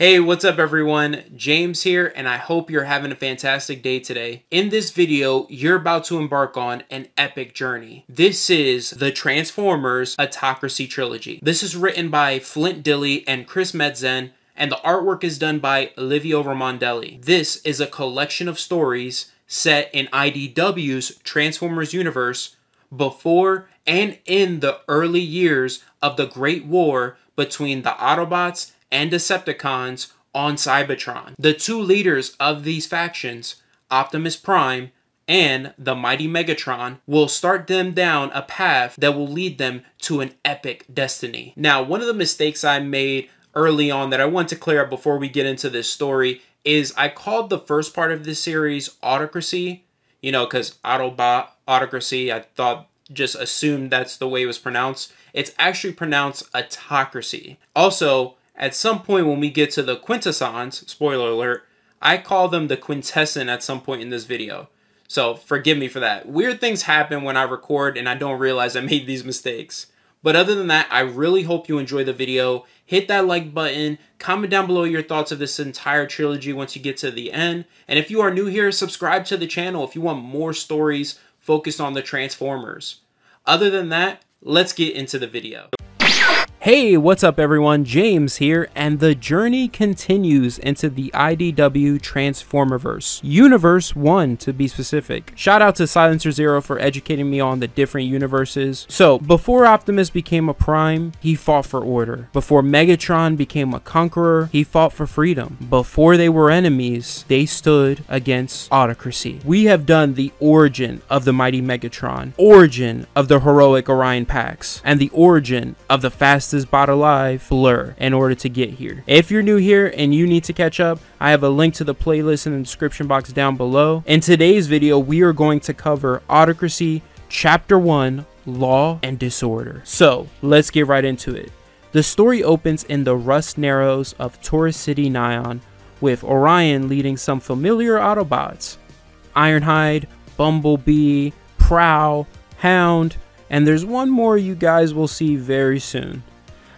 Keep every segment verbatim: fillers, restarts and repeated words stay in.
Hey, what's up everyone? James here, and I hope you're having a fantastic day today. In this video, you're about to embark on an epic journey. This is the Transformers Autocracy Trilogy. This is written by Flint Dilley and Chris Metzen, and the artwork is done by Livio Romandelli. This is a collection of stories set in I D W's Transformers universe before and in the early years of the Great War between the Autobots and Decepticons on Cybertron. The two leaders of these factions, Optimus Prime and the mighty Megatron, will start them down a path that will lead them to an epic destiny. Now, one of the mistakes I made early on that I want to clear up before we get into this story is I called the first part of this series Autocracy, you know, because Autobot, Autocracy, I thought, just assumed that's the way it was pronounced. It's actually pronounced Autocracy. Also, at some point when we get to the Quintessons, spoiler alert, I call them the Quintesson at some point in this video. So forgive me for that. Weird things happen when I record and I don't realize I made these mistakes. But other than that, I really hope you enjoy the video. Hit that like button, comment down below your thoughts of this entire trilogy once you get to the end. And if you are new here, subscribe to the channel if you want more stories focused on the Transformers. Other than that, let's get into the video. Hey, what's up everyone? James here, and the journey continues into the I D W Transformerverse. Universe one, to be specific. Shout out to Silencer Zero for educating me on the different universes. So, before Optimus became a Prime, he fought for order. Before Megatron became a conqueror, he fought for freedom. Before they were enemies, they stood against Autocracy. We have done the origin of the mighty Megatron, origin of the heroic Orion Pax, and the origin of the fastest this bot alive Blur in order to get here. If you're new here and you need to catch up, I have a link to the playlist in the description box down below. In today's video, we are going to cover Autocracy Chapter one, Law and Disorder. So let's get right into it. The story opens in the Rust Narrows of Taurus City, Nyon, with Orion leading some familiar Autobots: Ironhide, Bumblebee, Prowl, Hound, and there's one more you guys will see very soon.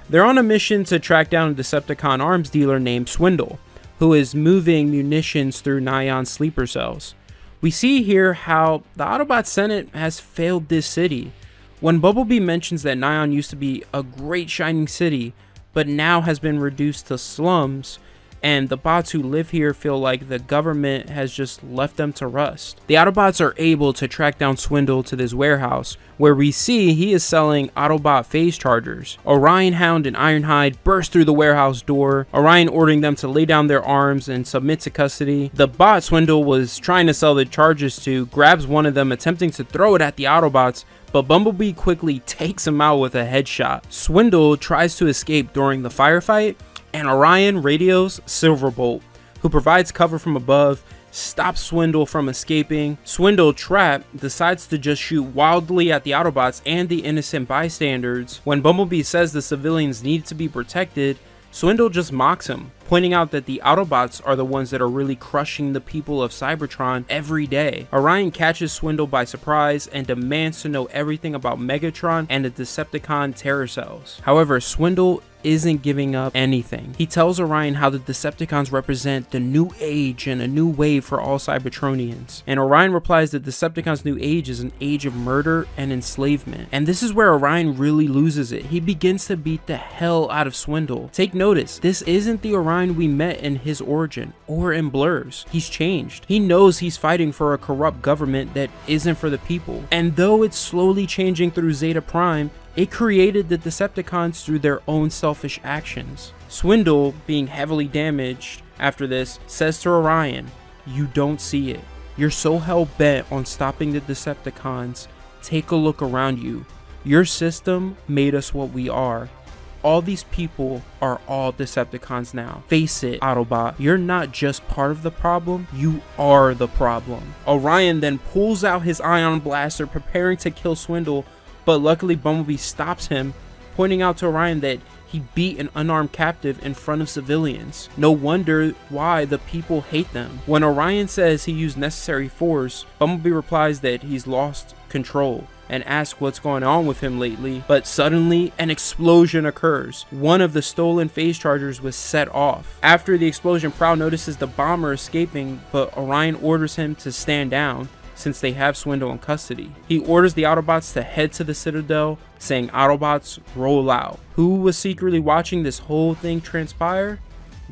They're on a mission to track down a Decepticon arms dealer named Swindle, who is moving munitions through Nyon's sleeper cells. We see here how the Autobot Senate has failed this city. When Bumblebee mentions that Nyon used to be a great shining city, but now has been reduced to slums, and the bots who live here feel like the government has just left them to rust. The Autobots are able to track down Swindle to this warehouse, where we see he is selling Autobot phase chargers. Orion, Hound, and Ironhide burst through the warehouse door, Orion ordering them to lay down their arms and submit to custody. The bot Swindle was trying to sell the chargers to grabs one of them, attempting to throw it at the Autobots, but Bumblebee quickly takes him out with a headshot. Swindle tries to escape during the firefight, and Orion radios Silverbolt, who provides cover from above, stops Swindle from escaping. Swindle, trapped, decides to just shoot wildly at the Autobots and the innocent bystanders. When Bumblebee says the civilians need to be protected, Swindle just mocks him, pointing out that the Autobots are the ones that are really crushing the people of Cybertron every day. Orion catches Swindle by surprise and demands to know everything about Megatron and the Decepticon terror cells. However, Swindle isn't giving up anything. He tells Orion how the Decepticons represent the new age and a new wave for all Cybertronians. And Orion replies that Decepticons' new age is an age of murder and enslavement. And this is where Orion really loses it. He begins to beat the hell out of Swindle. Take notice, this isn't the Orion we met in his origin or in Blur's. He's changed. He knows he's fighting for a corrupt government that isn't for the people. And though it's slowly changing through Zeta Prime, it created the Decepticons through their own selfish actions. Swindle, being heavily damaged after this, says to Orion, "You don't see it. You're so hell-bent on stopping the Decepticons. Take a look around you. Your system made us what we are. All these people are all Decepticons now. Face it, Autobot. You're not just part of the problem, you are the problem." Orion then pulls out his ion blaster, preparing to kill Swindle, but luckily Bumblebee stops him, pointing out to Orion that he beat an unarmed captive in front of civilians. No wonder why the people hate them. When Orion says he used necessary force, Bumblebee replies that he's lost control and ask what's going on with him lately, but suddenly an explosion occurs. One of the stolen phase chargers was set off. After the explosion, Prowl notices the bomber escaping, but Orion orders him to stand down since they have Swindle in custody. He orders the Autobots to head to the Citadel, saying, "Autobots, roll out." Who was secretly watching this whole thing transpire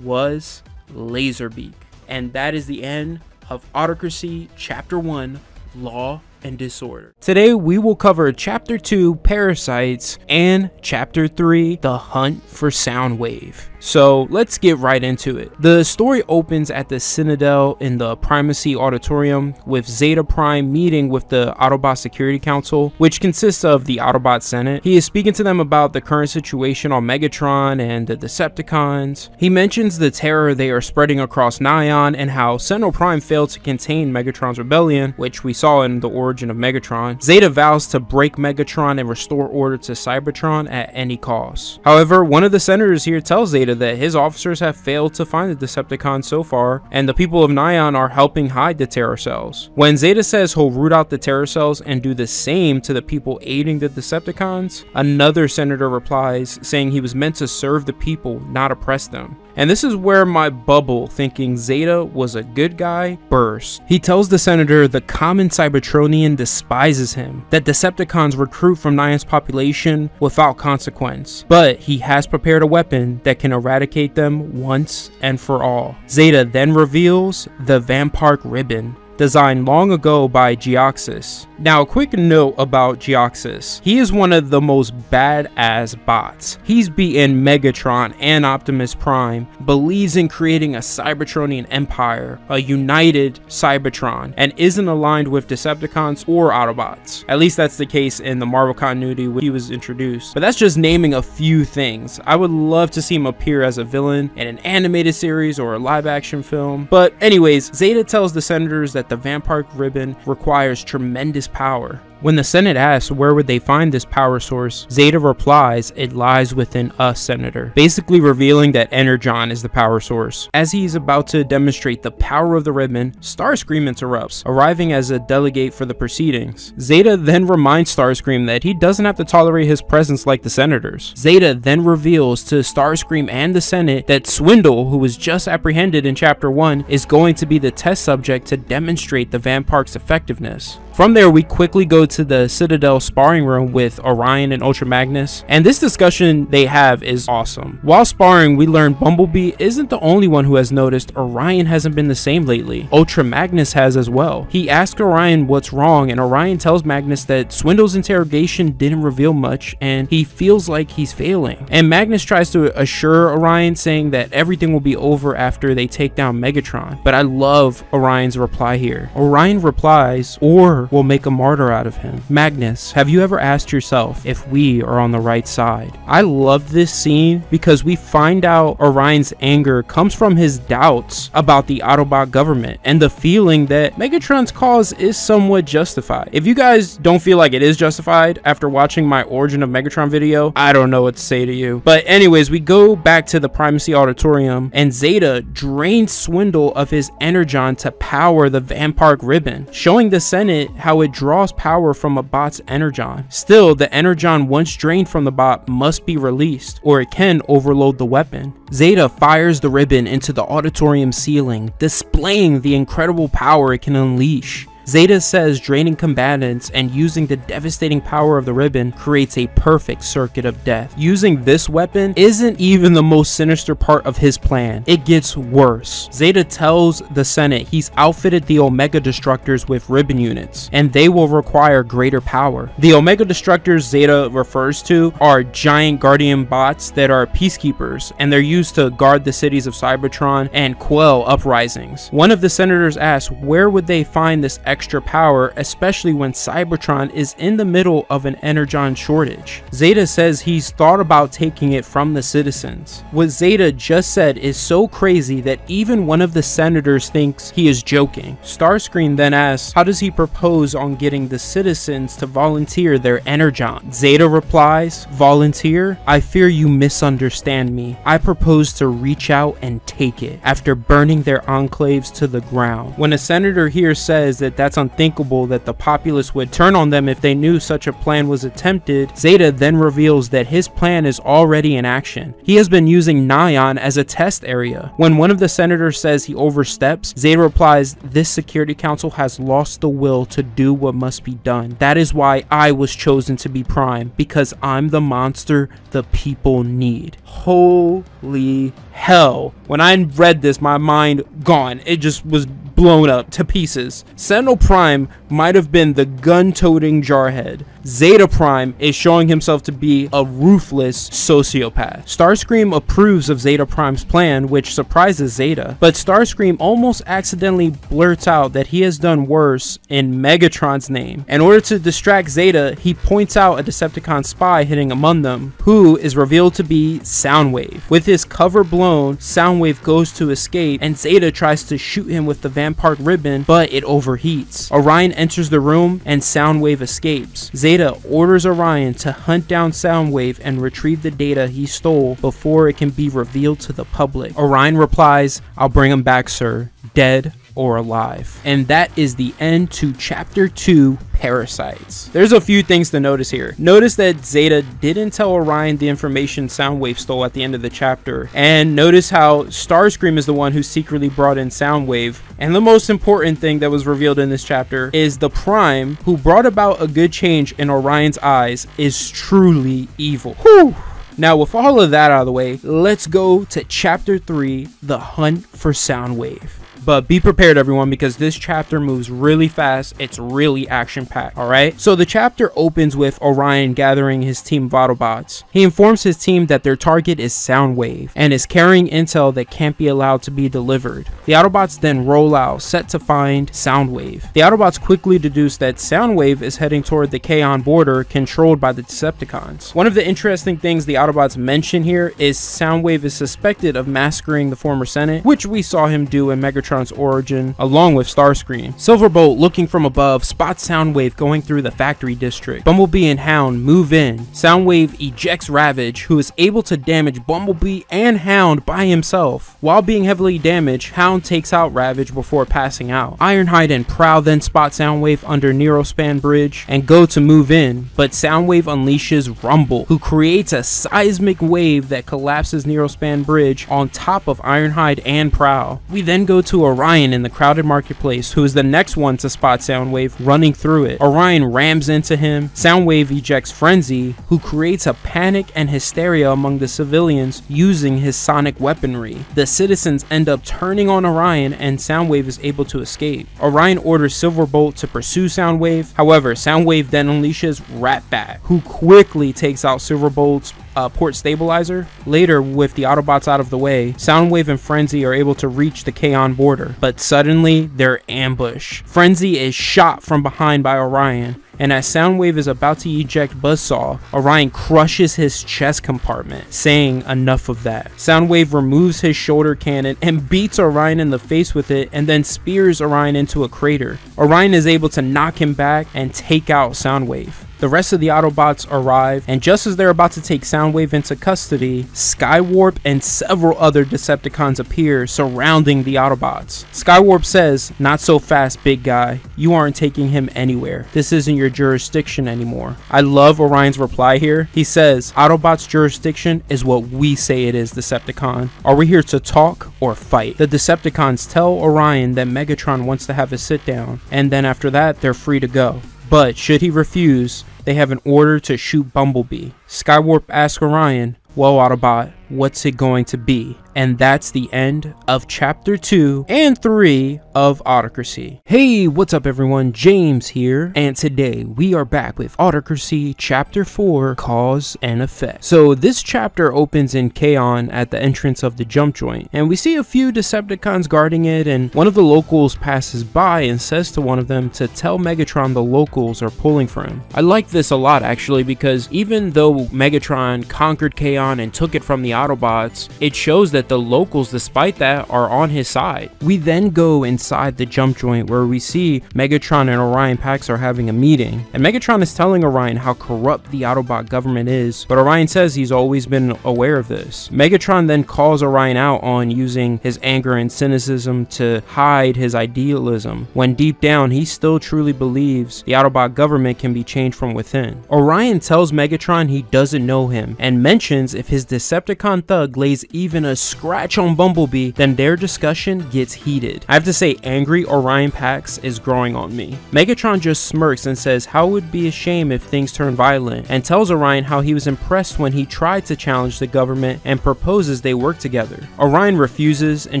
was Laserbeak. And that is the end of Autocracy Chapter one, Law and Disorder. Today we will cover Chapter two, Parasites, and Chapter three, The Hunt for Soundwave. So let's get right into it. The story opens at the Citadel in the Primacy Auditorium, with Zeta Prime meeting with the Autobot Security Council, which consists of the Autobot Senate. He is speaking to them about the current situation on Megatron and the Decepticons. He mentions the terror they are spreading across Nyan and how Sentinel Prime failed to contain Megatron's rebellion, which we saw in The Origin of Megatron. Zeta vows to break Megatron and restore order to Cybertron at any cost. However, one of the senators here tells Zeta that his officers have failed to find the Decepticons so far, and the people of Nyan are helping hide the terror cells. When Zeta says he'll root out the terror cells and do the same to the people aiding the Decepticons, another senator replies, saying he was meant to serve the people, not oppress them. And this is where my bubble thinking Zeta was a good guy bursts. He tells the senator the common Cybertronian despises him, that Decepticons recruit from Nyan's population without consequence, but he has prepared a weapon that can eradicate them once and for all. Zeta then reveals the Vampark Ribbon, designed long ago by Geoxys. Now, a quick note about Geoxys. He is one of the most badass bots. He's beaten Megatron and Optimus Prime, believes in creating a Cybertronian empire, a united Cybertron, and isn't aligned with Decepticons or Autobots. At least that's the case in the Marvel continuity when he was introduced. But that's just naming a few things. I would love to see him appear as a villain in an animated series or a live action film. But anyways, Zeta tells the senators that the Vampark Ribbon requires tremendous power. When the Senate asks where would they find this power source, Zeta replies, "It lies within us, Senator," basically revealing that Energon is the power source. As he is about to demonstrate the power of the ribbon, Starscream interrupts, arriving as a delegate for the proceedings. Zeta then reminds Starscream that he doesn't have to tolerate his presence like the senators. Zeta then reveals to Starscream and the Senate that Swindle, who was just apprehended in Chapter one, is going to be the test subject to demonstrate the Vampark's effectiveness. From there, we quickly go to the Citadel sparring room with Orion and Ultra Magnus, and this discussion they have is awesome. While sparring, we learn Bumblebee isn't the only one who has noticed Orion hasn't been the same lately. Ultra Magnus has as well. He asks Orion what's wrong, and Orion tells Magnus that Swindle's interrogation didn't reveal much and he feels like he's failing. And Magnus tries to assure Orion, saying that everything will be over after they take down Megatron. But I love Orion's reply here. Orion replies, "Or will make a martyr out of him. Magnus, have you ever asked yourself if we are on the right side?" I love this scene because we find out Orion's anger comes from his doubts about the Autobot government and the feeling that Megatron's cause is somewhat justified. If you guys don't feel like it is justified after watching my Origin of Megatron video, I don't know what to say to you. But anyways, we go back to the Primacy Auditorium and Zeta drains Swindle of his Energon to power the Vampark Ribbon, showing the Senate how it draws power from a bot's energon. Still, the energon once drained from the bot must be released, or it can overload the weapon. Zeta fires the ribbon into the auditorium ceiling, displaying the incredible power it can unleash. Zeta says draining combatants and using the devastating power of the ribbon creates a perfect circuit of death. Using this weapon isn't even the most sinister part of his plan. It gets worse. Zeta tells the Senate he's outfitted the Omega Destructors with ribbon units, and they will require greater power. The Omega Destructors Zeta refers to are giant guardian bots that are peacekeepers, and they're used to guard the cities of Cybertron and quell uprisings. One of the senators asks where would they find this extra extra power, especially when Cybertron is in the middle of an energon shortage. Zeta says he's thought about taking it from the citizens. What Zeta just said is so crazy that even one of the senators thinks he is joking. Starscream then asks, how does he propose on getting the citizens to volunteer their energon? Zeta replies, volunteer? I fear you misunderstand me. I propose to reach out and take it after burning their enclaves to the ground. When a senator here says that that's that's unthinkable that the populace would turn on them if they knew such a plan was attempted, Zeta then reveals that his plan is already in action. He has been using Nyan as a test area. When one of the senators says he oversteps, Zeta replies, "This Security Council has lost the will to do what must be done. That is why I was chosen to be Prime, because I'm the monster the people need." Holy hell. When I read this, my mind gone. It just was blown up to pieces. Sentinel Prime might have been the gun-toting Jarhead. Zeta Prime is showing himself to be a ruthless sociopath. Starscream approves of Zeta Prime's plan, which surprises Zeta, but Starscream almost accidentally blurts out that he has done worse in Megatron's name. In order to distract Zeta, he points out a Decepticon spy hidden among them, who is revealed to be Soundwave. With his cover blown, Soundwave goes to escape, and Zeta tries to shoot him with the Vampire ribbon, but it overheats. Orion enters the room, and Soundwave escapes. Zeta orders Orion to hunt down Soundwave and retrieve the data he stole before it can be revealed to the public. Orion replies, "I'll bring him back, sir, dead or alive." And that is the end to chapter two, Parasites. There's a few things to notice here. Notice that Zeta didn't tell Orion the information Soundwave stole at the end of the chapter, and notice how Starscream is the one who secretly brought in Soundwave. And the most important thing that was revealed in this chapter is the Prime who brought about a good change in Orion's eyes is truly evil. Whew. Now, with all of that out of the way, let's go to chapter three, The Hunt for Soundwave. But be prepared, everyone, because this chapter moves really fast. It's really action-packed, all right? So the chapter opens with Orion gathering his team Vitalbots. He informs his team that their target is Soundwave and is carrying intel that can't be allowed to be delivered. The Autobots then roll out, set to find Soundwave. The Autobots quickly deduce that Soundwave is heading toward the Kaon border controlled by the Decepticons. One of the interesting things the Autobots mention here is Soundwave is suspected of massacring the former Senate, which we saw him do in Megatron Origin, along with Starscream. Silverbolt, looking from above, spots Soundwave going through the factory district. Bumblebee and Hound move in. Soundwave ejects Ravage, who is able to damage Bumblebee and Hound by himself. While being heavily damaged, Hound takes out Ravage before passing out. Ironhide and Prowl then spot Soundwave under Neurospan Bridge and go to move in, but Soundwave unleashes Rumble, who creates a seismic wave that collapses Neurospan Bridge on top of Ironhide and Prowl. We then go to Orion in the crowded marketplace, who is the next one to spot Soundwave running through it. Orion rams into him. Soundwave ejects Frenzy, who creates a panic and hysteria among the civilians using his sonic weaponry. The citizens end up turning on Orion, and Soundwave is able to escape. Orion orders Silverbolt to pursue Soundwave. However, Soundwave then unleashes Ratbat, who quickly takes out Silverbolt's Uh, port stabilizer. Later, with the Autobots out of the way, Soundwave and Frenzy are able to reach the Kaon border, but suddenly they're ambushed. Frenzy is shot from behind by Orion, and as Soundwave is about to eject Buzzsaw, Orion crushes his chest compartment, saying enough of that. Soundwave removes his shoulder cannon and beats Orion in the face with it, and then spears Orion into a crater. Orion is able to knock him back and take out Soundwave. The rest of the Autobots arrive, and just as they're about to take Soundwave into custody, Skywarp and several other Decepticons appear, surrounding the Autobots. Skywarp says, "Not so fast, big guy. You aren't taking him anywhere. This isn't your jurisdiction anymore." I love Orion's reply here. He says, "Autobots' jurisdiction is what we say it is, Decepticon. Are we here to talk or fight?" The Decepticons tell Orion that Megatron wants to have a sit down, and then after that, they're free to go. But should he refuse, they have an order to shoot Bumblebee. Skywarp asks Orion, "Well, Autobot, what's it going to be?" And that's the end of chapter two and three of Autocracy. Hey, what's up, everyone? James here, and today we are back with Autocracy chapter four, Cause and Effect. So this chapter opens in Kaon at the entrance of the jump joint, and we see a few Decepticons guarding it, and one of the locals passes by and says to one of them to tell Megatron the locals are pulling for him. I like this a lot, actually, because even though Megatron conquered Kaon and took it from the Autobots, it shows that the locals, despite that, are on his side. We then go inside the jump joint where we see Megatron and Orion Pax are having a meeting, and Megatron is telling Orion how corrupt the Autobot government is, but Orion says he's always been aware of this. Megatron then calls Orion out on using his anger and cynicism to hide his idealism, when deep down he still truly believes the Autobot government can be changed from within. Orion tells Megatron he doesn't know him, and mentions if his Decepticon thug lays even a scratch on Bumblebee, then their discussion gets heated. I have to say, angry Orion Pax is growing on me. Megatron just smirks and says how it would be a shame if things turn violent, and tells Orion how he was impressed when he tried to challenge the government and proposes they work together. Orion refuses and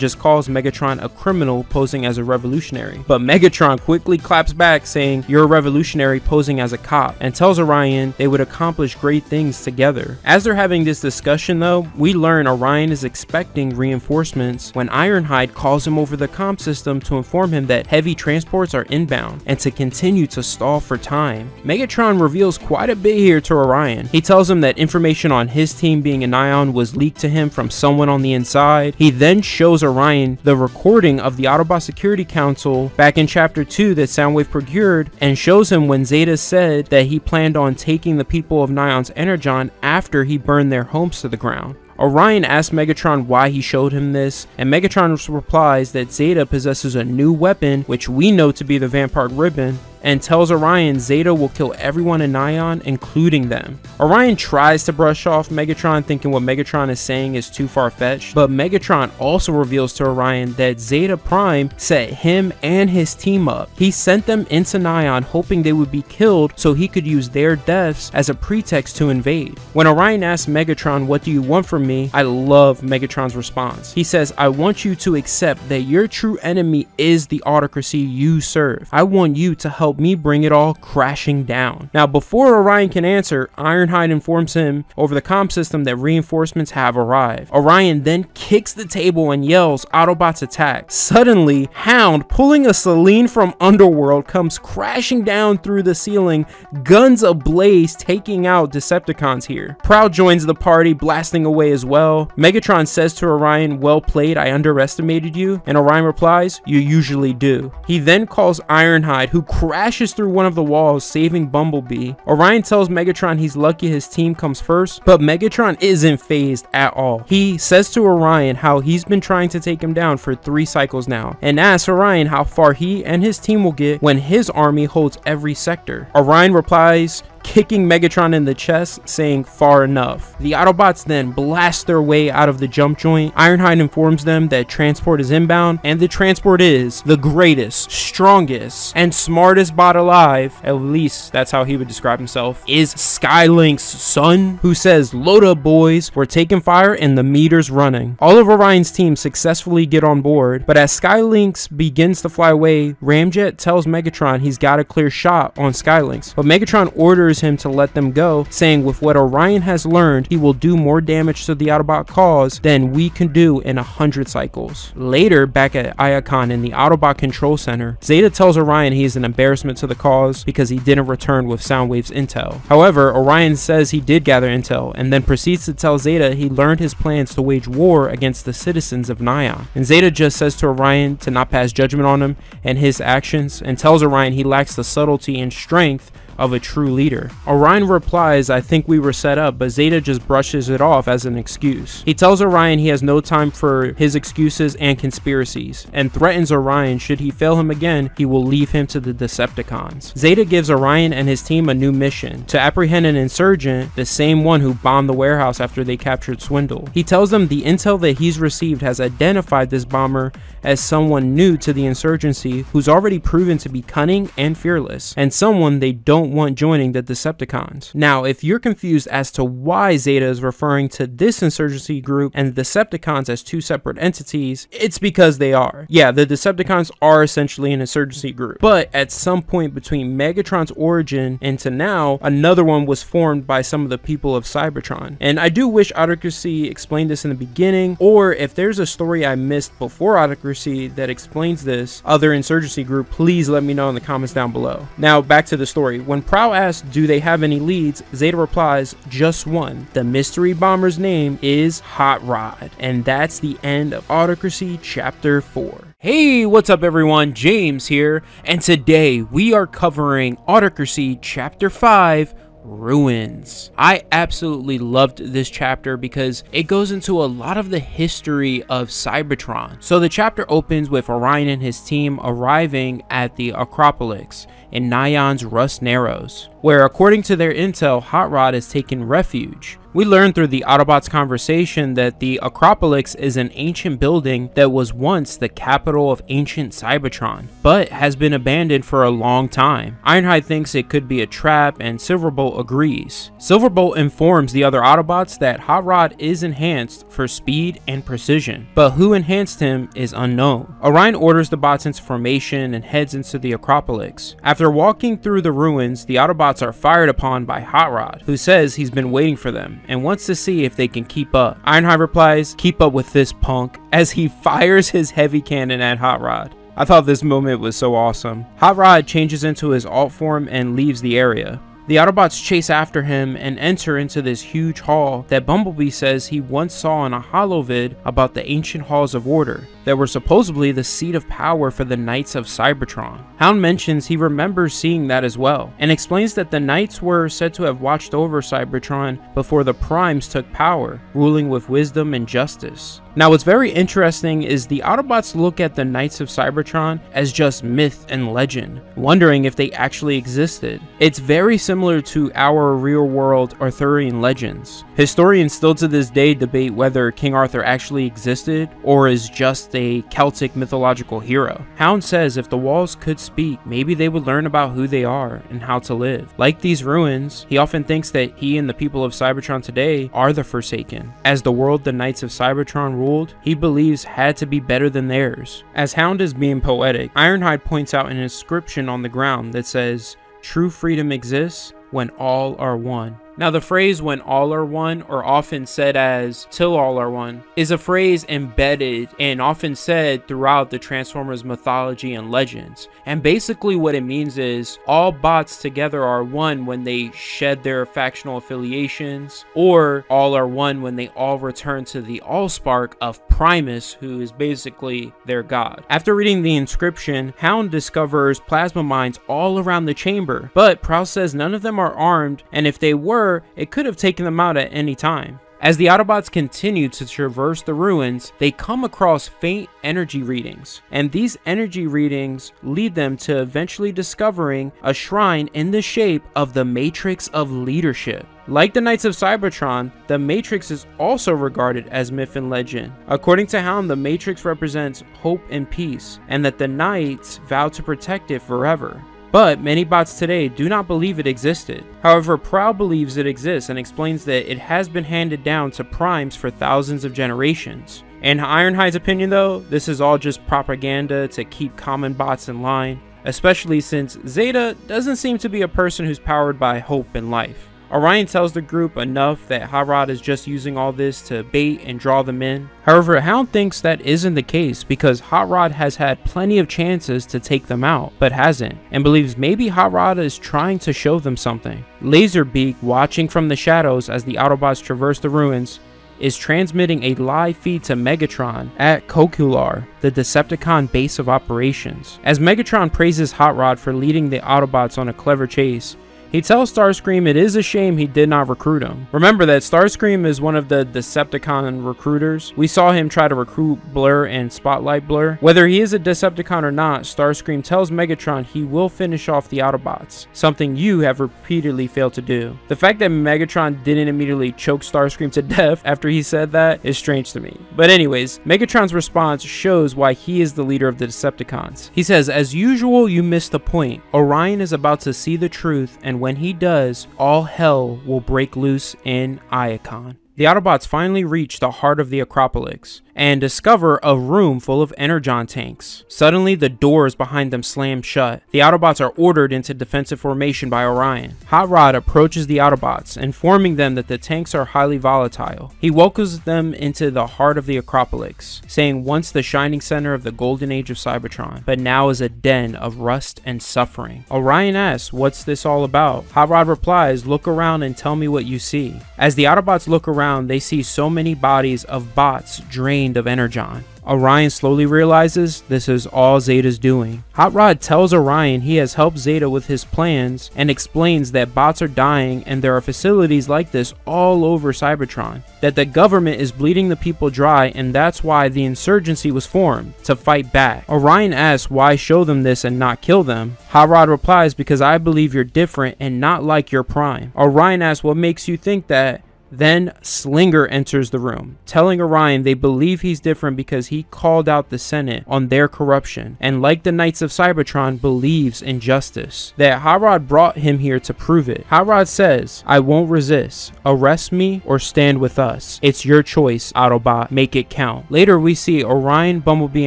just calls Megatron a criminal posing as a revolutionary, but Megatron quickly claps back saying you're a revolutionary posing as a cop, and tells Orion they would accomplish great things together. As they're having this discussion though, we learn Orion is expecting reinforcements when Ironhide calls him over the comm system to inform him that heavy transports are inbound and to continue to stall for time. Megatron reveals quite a bit here to Orion. He tells him that information on his team being an Ion was leaked to him from someone on the inside. He then shows Orion the recording of the Autobot Security Council back in chapter two that Soundwave procured, and shows him when Zeta said that he planned on taking the people of Nihon's Energon after he burned their homes to the ground. Orion asks Megatron why he showed him this, and Megatron replies that Zeta possesses a new weapon, which we know to be the Vampire Ribbon, and tells Orion Zeta will kill everyone in Nion, including them. Orion tries to brush off Megatron, thinking what Megatron is saying is too far-fetched, but Megatron also reveals to Orion that Zeta Prime set him and his team up. He sent them into Nion hoping they would be killed so he could use their deaths as a pretext to invade. When Orion asks Megatron, "What do you want from me?" I love Megatron's response. He says, "I want you to accept that your true enemy is the autocracy you serve. I want you to help Help me bring it all crashing down." Now, before Orion can answer, Ironhide informs him over the comm system that reinforcements have arrived. Orion then kicks the table and yells, "Autobots attack!" Suddenly, Hound, pulling a Selene from Underworld, comes crashing down through the ceiling, guns ablaze, taking out Decepticons here. Proud joins the party, blasting away as well. Megatron says to Orion, "Well played, I underestimated you," and Orion replies, "You usually do." He then calls Ironhide, who crashes crashes through one of the walls, saving Bumblebee. Orion tells Megatron he's lucky his team comes first, but Megatron isn't phased at all. He says to Orion how he's been trying to take him down for three cycles now, and asks Orion how far he and his team will get when his army holds every sector. Orion replies, kicking Megatron in the chest, saying far enough. The Autobots then blast their way out of the jump joint. Ironhide informs them that transport is inbound, and the transport is the greatest, strongest, and smartest bot alive, at least that's how he would describe himself, is Skylink's son, who says, "Load up boys, we're taking fire and the meter's running." All of Orion's team successfully get on board, but as Skylink's begins to fly away, Ramjet tells Megatron he's got a clear shot on Skylink's, but Megatron orders him to let them go, saying with what Orion has learned, he will do more damage to the Autobot cause than we can do in a hundred cycles. Later, back at Iacon in the Autobot Control Center, Zeta tells Orion he is an embarrassment to the cause because he didn't return with Soundwave's intel. However, Orion says he did gather intel, and then proceeds to tell Zeta he learned his plans to wage war against the citizens of Nion. And Zeta just says to Orion to not pass judgment on him and his actions, and tells Orion he lacks the subtlety and strength of a true leader. Orion replies, "I think we were set up," but Zeta just brushes it off as an excuse. He tells Orion he has no time for his excuses and conspiracies, and threatens Orion should he fail him again, he will leave him to the Decepticons. Zeta gives Orion and his team a new mission, to apprehend an insurgent, the same one who bombed the warehouse after they captured Swindle. He tells them the intel that he's received has identified this bomber as someone new to the insurgency who's already proven to be cunning and fearless, and someone they don't want joining the Decepticons. Now, if you're confused as to why Zeta is referring to this insurgency group and the Decepticons as two separate entities, it's because they are. Yeah, the Decepticons are essentially an insurgency group, but at some point between Megatron's origin and to now, another one was formed by some of the people of Cybertron. And I do wish Autocracy explained this in the beginning, or if there's a story I missed before Autocracy that explains this other insurgency group, please let me know in the comments down below. Now, back to the story. When When Prow asks, do they have any leads, Zeta replies, just one. The mystery bomber's name is Hot Rod. And that's the end of Autocracy Chapter four. Hey, what's up everyone, James here, and today we are covering Autocracy Chapter five, Ruins. I absolutely loved this chapter because it goes into a lot of the history of Cybertron. So the chapter opens with Orion and his team arriving at the Acropolis in Nyan's Rust Narrows, where according to their intel, Hot Rod has taken refuge. We learned through the Autobots conversation that the Acropolis is an ancient building that was once the capital of ancient Cybertron, but has been abandoned for a long time. Ironhide thinks it could be a trap and Silverbolt agrees. Silverbolt informs the other Autobots that Hot Rod is enhanced for speed and precision, but who enhanced him is unknown. Orion orders the bots into formation and heads into the Acropolis. After walking through the ruins, the Autobots are fired upon by Hot Rod, who says he's been waiting for them and wants to see if they can keep up. Ironhide replies, keep up with this punk, as he fires his heavy cannon at Hot Rod. I thought this moment was so awesome. Hot Rod changes into his alt form and leaves the area. The Autobots chase after him and enter into this huge hall that Bumblebee says he once saw in a holovid about the ancient halls of order that were supposedly the seat of power for the Knights of Cybertron. Hound mentions he remembers seeing that as well, and explains that the Knights were said to have watched over Cybertron before the Primes took power, ruling with wisdom and justice. Now what's very interesting is the Autobots look at the Knights of Cybertron as just myth and legend, wondering if they actually existed. It's very similar to our real-world Arthurian legends. Historians still to this day debate whether King Arthur actually existed or is just a Celtic mythological hero. Hound says if the walls could speak, maybe they would learn about who they are and how to live. Like these ruins, he often thinks that he and the people of Cybertron today are the Forsaken, as the world the Knights of Cybertron ruled he believes had to be better than theirs. As Hound is being poetic, Ironhide points out an inscription on the ground that says, true freedom exists when all are one. Now the phrase when all are one, or often said as till all are one, is a phrase embedded and often said throughout the Transformers mythology and legends. And basically what it means is all bots together are one when they shed their factional affiliations, or all are one when they all return to the Allspark of Primus, who is basically their god. After reading the inscription, Hound discovers plasma mines all around the chamber, but Prow says none of them are armed, and if they were, it could have taken them out at any time. As the Autobots continue to traverse the ruins, they come across faint energy readings, and these energy readings lead them to eventually discovering a shrine in the shape of the Matrix of Leadership. Like the Knights of Cybertron, the Matrix is also regarded as myth and legend. According to Hound, the Matrix represents hope and peace, and that the Knights vow to protect it forever. But many bots today do not believe it existed. However, Prow believes it exists and explains that it has been handed down to Primes for thousands of generations. In Ironhide's opinion though, this is all just propaganda to keep common bots in line, especially since Zeta doesn't seem to be a person who's powered by hope and life. Orion tells the group enough that Hot Rod is just using all this to bait and draw them in. However, Hound thinks that isn't the case because Hot Rod has had plenty of chances to take them out, but hasn't, and believes maybe Hot Rod is trying to show them something. Laserbeak, watching from the shadows as the Autobots traverse the ruins, is transmitting a live feed to Megatron at Kokular, the Decepticon base of operations. As Megatron praises Hot Rod for leading the Autobots on a clever chase, he tells Starscream it is a shame he did not recruit him. Remember that Starscream is one of the Decepticon recruiters. We saw him try to recruit Blur and Spotlight Blur. Whether he is a Decepticon or not, Starscream tells Megatron he will finish off the Autobots, something you have repeatedly failed to do. The fact that Megatron didn't immediately choke Starscream to death after he said that is strange to me. But anyways, Megatron's response shows why he is the leader of the Decepticons. He says, as usual, you missed the point. Orion is about to see the truth, and when he does, all hell will break loose in Iacon. The Autobots finally reach the heart of the Acropolis, and discover a room full of energon tanks. Suddenly, the doors behind them slam shut. The Autobots are ordered into defensive formation by Orion. Hot Rod approaches the Autobots, informing them that the tanks are highly volatile. He welcomes them into the heart of the Acropolis, saying once the shining center of the golden age of Cybertron, but now is a den of rust and suffering. Orion asks, "What's this all about?" Hot Rod replies, "Look around and tell me what you see." As the Autobots look around, they see so many bodies of bots drained of energon. Orion slowly realizes this is all Zeta's doing. Hot Rod tells Orion he has helped Zeta with his plans and explains that bots are dying and there are facilities like this all over Cybertron, that the government is bleeding the people dry and that's why the insurgency was formed, to fight back. Orion asks why show them this and not kill them. Hot Rod replies, "Because I believe you're different and not like your prime." Orion asks what makes you think that. Then Slinger enters the room, telling Orion they believe he's different because he called out the Senate on their corruption, and like the Knights of Cybertron, believes in justice, that Hot Rod brought him here to prove it. Hot Rod says, "I won't resist. Arrest me or stand with us. It's your choice, Autobot. Make it count." Later, we see Orion, Bumblebee,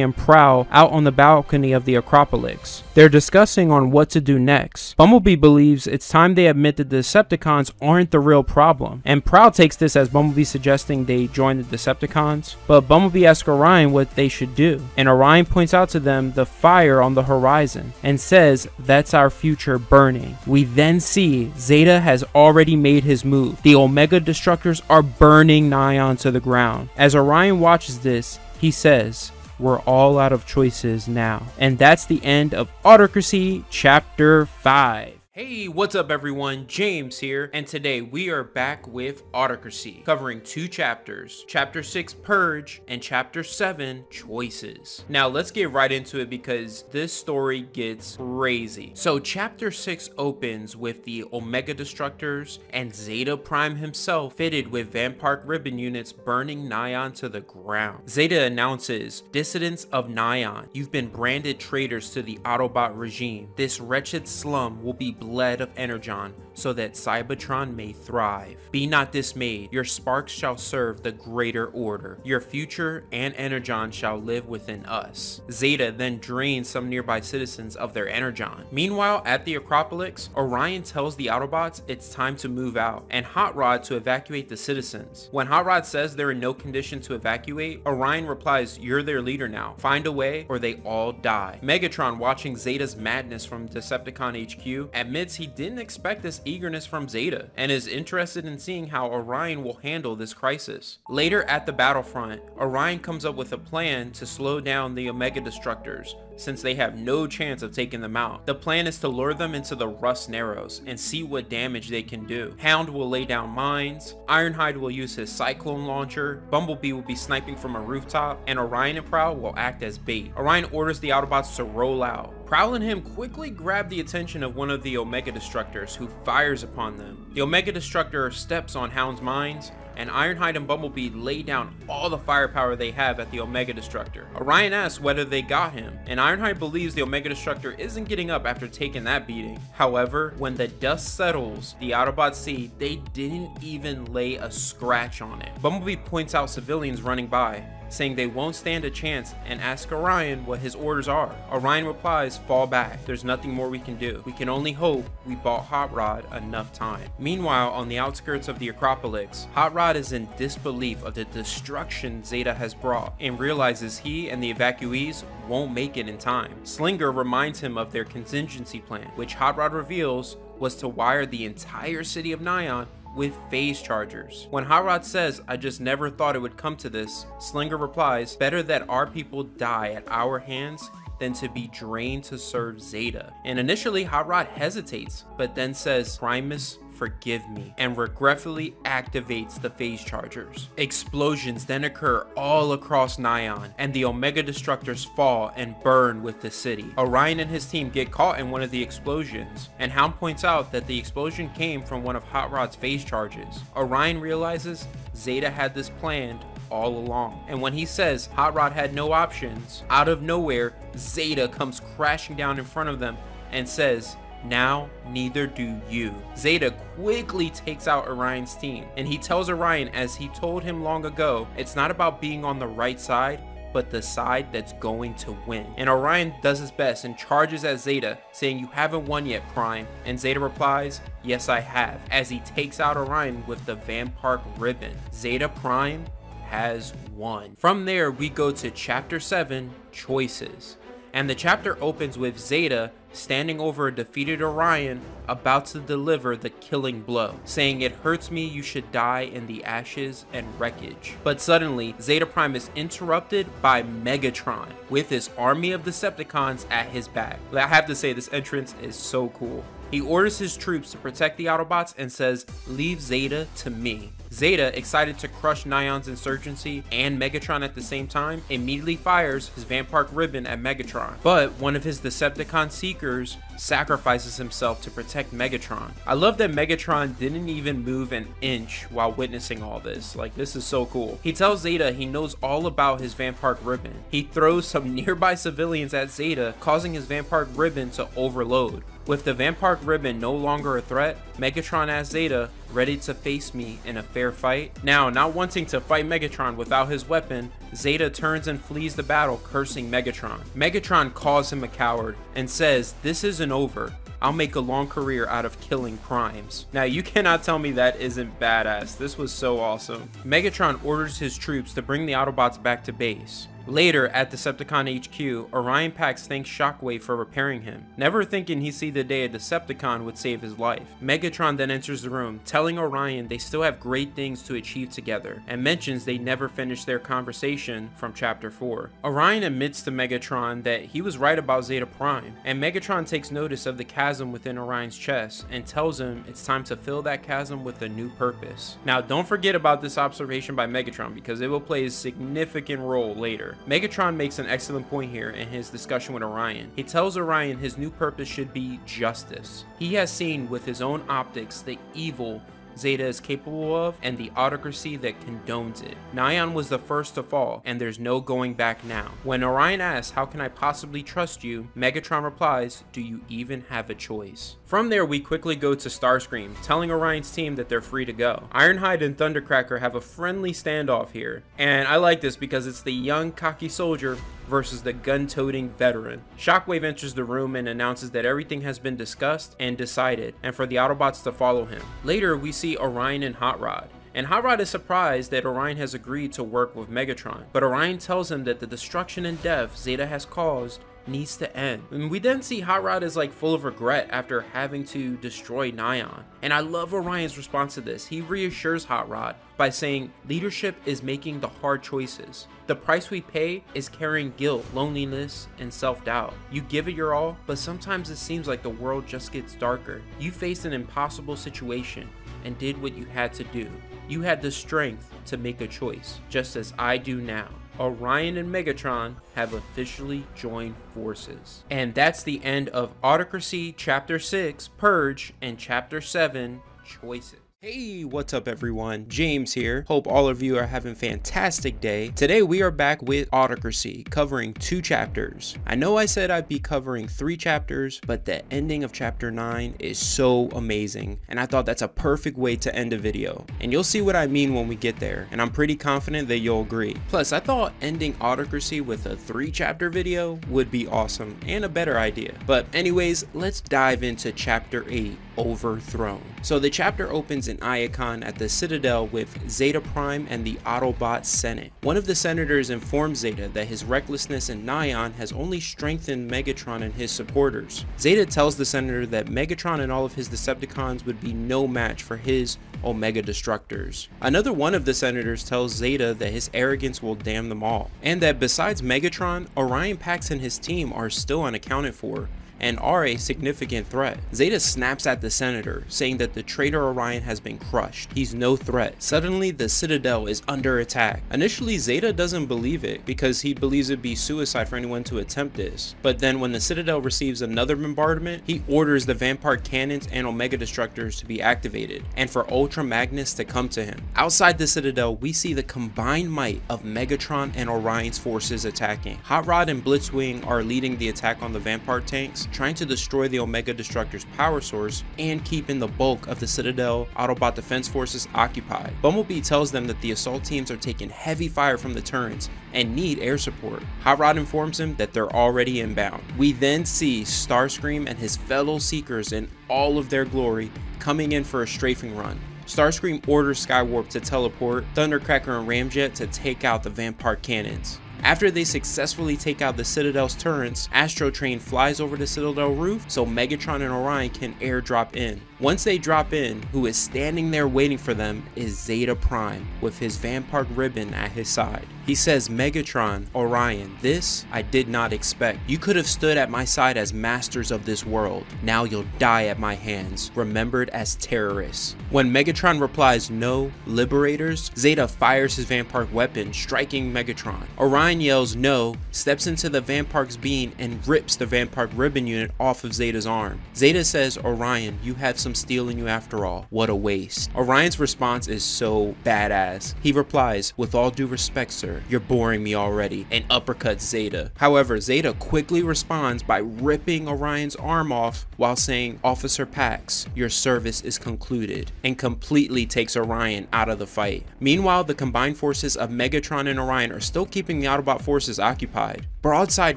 and Prowl out on the balcony of the Acropolis. They're discussing on what to do next. Bumblebee believes it's time they admit that the Decepticons aren't the real problem, and Prowl takes this as Bumblebee suggesting they join the Decepticons, but Bumblebee asks Orion what they should do, and Orion points out to them the fire on the horizon and says that's our future burning. We then see Zeta has already made his move. The Omega Destructors are burning Nyan to the ground. As Orion watches this, he says, "We're all out of choices now." And that's the end of Autocracy Chapter five. Hey, what's up everyone, James here, and today we are back with Autocracy, covering two chapters, Chapter six, Purge, and Chapter seven, Choices. Now let's get right into it because this story gets crazy. So Chapter six opens with the Omega Destructors and Zeta Prime himself fitted with Vanpark ribbon units burning Nyan to the ground. Zeta announces, "Dissidents of Nyan, you've been branded traitors to the Autobot regime. This wretched slum will be bled of energon so that Cybertron may thrive. Be not dismayed, your sparks shall serve the greater order. Your future and energon shall live within us." Zeta then drains some nearby citizens of their energon. Meanwhile, at the Acropolis, Orion tells the Autobots it's time to move out and Hot Rod to evacuate the citizens. When Hot Rod says they're in no condition to evacuate, Orion replies, "You're their leader now. Find a way or they all die." Megatron, watching Zeta's madness from Decepticon H Q, at admits he didn't expect this eagerness from Zeta and is interested in seeing how Orion will handle this crisis. Later at the battlefront, Orion comes up with a plan to slow down the Omega Destructors since they have no chance of taking them out. The plan is to lure them into the Rust Narrows and see what damage they can do. Hound will lay down mines, Ironhide will use his Cyclone launcher, Bumblebee will be sniping from a rooftop, and Orion and Prowl will act as bait. Orion orders the Autobots to roll out. Prowl and him quickly grab the attention of one of the Omega Destructors, who fires upon them. The Omega Destructor steps on Hound's mines, and Ironhide and Bumblebee lay down all the firepower they have at the Omega Destructor. Orion asks whether they got him, and Ironhide believes the Omega Destructor isn't getting up after taking that beating. However, when the dust settles, the Autobots see they didn't even lay a scratch on it. Bumblebee points out civilians running by, saying they won't stand a chance, and ask Orion what his orders are. Orion replies, "Fall back. There's nothing more we can do. We can only hope we bought Hot Rod enough time." Meanwhile, on the outskirts of the Acropolis, Hot Rod is in disbelief of the destruction Zeta has brought and realizes he and the evacuees won't make it in time. Slinger reminds him of their contingency plan, which Hot Rod reveals was to wire the entire city of Nyan with phase chargers. When Hot Rod says, "I just never thought it would come to this," Slinger replies, "Better that our people die at our hands than to be drained to serve Zeta." And initially, Hot Rod hesitates, but then says, "Primus, forgive me," and regretfully activates the phase chargers. Explosions then occur all across Nyan, and the Omega Destructors fall and burn with the city. Orion and his team get caught in one of the explosions, and Hound points out that the explosion came from one of Hot Rod's phase charges. Orion realizes Zeta had this planned all along, and when he says Hot Rod had no options, out of nowhere, Zeta comes crashing down in front of them and says, Now, neither do you. Zeta quickly takes out Orion's team, and he tells Orion, as he told him long ago, it's not about being on the right side, but the side that's going to win. And Orion does his best and charges at Zeta, saying, you haven't won yet, Prime. And Zeta replies, yes, I have, as he takes out Orion with the Van Park ribbon. Zeta Prime has won. From there, we go to chapter seven, Choices. And the chapter opens with Zeta standing over a defeated Orion, about to deliver the killing blow, saying, it hurts me, you should die in the ashes and wreckage. But suddenly, Zeta Prime is interrupted by Megatron with his army of Decepticons at his back. I have to say, this entrance is so cool. He orders his troops to protect the Autobots and says, leave Zeta to me. Zeta, excited to crush Nyan's insurgency and Megatron at the same time, immediately fires his Van Park ribbon at Megatron. But one of his Decepticon seekers sacrifices himself to protect Megatron. I love that Megatron didn't even move an inch while witnessing all this. Like, this is so cool. He tells Zeta he knows all about his Van Park ribbon. He throws some nearby civilians at Zeta, causing his Van Park ribbon to overload. With the Van Park ribbon no longer a threat, Megatron asks Zeta, ready to face me in a fair fight? Now, not wanting to fight Megatron without his weapon, Zeta turns and flees the battle, cursing Megatron. Megatron calls him a coward and says, this isn't over. I'll make a long career out of killing primes. Now, you cannot tell me that isn't badass. This was so awesome. Megatron orders his troops to bring the Autobots back to base. Later, at Decepticon H Q, Orion Pax thanks Shockwave for repairing him, never thinking he'd see the day a Decepticon would save his life. Megatron then enters the room, telling Orion they still have great things to achieve together, and mentions they never finished their conversation from Chapter four. Orion admits to Megatron that he was right about Zeta Prime, and Megatron takes notice of the chasm within Orion's chest, and tells him it's time to fill that chasm with a new purpose. Now, don't forget about this observation by Megatron, because it will play a significant role later. Megatron makes an excellent point here in his discussion with Orion. He tells Orion his new purpose should be justice. He has seen with his own optics the evil Zeta is capable of and the autocracy that condones it. Nyan was the first to fall, and there's no going back now. When Orion asks, how can I possibly trust you? Megatron replies, do you even have a choice? From there, we quickly go to Starscream, telling Orion's team that they're free to go. Ironhide and Thundercracker have a friendly standoff here, and I like this because it's the young, cocky soldier versus the gun-toting veteran. Shockwave enters the room and announces that everything has been discussed and decided, and for the Autobots to follow him. Later, we see Orion and Hot Rod. And Hot Rod is surprised that Orion has agreed to work with Megatron, but Orion tells him that the destruction and death Zeta has caused needs to end. And we then see Hot Rod is like full of regret after having to destroy Nyan. And I love Orion's response to this. He reassures Hot Rod by saying, leadership is making the hard choices. The price we pay is carrying guilt, loneliness, and self-doubt. You give it your all, but sometimes it seems like the world just gets darker. You faced an impossible situation and did what you had to do. You had the strength to make a choice, just as I do now. Orion and Megatron have officially joined forces. And that's the end of Autocracy Chapter six, Purge, and Chapter seven, Choices. Hey, what's up everyone? James here. Hope all of you are having a fantastic day. Today we are back with Autocracy, covering two chapters. I know I said I'd be covering three chapters, but the ending of chapter nine is so amazing, and I thought that's a perfect way to end a video. And you'll see what I mean when we get there, and I'm pretty confident that you'll agree. Plus, I thought ending Autocracy with a three chapter video would be awesome and a better idea. But anyways, let's dive into chapter eight, Overthrown. So the chapter opens in Iacon at the Citadel with Zeta Prime and the Autobot Senate. One of the senators informs Zeta that his recklessness in Nyan has only strengthened Megatron and his supporters. Zeta tells the senator that Megatron and all of his Decepticons would be no match for his Omega Destructors. Another one of the senators tells Zeta that his arrogance will damn them all, and that besides Megatron, Orion Pax and his team are still unaccounted for and are a significant threat. Zeta snaps at the senator, saying that the traitor Orion has been crushed. He's no threat. Suddenly, the Citadel is under attack. Initially, Zeta doesn't believe it because he believes it'd be suicide for anyone to attempt this. But then when the Citadel receives another bombardment, he orders the Van Park cannons and Omega Destructors to be activated and for Ultra Magnus to come to him. Outside the Citadel, we see the combined might of Megatron and Orion's forces attacking. Hot Rod and Blitzwing are leading the attack on the Van Park tanks, trying to destroy the Omega Destructor's power source and keeping the bulk of the Citadel Autobot Defense Forces occupied. Bumblebee tells them that the assault teams are taking heavy fire from the turrets and need air support. Hot Rod informs him that they're already inbound. We then see Starscream and his fellow Seekers in all of their glory coming in for a strafing run. Starscream orders Skywarp to teleport, Thundercracker and Ramjet to take out the Vampire cannons. After they successfully take out the Citadel's turrets, Astro Train flies over the Citadel roof so Megatron and Orion can airdrop in. Once they drop in, who is standing there waiting for them is Zeta Prime with his Vampark ribbon at his side. He says, "Megatron, Orion, this I did not expect. You could have stood at my side as masters of this world. Now you'll die at my hands, remembered as terrorists." When Megatron replies, "No, liberators," Zeta fires his Vampark weapon, striking Megatron. Orion yells no, steps into the Vampark's beam, and rips the Vampark ribbon unit off of Zeta's arm. Zeta says, "Orion, you had some steel in you after all. What a waste." Orion's response is so badass. He replies, "With all due respect, sir, you're boring me already," and uppercuts Zeta. However, Zeta quickly responds by ripping Orion's arm off while saying, "Officer Pax, your service is concluded," and completely takes Orion out of the fight. Meanwhile, the combined forces of Megatron and Orion are still keeping the Autobot forces occupied. Broadside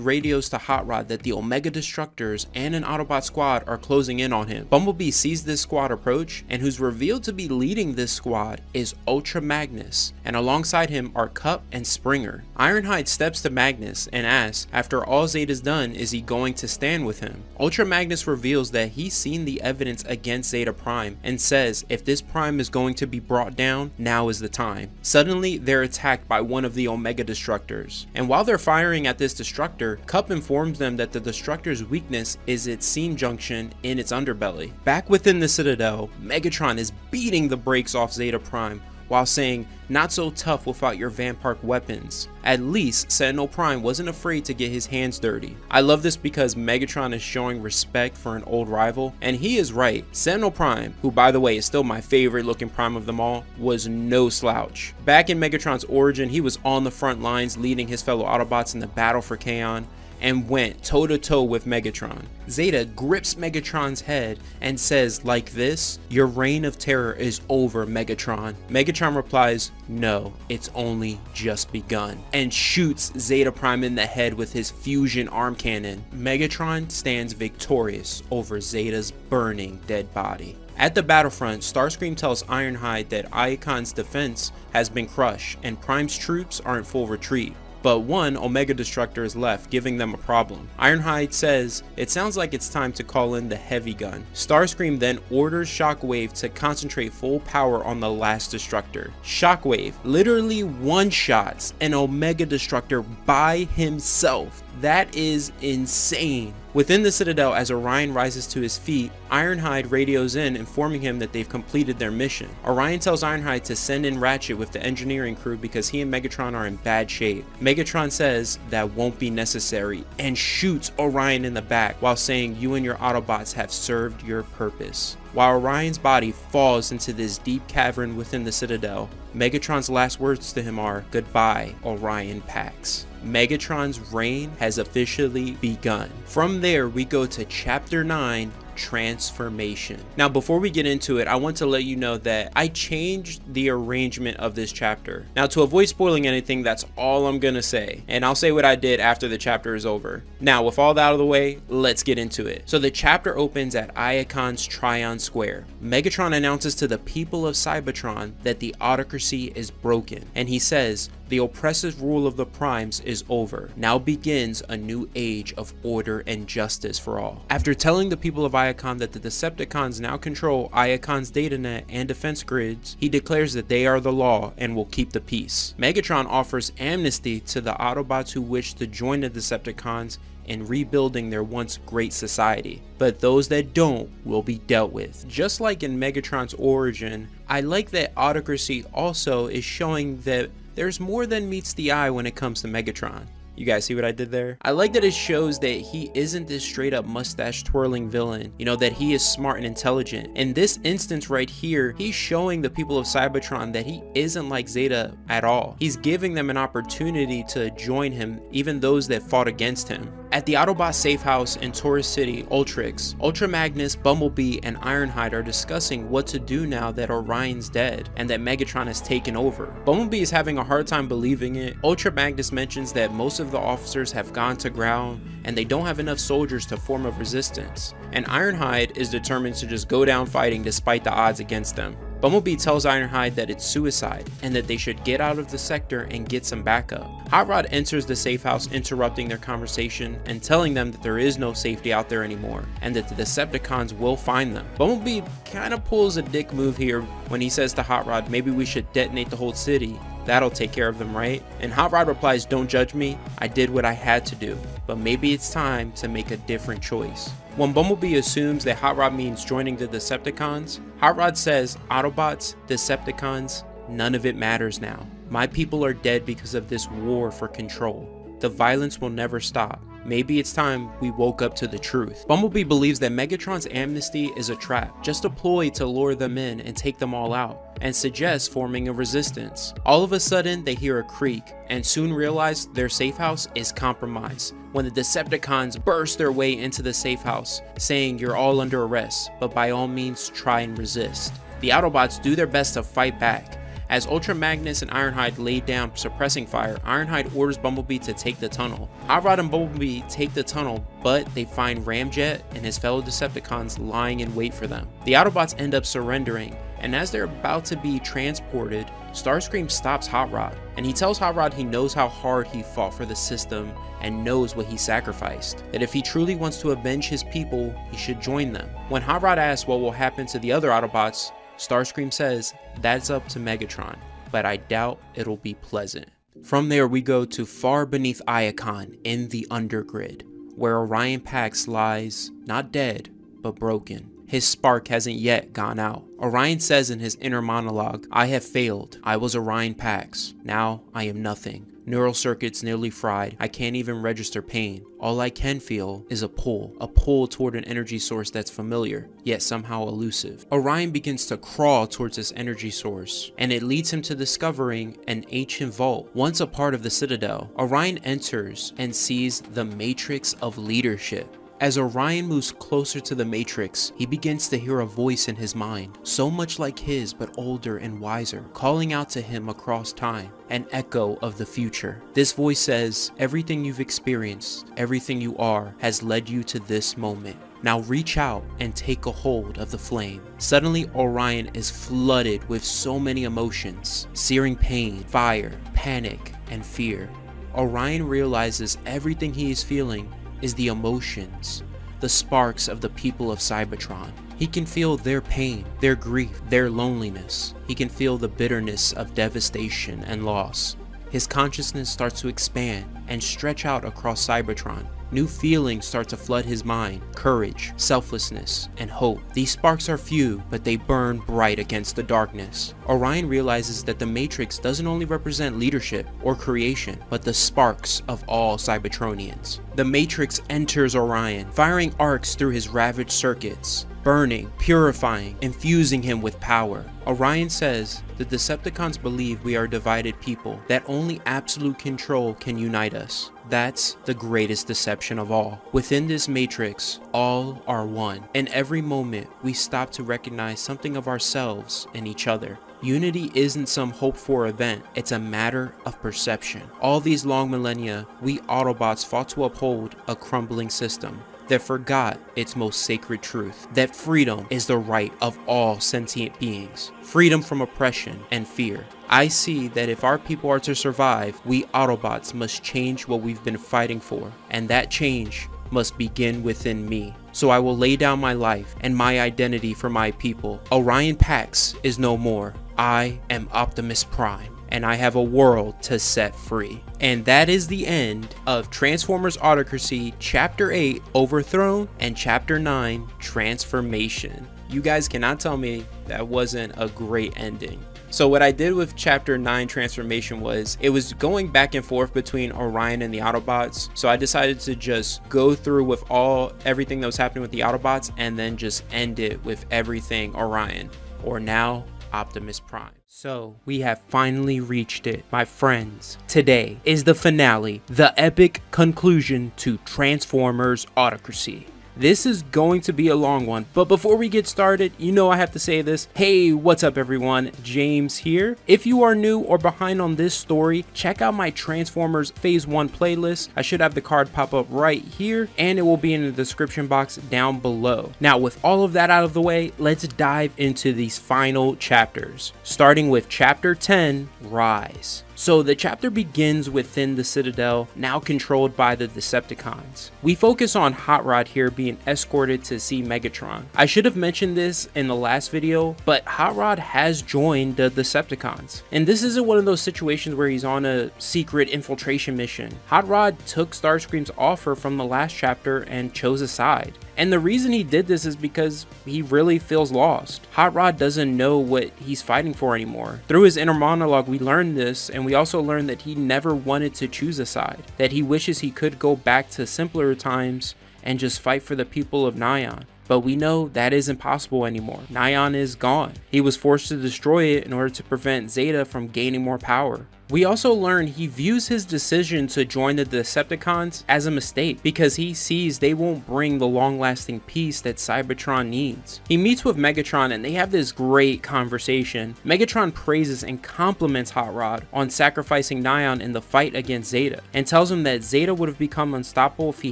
radios to Hot Rod that the Omega Destructors and an Autobot squad are closing in on him. Bumblebee sees this squad approach, and who's revealed to be leading this squad is Ultra Magnus, and alongside him are Cup and Springer. Ironhide steps to Magnus and asks, after all Zeta's done, is he going to stand with him? Ultra Magnus reveals that he's seen the evidence against Zeta Prime and says if this Prime is going to be brought down, now is the time. Suddenly, they're attacked by one of the Omega Destructors. And while they're firing at this destructor, Cup informs them that the destructor's weakness is its seam junction in its underbelly. Back within the Citadel, Megatron is beating the brakes off Zeta Prime while saying, "Not so tough without your Vampark weapons." At least Sentinel Prime wasn't afraid to get his hands dirty. I love this because Megatron is showing respect for an old rival, and he is right. Sentinel Prime, who by the way is still my favorite looking Prime of them all, was no slouch. Back in Megatron's origin, he was on the front lines leading his fellow Autobots in the battle for Kaon, and went toe-to-toe with Megatron. Zeta grips Megatron's head and says, "Like this? Your reign of terror is over, Megatron." Megatron replies, "No, it's only just begun," and shoots Zeta Prime in the head with his fusion arm cannon. Megatron stands victorious over Zeta's burning dead body. At the battlefront, Starscream tells Ironhide that Iacon's defense has been crushed and Prime's troops are in full retreat. But one Omega Destructor is left, giving them a problem. Ironhide says, "It sounds like it's time to call in the heavy gun." Starscream then orders Shockwave to concentrate full power on the last Destructor. Shockwave literally one-shots an Omega Destructor by himself. That is insane. Within the Citadel, as Orion rises to his feet, Ironhide radios in informing him that they've completed their mission. Orion tells Ironhide to send in Ratchet with the engineering crew because he and Megatron are in bad shape. Megatron says that won't be necessary and shoots Orion in the back while saying, "You and your Autobots have served your purpose." While Orion's body falls into this deep cavern within the Citadel, Megatron's last words to him are, "Goodbye, Orion Pax." Megatron's reign has officially begun. From there, we go to Chapter nine, Transformation. Now, before we get into it, I want to let you know that I changed the arrangement of this chapter. Now, to avoid spoiling anything, that's all I'm gonna say, and I'll say what I did after the chapter is over. Now, with all that out of the way, let's get into it. So the chapter opens at Iacon's Tryon Square. Megatron announces to the people of Cybertron that the autocracy is broken, and he says, "The oppressive rule of the Primes is over. Now begins a new age of order and justice for all." After telling the people of Iacon that the Decepticons now control Iacon's datanet and defense grids, he declares that they are the law and will keep the peace. Megatron offers amnesty to the Autobots who wish to join the Decepticons in rebuilding their once great society, but those that don't will be dealt with. Just like in Megatron's origin, I like that autocracy also is showing that there's more than meets the eye when it comes to Megatron. You guys see what I did there? I like that it shows that he isn't this straight up mustache twirling villain, you know, that he is smart and intelligent. In this instance right here, he's showing the people of Cybertron that he isn't like Zeta at all. He's giving them an opportunity to join him, even those that fought against him. At the Autobot safehouse in Taurus City, Ultrix, Ultra Magnus, Bumblebee, and Ironhide are discussing what to do now that Orion's dead and that Megatron has taken over. Bumblebee is having a hard time believing it. Ultra Magnus mentions that most of the officers have gone to ground and they don't have enough soldiers to form a resistance, and Ironhide is determined to just go down fighting despite the odds against them. Bumblebee tells Ironhide that it's suicide and that they should get out of the sector and get some backup. Hot Rod enters the safe house, interrupting their conversation and telling them that there is no safety out there anymore and that the Decepticons will find them. Bumblebee kinda pulls a dick move here when he says to Hot Rod, "Maybe we should detonate the whole city. That'll take care of them, right?" And Hot Rod replies, "Don't judge me. I did what I had to do, but maybe it's time to make a different choice." When Bumblebee assumes that Hot Rod means joining the Decepticons, Hot Rod says, "Autobots, Decepticons, none of it matters now. My people are dead because of this war for control. The violence will never stop. Maybe it's time we woke up to the truth." Bumblebee believes that Megatron's amnesty is a trap, just a ploy to lure them in and take them all out, and suggests forming a resistance. All of a sudden, they hear a creak and soon realize their safe house is compromised when the Decepticons burst their way into the safe house, saying, "You're all under arrest, but by all means try and resist." The Autobots do their best to fight back. As Ultra Magnus and Ironhide lay down suppressing fire, Ironhide orders Bumblebee to take the tunnel. Hot Rod and Bumblebee take the tunnel, but they find Ramjet and his fellow Decepticons lying in wait for them. The Autobots end up surrendering, and as they're about to be transported, Starscream stops Hot Rod, and he tells Hot Rod he knows how hard he fought for the system and knows what he sacrificed, that if he truly wants to avenge his people, he should join them. When Hot Rod asks what will happen to the other Autobots, Starscream says, "That's up to Megatron, but I doubt it'll be pleasant." From there, we go to far beneath Iacon in the Undergrid, where Orion Pax lies, not dead, but broken. His spark hasn't yet gone out. Orion says in his inner monologue, "I have failed. I was Orion Pax. Now I am nothing. Neural circuits nearly fried. I can't even register pain. All I can feel is a pull, a pull toward an energy source that's familiar, yet somehow elusive." Orion begins to crawl towards this energy source, and it leads him to discovering an ancient vault, once a part of the Citadel. Orion enters and sees the Matrix of Leadership. As Orion moves closer to the Matrix, he begins to hear a voice in his mind, so much like his but older and wiser, calling out to him across time, an echo of the future. This voice says, "Everything you've experienced, everything you are, has led you to this moment. Now reach out and take a hold of the flame." Suddenly, Orion is flooded with so many emotions, searing pain, fire, panic, and fear. Orion realizes everything he is feeling is the emotions, the sparks of the people of Cybertron. He can feel their pain, their grief, their loneliness. He can feel the bitterness of devastation and loss. His consciousness starts to expand and stretch out across Cybertron. New feelings start to flood his mind: courage, selflessness, and hope. These sparks are few, but they burn bright against the darkness. Orion realizes that the Matrix doesn't only represent leadership or creation, but the sparks of all Cybertronians. The Matrix enters Orion, firing arcs through his ravaged circuits, burning, purifying, infusing him with power. Orion says, "The Decepticons believe we are divided people, that only absolute control can unite us. That's the greatest deception of all. Within this Matrix, all are one. In every moment, we stop to recognize something of ourselves and each other. Unity isn't some hope for event, it's a matter of perception. All these long millennia, we Autobots fought to uphold a crumbling system that forgot its most sacred truth, that freedom is the right of all sentient beings, freedom from oppression and fear. I see that if our people are to survive, we Autobots must change what we've been fighting for, and that change must begin within me. So I will lay down my life and my identity for my people. Orion Pax is no more. I am Optimus Prime, and I have a world to set free." And that is the end of Transformers Autocracy Chapter eight, Overthrown, and Chapter nine, Transformation. You guys cannot tell me that wasn't a great ending. So what I did with Chapter nine Transformation was, it was going back and forth between Orion and the Autobots, so I decided to just go through with all everything that was happening with the Autobots and then just end it with everything Orion, or now Optimus Prime. So, we have finally reached it, my friends. Today is the finale, the epic conclusion to Transformers Autocracy. This is going to be a long one, but before we get started, you know I have to say this. Hey, what's up everyone? James here. If you are new or behind on this story, check out my Transformers Phase one playlist. I should have the card pop up right here, and it will be in the description box down below. Now, with all of that out of the way, let's dive into these final chapters, starting with Chapter ten, Rise. So the chapter begins within the Citadel, now controlled by the Decepticons. We focus on Hot Rod here being escorted to see Megatron. I should have mentioned this in the last video, but Hot Rod has joined the Decepticons. And this isn't one of those situations where he's on a secret infiltration mission. Hot Rod took Starscream's offer from the last chapter and chose a side. And the reason he did this is because he really feels lost. Hot Rod doesn't know what he's fighting for anymore. Through his inner monologue, we learn this, and we also learn that he never wanted to choose a side, that he wishes he could go back to simpler times and just fight for the people of Nyan. But we know that isn't possible anymore. Nyan is gone. He was forced to destroy it in order to prevent Zeta from gaining more power. We also learn he views his decision to join the Decepticons as a mistake because he sees they won't bring the long-lasting peace that Cybertron needs. He meets with Megatron and they have this great conversation. Megatron praises and compliments Hot Rod on sacrificing Nyan in the fight against Zeta and tells him that Zeta would have become unstoppable if he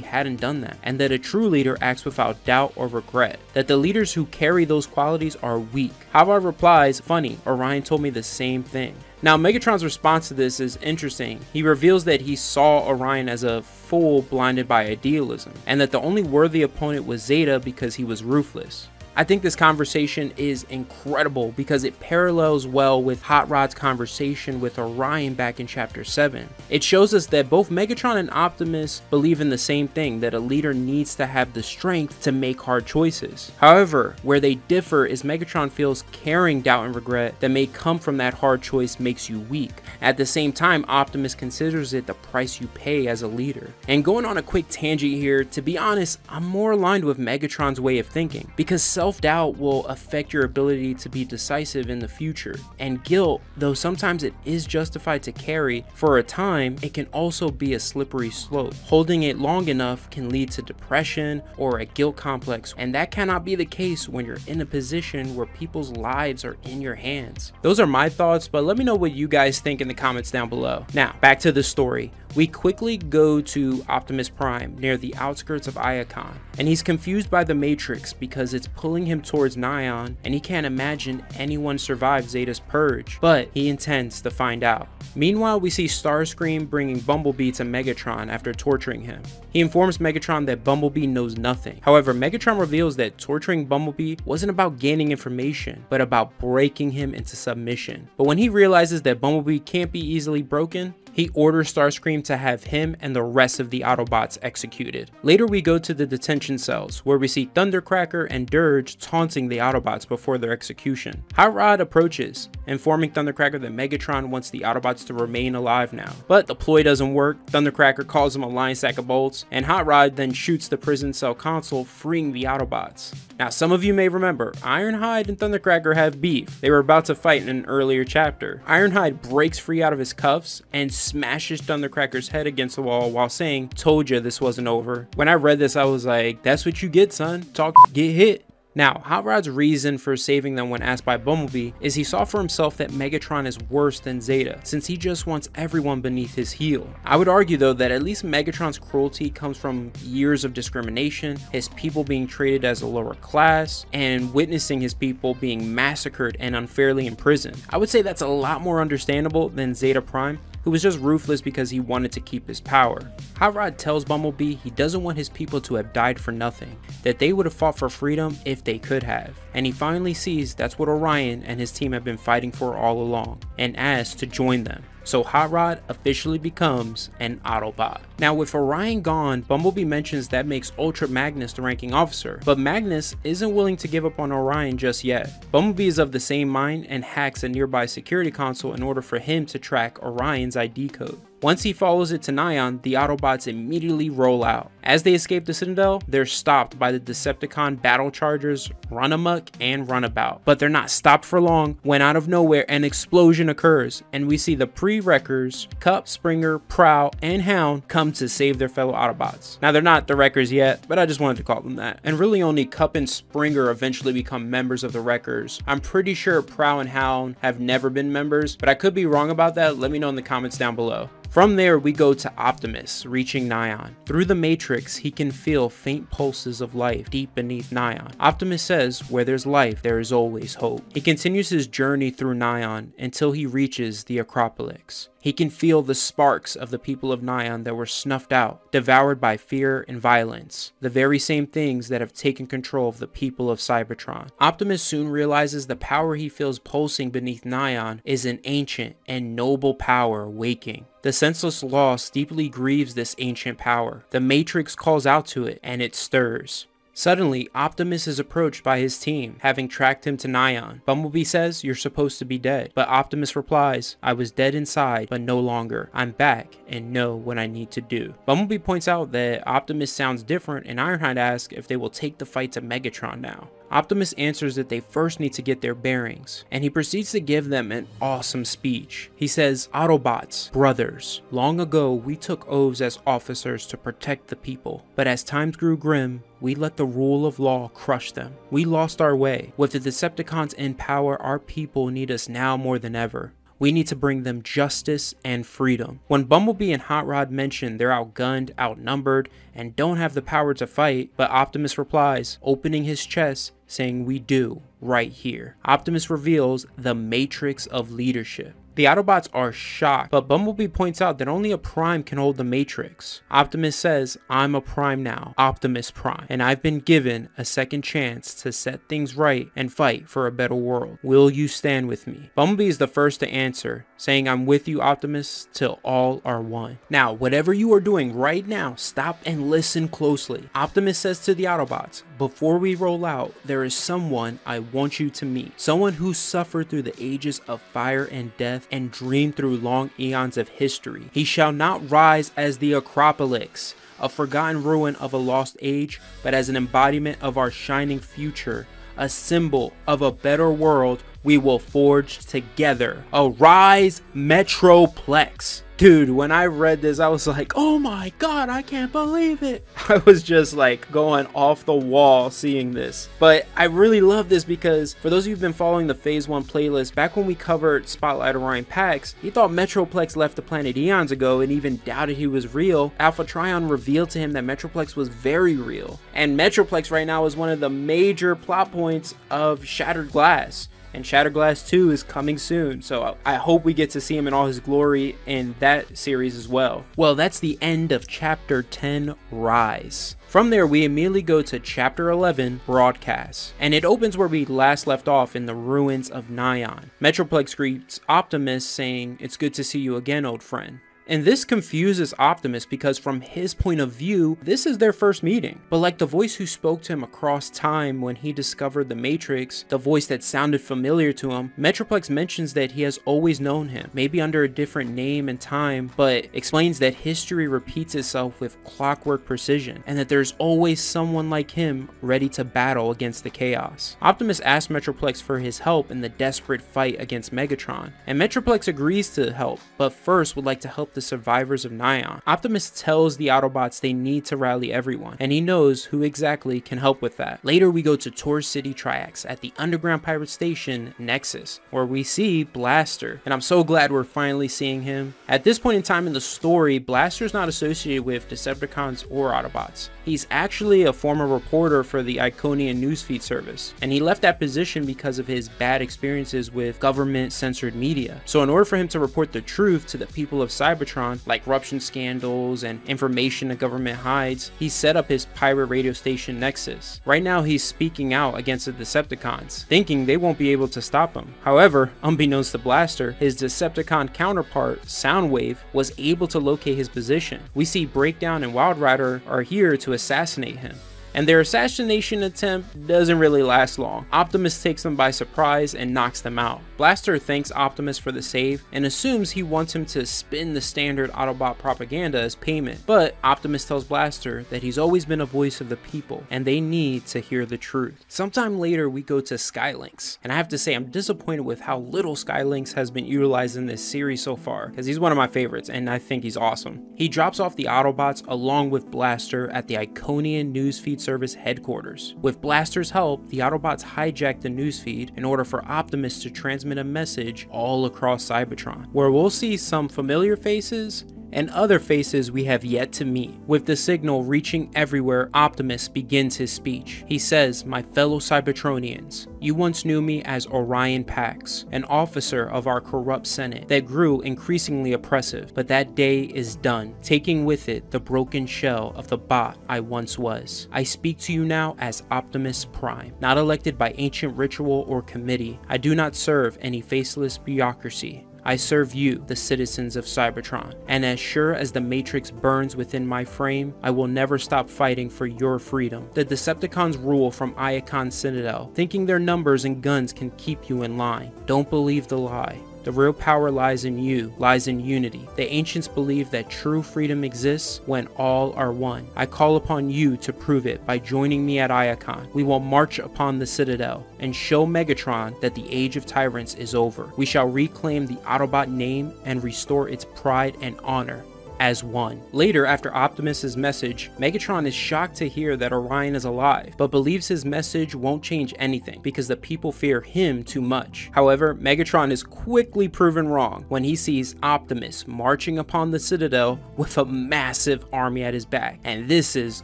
hadn't done that, and that a true leader acts without doubt or regret, that the leaders who carry those qualities are weak. Hot Rod replies, "Funny, Orion told me the same thing." Now, Megatron's response to this is interesting. He reveals that he saw Orion as a fool blinded by idealism, and that the only worthy opponent was Zeta because he was ruthless. I think this conversation is incredible because it parallels well with Hot Rod's conversation with Orion back in Chapter seven. It shows us that both Megatron and Optimus believe in the same thing, that a leader needs to have the strength to make hard choices. However, where they differ is Megatron feels carrying doubt and regret that may come from that hard choice makes you weak. At the same time, Optimus considers it the price you pay as a leader. And going on a quick tangent here, to be honest, I'm more aligned with Megatron's way of thinking, because some self-doubt will affect your ability to be decisive in the future, and guilt, though sometimes it is justified to carry for a time, it can also be a slippery slope. Holding it long enough can lead to depression or a guilt complex, and that cannot be the case when you're in a position where people's lives are in your hands. Those are my thoughts, but let me know what you guys think in the comments down below. Now, back to the story. We quickly go to Optimus Prime near the outskirts of Iacon, and he's confused by the Matrix because it's pulling him towards Nyan, and he can't imagine anyone survived Zeta's purge, but he intends to find out. Meanwhile, we see Starscream bringing Bumblebee to Megatron after torturing him. He informs Megatron that Bumblebee knows nothing. However, Megatron reveals that torturing Bumblebee wasn't about gaining information, but about breaking him into submission. But when he realizes that Bumblebee can't be easily broken, he orders Starscream to have him and the rest of the Autobots executed. Later, we go to the detention cells, where we see Thundercracker and Dirge taunting the Autobots before their execution. Hot Rod approaches, informing Thundercracker that Megatron wants the Autobots to remain alive now. But the ploy doesn't work. Thundercracker calls him a lion sack of bolts, and Hot Rod then shoots the prison cell console, freeing the Autobots. Now, some of you may remember, Ironhide and Thundercracker have beef. They were about to fight in an earlier chapter. Ironhide breaks free out of his cuffs and smashes Thundercracker's head against the wall while saying, "Told ya this wasn't over." When I read this, I was like, that's what you get, son. Talk, get hit. Now, Hot Rod's reason for saving them when asked by Bumblebee is he saw for himself that Megatron is worse than Zeta, since he just wants everyone beneath his heel. I would argue though that at least Megatron's cruelty comes from years of discrimination, his people being treated as a lower class, and witnessing his people being massacred and unfairly imprisoned. I would say that's a lot more understandable than Zeta Prime, who was just ruthless because he wanted to keep his power. Hot Rod tells Bumblebee he doesn't want his people to have died for nothing, that they would have fought for freedom if they could have. And he finally sees that's what Orion and his team have been fighting for all along, and asks to join them. So Hot Rod officially becomes an Autobot. Now, with Orion gone, Bumblebee mentions that makes Ultra Magnus the ranking officer, but Magnus isn't willing to give up on Orion just yet. Bumblebee is of the same mind and hacks a nearby security console in order for him to track Orion's I D code. Once he follows it to Nyan, the Autobots immediately roll out. As they escape the Citadel, they're stopped by the Decepticon battle chargers Runamuck and Runabout. But they're not stopped for long when out of nowhere an explosion occurs and we see the pre-Wreckers, Cup, Springer, Prowl, and Hound come to save their fellow Autobots. Now they're not the Wreckers yet, but I just wanted to call them that. And really only Cup and Springer eventually become members of the Wreckers. I'm pretty sure Prowl and Hound have never been members, but I could be wrong about that. Let me know in the comments down below. From there, we go to Optimus, reaching Nyan. Through the Matrix, he can feel faint pulses of life deep beneath Nyan. Optimus says, where there's life, there is always hope. He continues his journey through Nyan until he reaches the Acropolis. He can feel the sparks of the people of Nyan that were snuffed out, devoured by fear and violence, the very same things that have taken control of the people of Cybertron. Optimus soon realizes the power he feels pulsing beneath Nyan is an ancient and noble power waking. The senseless loss deeply grieves this ancient power. The Matrix calls out to it, and it stirs. Suddenly, Optimus is approached by his team, having tracked him to Nyan. Bumblebee says, you're supposed to be dead. But Optimus replies, I was dead inside, but no longer. I'm back and know what I need to do. Bumblebee points out that Optimus sounds different, and Ironhide asks if they will take the fight to Megatron now. Optimus answers that they first need to get their bearings, and he proceeds to give them an awesome speech. He says, Autobots, brothers, long ago we took oaths as officers to protect the people, but as times grew grim, we let the rule of law crush them. We lost our way. With the Decepticons in power, our people need us now more than ever. We need to bring them justice and freedom. When Bumblebee and Hot Rod mention they're outgunned, outnumbered, and don't have the power to fight, but Optimus replies, opening his chest, saying, we do, right here. Optimus reveals the matrix of leadership. The Autobots are shocked, but Bumblebee points out that only a Prime can hold the matrix. Optimus says, I'm a Prime now, Optimus Prime, and I've been given a second chance to set things right and fight for a better world. Will you stand with me? Bumblebee is the first to answer, saying, I'm with you, Optimus, till all are one. Now, whatever you are doing right now, stop and listen closely. Optimus says to the Autobots, before we roll out, there is someone I want you to meet. Someone who suffered through the ages of fire and death and dreamed through long eons of history. He shall not rise as the Acropolis, a forgotten ruin of a lost age, but as an embodiment of our shining future, a symbol of a better world we will forge together. Arise, Metroplex. Dude, when I read this, I was like, oh my god, I can't believe it. I was just like going off the wall seeing this. But I really love this because for those of you who've been following the Phase one playlist, back when we covered Spotlight Orion Pax, he thought Metroplex left the planet eons ago and even doubted he was real. Alpha Trion revealed to him that Metroplex was very real. And Metroplex right now is one of the major plot points of Shattered Glass. And Shattered Glass two is coming soon, so I hope we get to see him in all his glory in that series as well. Well, that's the end of Chapter ten, Rise. From there, we immediately go to Chapter eleven, Broadcast, and it opens where we last left off in the ruins of Nyan. Metroplex greets Optimus, saying, it's good to see you again, old friend. And this confuses Optimus because from his point of view, this is their first meeting. But like the voice who spoke to him across time when he discovered the Matrix, the voice that sounded familiar to him, Metroplex mentions that he has always known him, maybe under a different name and time, but explains that history repeats itself with clockwork precision and that there's always someone like him ready to battle against the chaos. Optimus asks Metroplex for his help in the desperate fight against Megatron, and Metroplex agrees to help, but first would like to help the survivors of Nyan. Optimus tells the Autobots they need to rally everyone, and he knows who exactly can help with that. Later, we go to Tor City Triax at the underground pirate station Nexus, where we see Blaster, and I'm so glad we're finally seeing him. At this point in time in the story, Blaster's not associated with Decepticons or Autobots. He's actually a former reporter for the Iconian newsfeed service, and he left that position because of his bad experiences with government-censored media. So in order for him to report the truth to the people of Cybertron, like corruption scandals and information the government hides, he set up his pirate radio station Nexus. Right now, he's speaking out against the Decepticons, thinking they won't be able to stop him. However, unbeknownst to Blaster, his Decepticon counterpart, Soundwave, was able to locate his position. We see Breakdown and Wild Rider are here to assassinate him. and their assassination attempt doesn't really last long. Optimus takes them by surprise and knocks them out. Blaster thanks Optimus for the save and assumes he wants him to spin the standard Autobot propaganda as payment, but Optimus tells Blaster that he's always been a voice of the people and they need to hear the truth. Sometime later we go to Skylinx, and I have to say I'm disappointed with how little Skylinx has been utilized in this series so far, because he's one of my favorites and I think he's awesome. He drops off the Autobots along with Blaster at the Iconian Newsfeed Service headquarters. With Blaster's help, the Autobots hijack the newsfeed in order for Optimus to transmit a message all across Cybertron, where we'll see some familiar faces and other faces we have yet to meet. With the signal reaching everywhere, Optimus begins his speech. He says, "My fellow Cybertronians, you once knew me as Orion Pax, an officer of our corrupt Senate that grew increasingly oppressive, but that day is done, taking with it the broken shell of the bot I once was. I speak to you now as Optimus Prime, not elected by ancient ritual or committee. I do not serve any faceless bureaucracy. I serve you, the citizens of Cybertron, and as sure as the Matrix burns within my frame, I will never stop fighting for your freedom. The Decepticons rule from Iacon Citadel, thinking their numbers and guns can keep you in line. Don't believe the lie. The real power lies in you, lies in unity. The ancients believe that true freedom exists when all are one. I call upon you to prove it by joining me at Iacon. We will march upon the Citadel and show Megatron that the age of tyrants is over. We shall reclaim the Autobot name and restore its pride and honor as one." Later, after Optimus's message, Megatron is shocked to hear that Orion is alive, but believes his message won't change anything because the people fear him too much. However, Megatron is quickly proven wrong when he sees Optimus marching upon the Citadel with a massive army at his back, and this is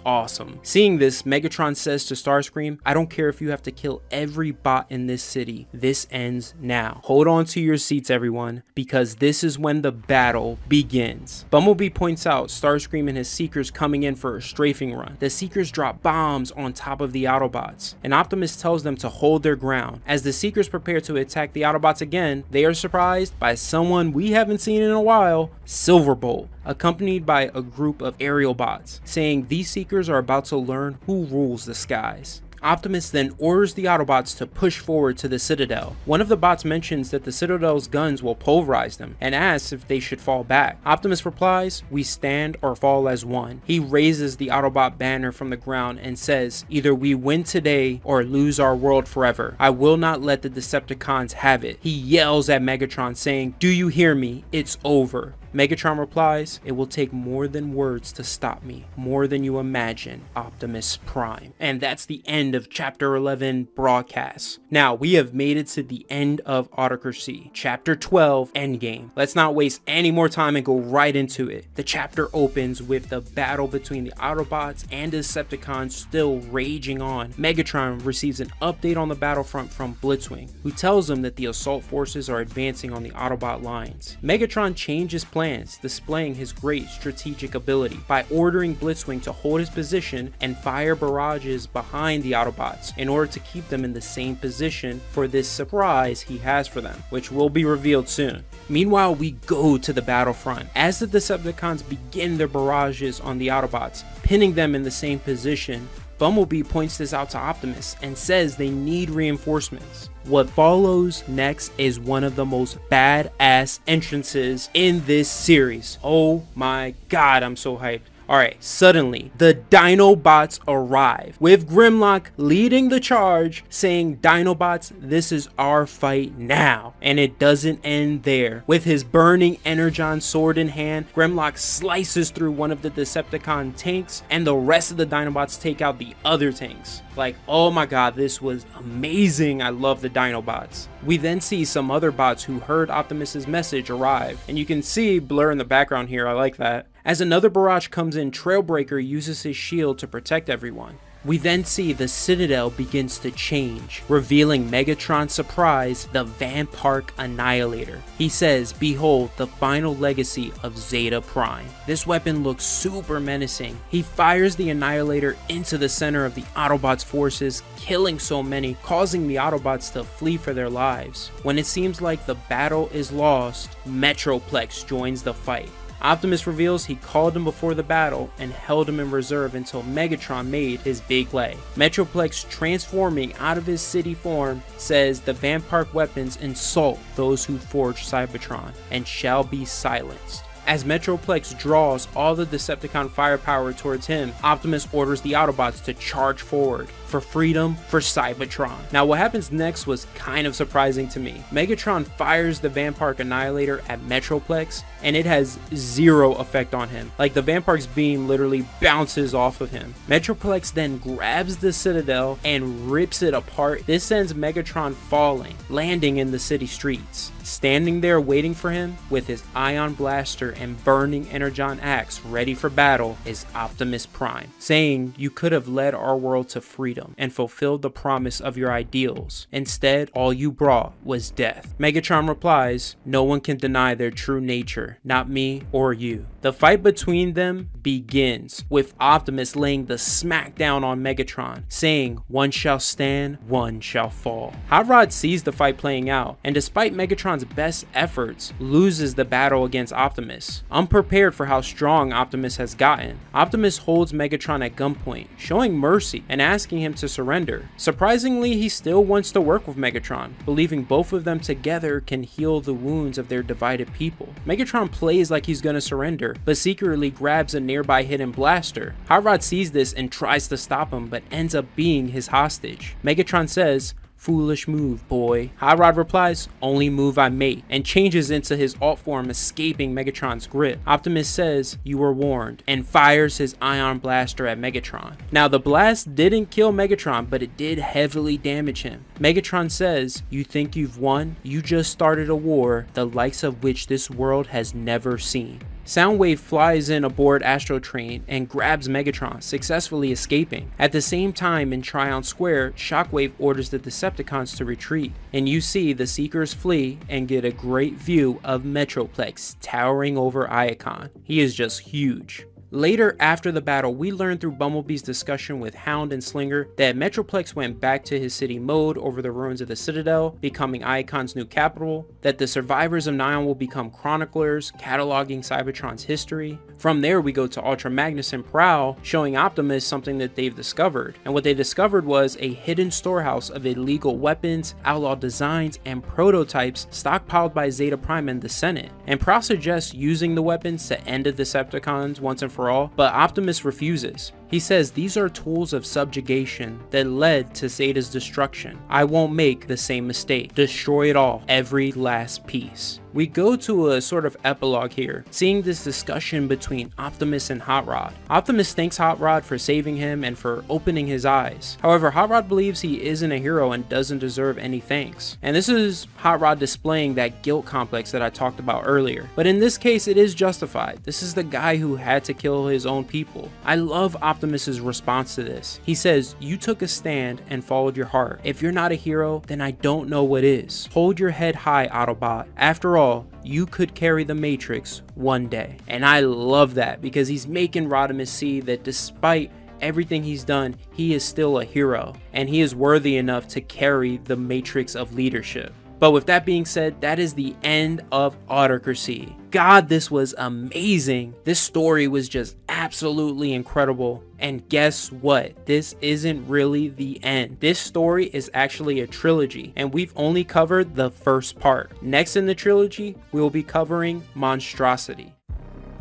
awesome. Seeing this, Megatron says to Starscream, "I don't care if you have to kill every bot in this city. This ends now. Hold on to your seats, everyone, because this is when the battle begins." Bumblebee points out Starscream and his Seekers coming in for a strafing run. The Seekers drop bombs on top of the Autobots, and Optimus tells them to hold their ground. As the Seekers prepare to attack the Autobots again, they are surprised by someone we haven't seen in a while, Silverbolt, accompanied by a group of aerial bots, saying these Seekers are about to learn who rules the skies. Optimus then orders the Autobots to push forward to the Citadel. One of the bots mentions that the Citadel's guns will pulverize them and asks if they should fall back. Optimus replies, "We stand or fall as one." He raises the Autobot banner from the ground and says, "Either we win today or lose our world forever. I will not let the Decepticons have it." He yells at Megatron saying, "Do you hear me? It's over." Megatron replies, "It will take more than words to stop me, more than you imagine, Optimus Prime." And that's the end of Chapter eleven Broadcast. Now, we have made it to the end of Autocracy, Chapter twelve Endgame. Let's not waste any more time and go right into it. The chapter opens with the battle between the Autobots and Decepticons still raging on. Megatron receives an update on the battlefront from Blitzwing, who tells him that the assault forces are advancing on the Autobot lines. Megatron changes plans plans, displaying his great strategic ability by ordering Blitzwing to hold his position and fire barrages behind the Autobots in order to keep them in the same position for this surprise he has for them, which will be revealed soon. Meanwhile, we go to the battlefront as the Decepticons begin their barrages on the Autobots, pinning them in the same position. Bumblebee points this out to Optimus and says they need reinforcements. What follows next is one of the most badass entrances in this series. Oh my god, I'm so hyped. Alright, suddenly, the Dinobots arrive, with Grimlock leading the charge, saying, "Dinobots, this is our fight now." And it doesn't end there. With his burning Energon sword in hand, Grimlock slices through one of the Decepticon tanks, and the rest of the Dinobots take out the other tanks. Like, oh my god, this was amazing. I love the Dinobots. We then see some other bots who heard Optimus's message arrive, and you can see Blur in the background here, I like that. As another barrage comes in, Trailbreaker uses his shield to protect everyone. We then see the Citadel begins to change, revealing Megatron's surprise, the Vanpark Annihilator. He says, "Behold the final legacy of Zeta Prime." This weapon looks super menacing. He fires the Annihilator into the center of the Autobots' forces, killing so many, causing the Autobots to flee for their lives. When it seems like the battle is lost, Metroplex joins the fight. Optimus reveals he called him before the battle and held him in reserve until Megatron made his big play. Metroplex, transforming out of his city form, says the vampire weapons insult those who forge Cybertron and shall be silenced. As Metroplex draws all the Decepticon firepower towards him, Optimus orders the Autobots to charge forward. For freedom, for Cybertron. Now what happens next was kind of surprising to me. Megatron fires the Vampark Annihilator at Metroplex and it has zero effect on him. Like, the Vampark's beam literally bounces off of him. Metroplex then grabs the Citadel and rips it apart. This sends Megatron falling, landing in the city streets. Standing there waiting for him with his Ion Blaster and burning Energon Axe ready for battle is Optimus Prime, saying, "You could have led our world to freedom and fulfilled the promise of your ideals. Instead, all you brought was death." Megatron replies, "No one can deny their true nature, not me or you." The fight between them begins, with Optimus laying the smackdown on Megatron, saying, "One shall stand, one shall fall." Hot Rod sees the fight playing out, and despite Megatron's best efforts, loses the battle against Optimus. Unprepared for how strong Optimus has gotten, Optimus holds Megatron at gunpoint, showing mercy and asking him to surrender. Surprisingly, he still wants to work with Megatron, believing both of them together can heal the wounds of their divided people. Megatron plays like he's gonna surrender, but secretly grabs a nearby hidden blaster. Hot Rod sees this and tries to stop him, but ends up being his hostage. Megatron says, "Foolish move, boy." Hot Rod replies, "Only move I make," and changes into his alt form, escaping Megatron's grip. Optimus says, "You were warned," and fires his Ion Blaster at Megatron. Now, the blast didn't kill Megatron, but it did heavily damage him. Megatron says, "You think you've won? You just started a war the likes of which this world has never seen." Soundwave flies in aboard Astro Train and grabs Megatron, successfully escaping. At the same time, in Tryon Square, Shockwave orders the Decepticons to retreat, and you see the Seekers flee and get a great view of Metroplex towering over Iacon. He is just huge. Later, after the battle, we learn through Bumblebee's discussion with Hound and Slinger that Metroplex went back to his city mode over the ruins of the Citadel, becoming Iacon's new capital, that the survivors of Nyon will become chroniclers, cataloging Cybertron's history. From there, we go to Ultra Magnus and Prowl, showing Optimus something that they've discovered, and what they discovered was a hidden storehouse of illegal weapons, outlaw designs, and prototypes stockpiled by Zeta Prime and the Senate, and Prowl suggests using the weapons to end the Decepticons once and for For all, but Optimus refuses. He says these are tools of subjugation that led to Zeta's destruction. "I won't make the same mistake. Destroy it all, every last piece." We go to a sort of epilogue here, seeing this discussion between Optimus and Hot Rod. Optimus thanks Hot Rod for saving him and for opening his eyes. However, Hot Rod believes he isn't a hero and doesn't deserve any thanks. And this is Hot Rod displaying that guilt complex that I talked about earlier. But in this case, it is justified. This is the guy who had to kill his own people. I love Optimus's response to this. He says, "You took a stand and followed your heart. If you're not a hero, then I don't know what is. Hold your head high, Autobot. After all, you could carry the Matrix one day." And I love that, because he's making Rodimus see that despite everything he's done, he is still a hero and he is worthy enough to carry the Matrix of leadership. But with that being said, that is the end of Autocracy. God, this was amazing. This story was just absolutely incredible. And guess what? This isn't really the end. This story is actually a trilogy, and we've only covered the first part. Next in the trilogy, we will be covering Monstrosity.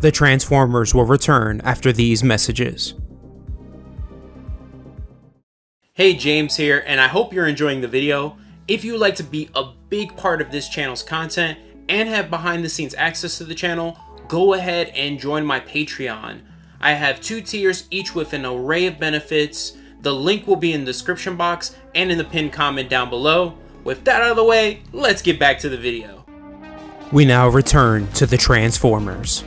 The Transformers will return after these messages. Hey, James here, and I hope you're enjoying the video. If you would like to be a big part of this channel's content and have behind the scenes access to the channel, go ahead and join my Patreon. I have two tiers, each with an array of benefits. The link will be in the description box and in the pinned comment down below. With that out of the way, let's get back to the video. We now return to the Transformers.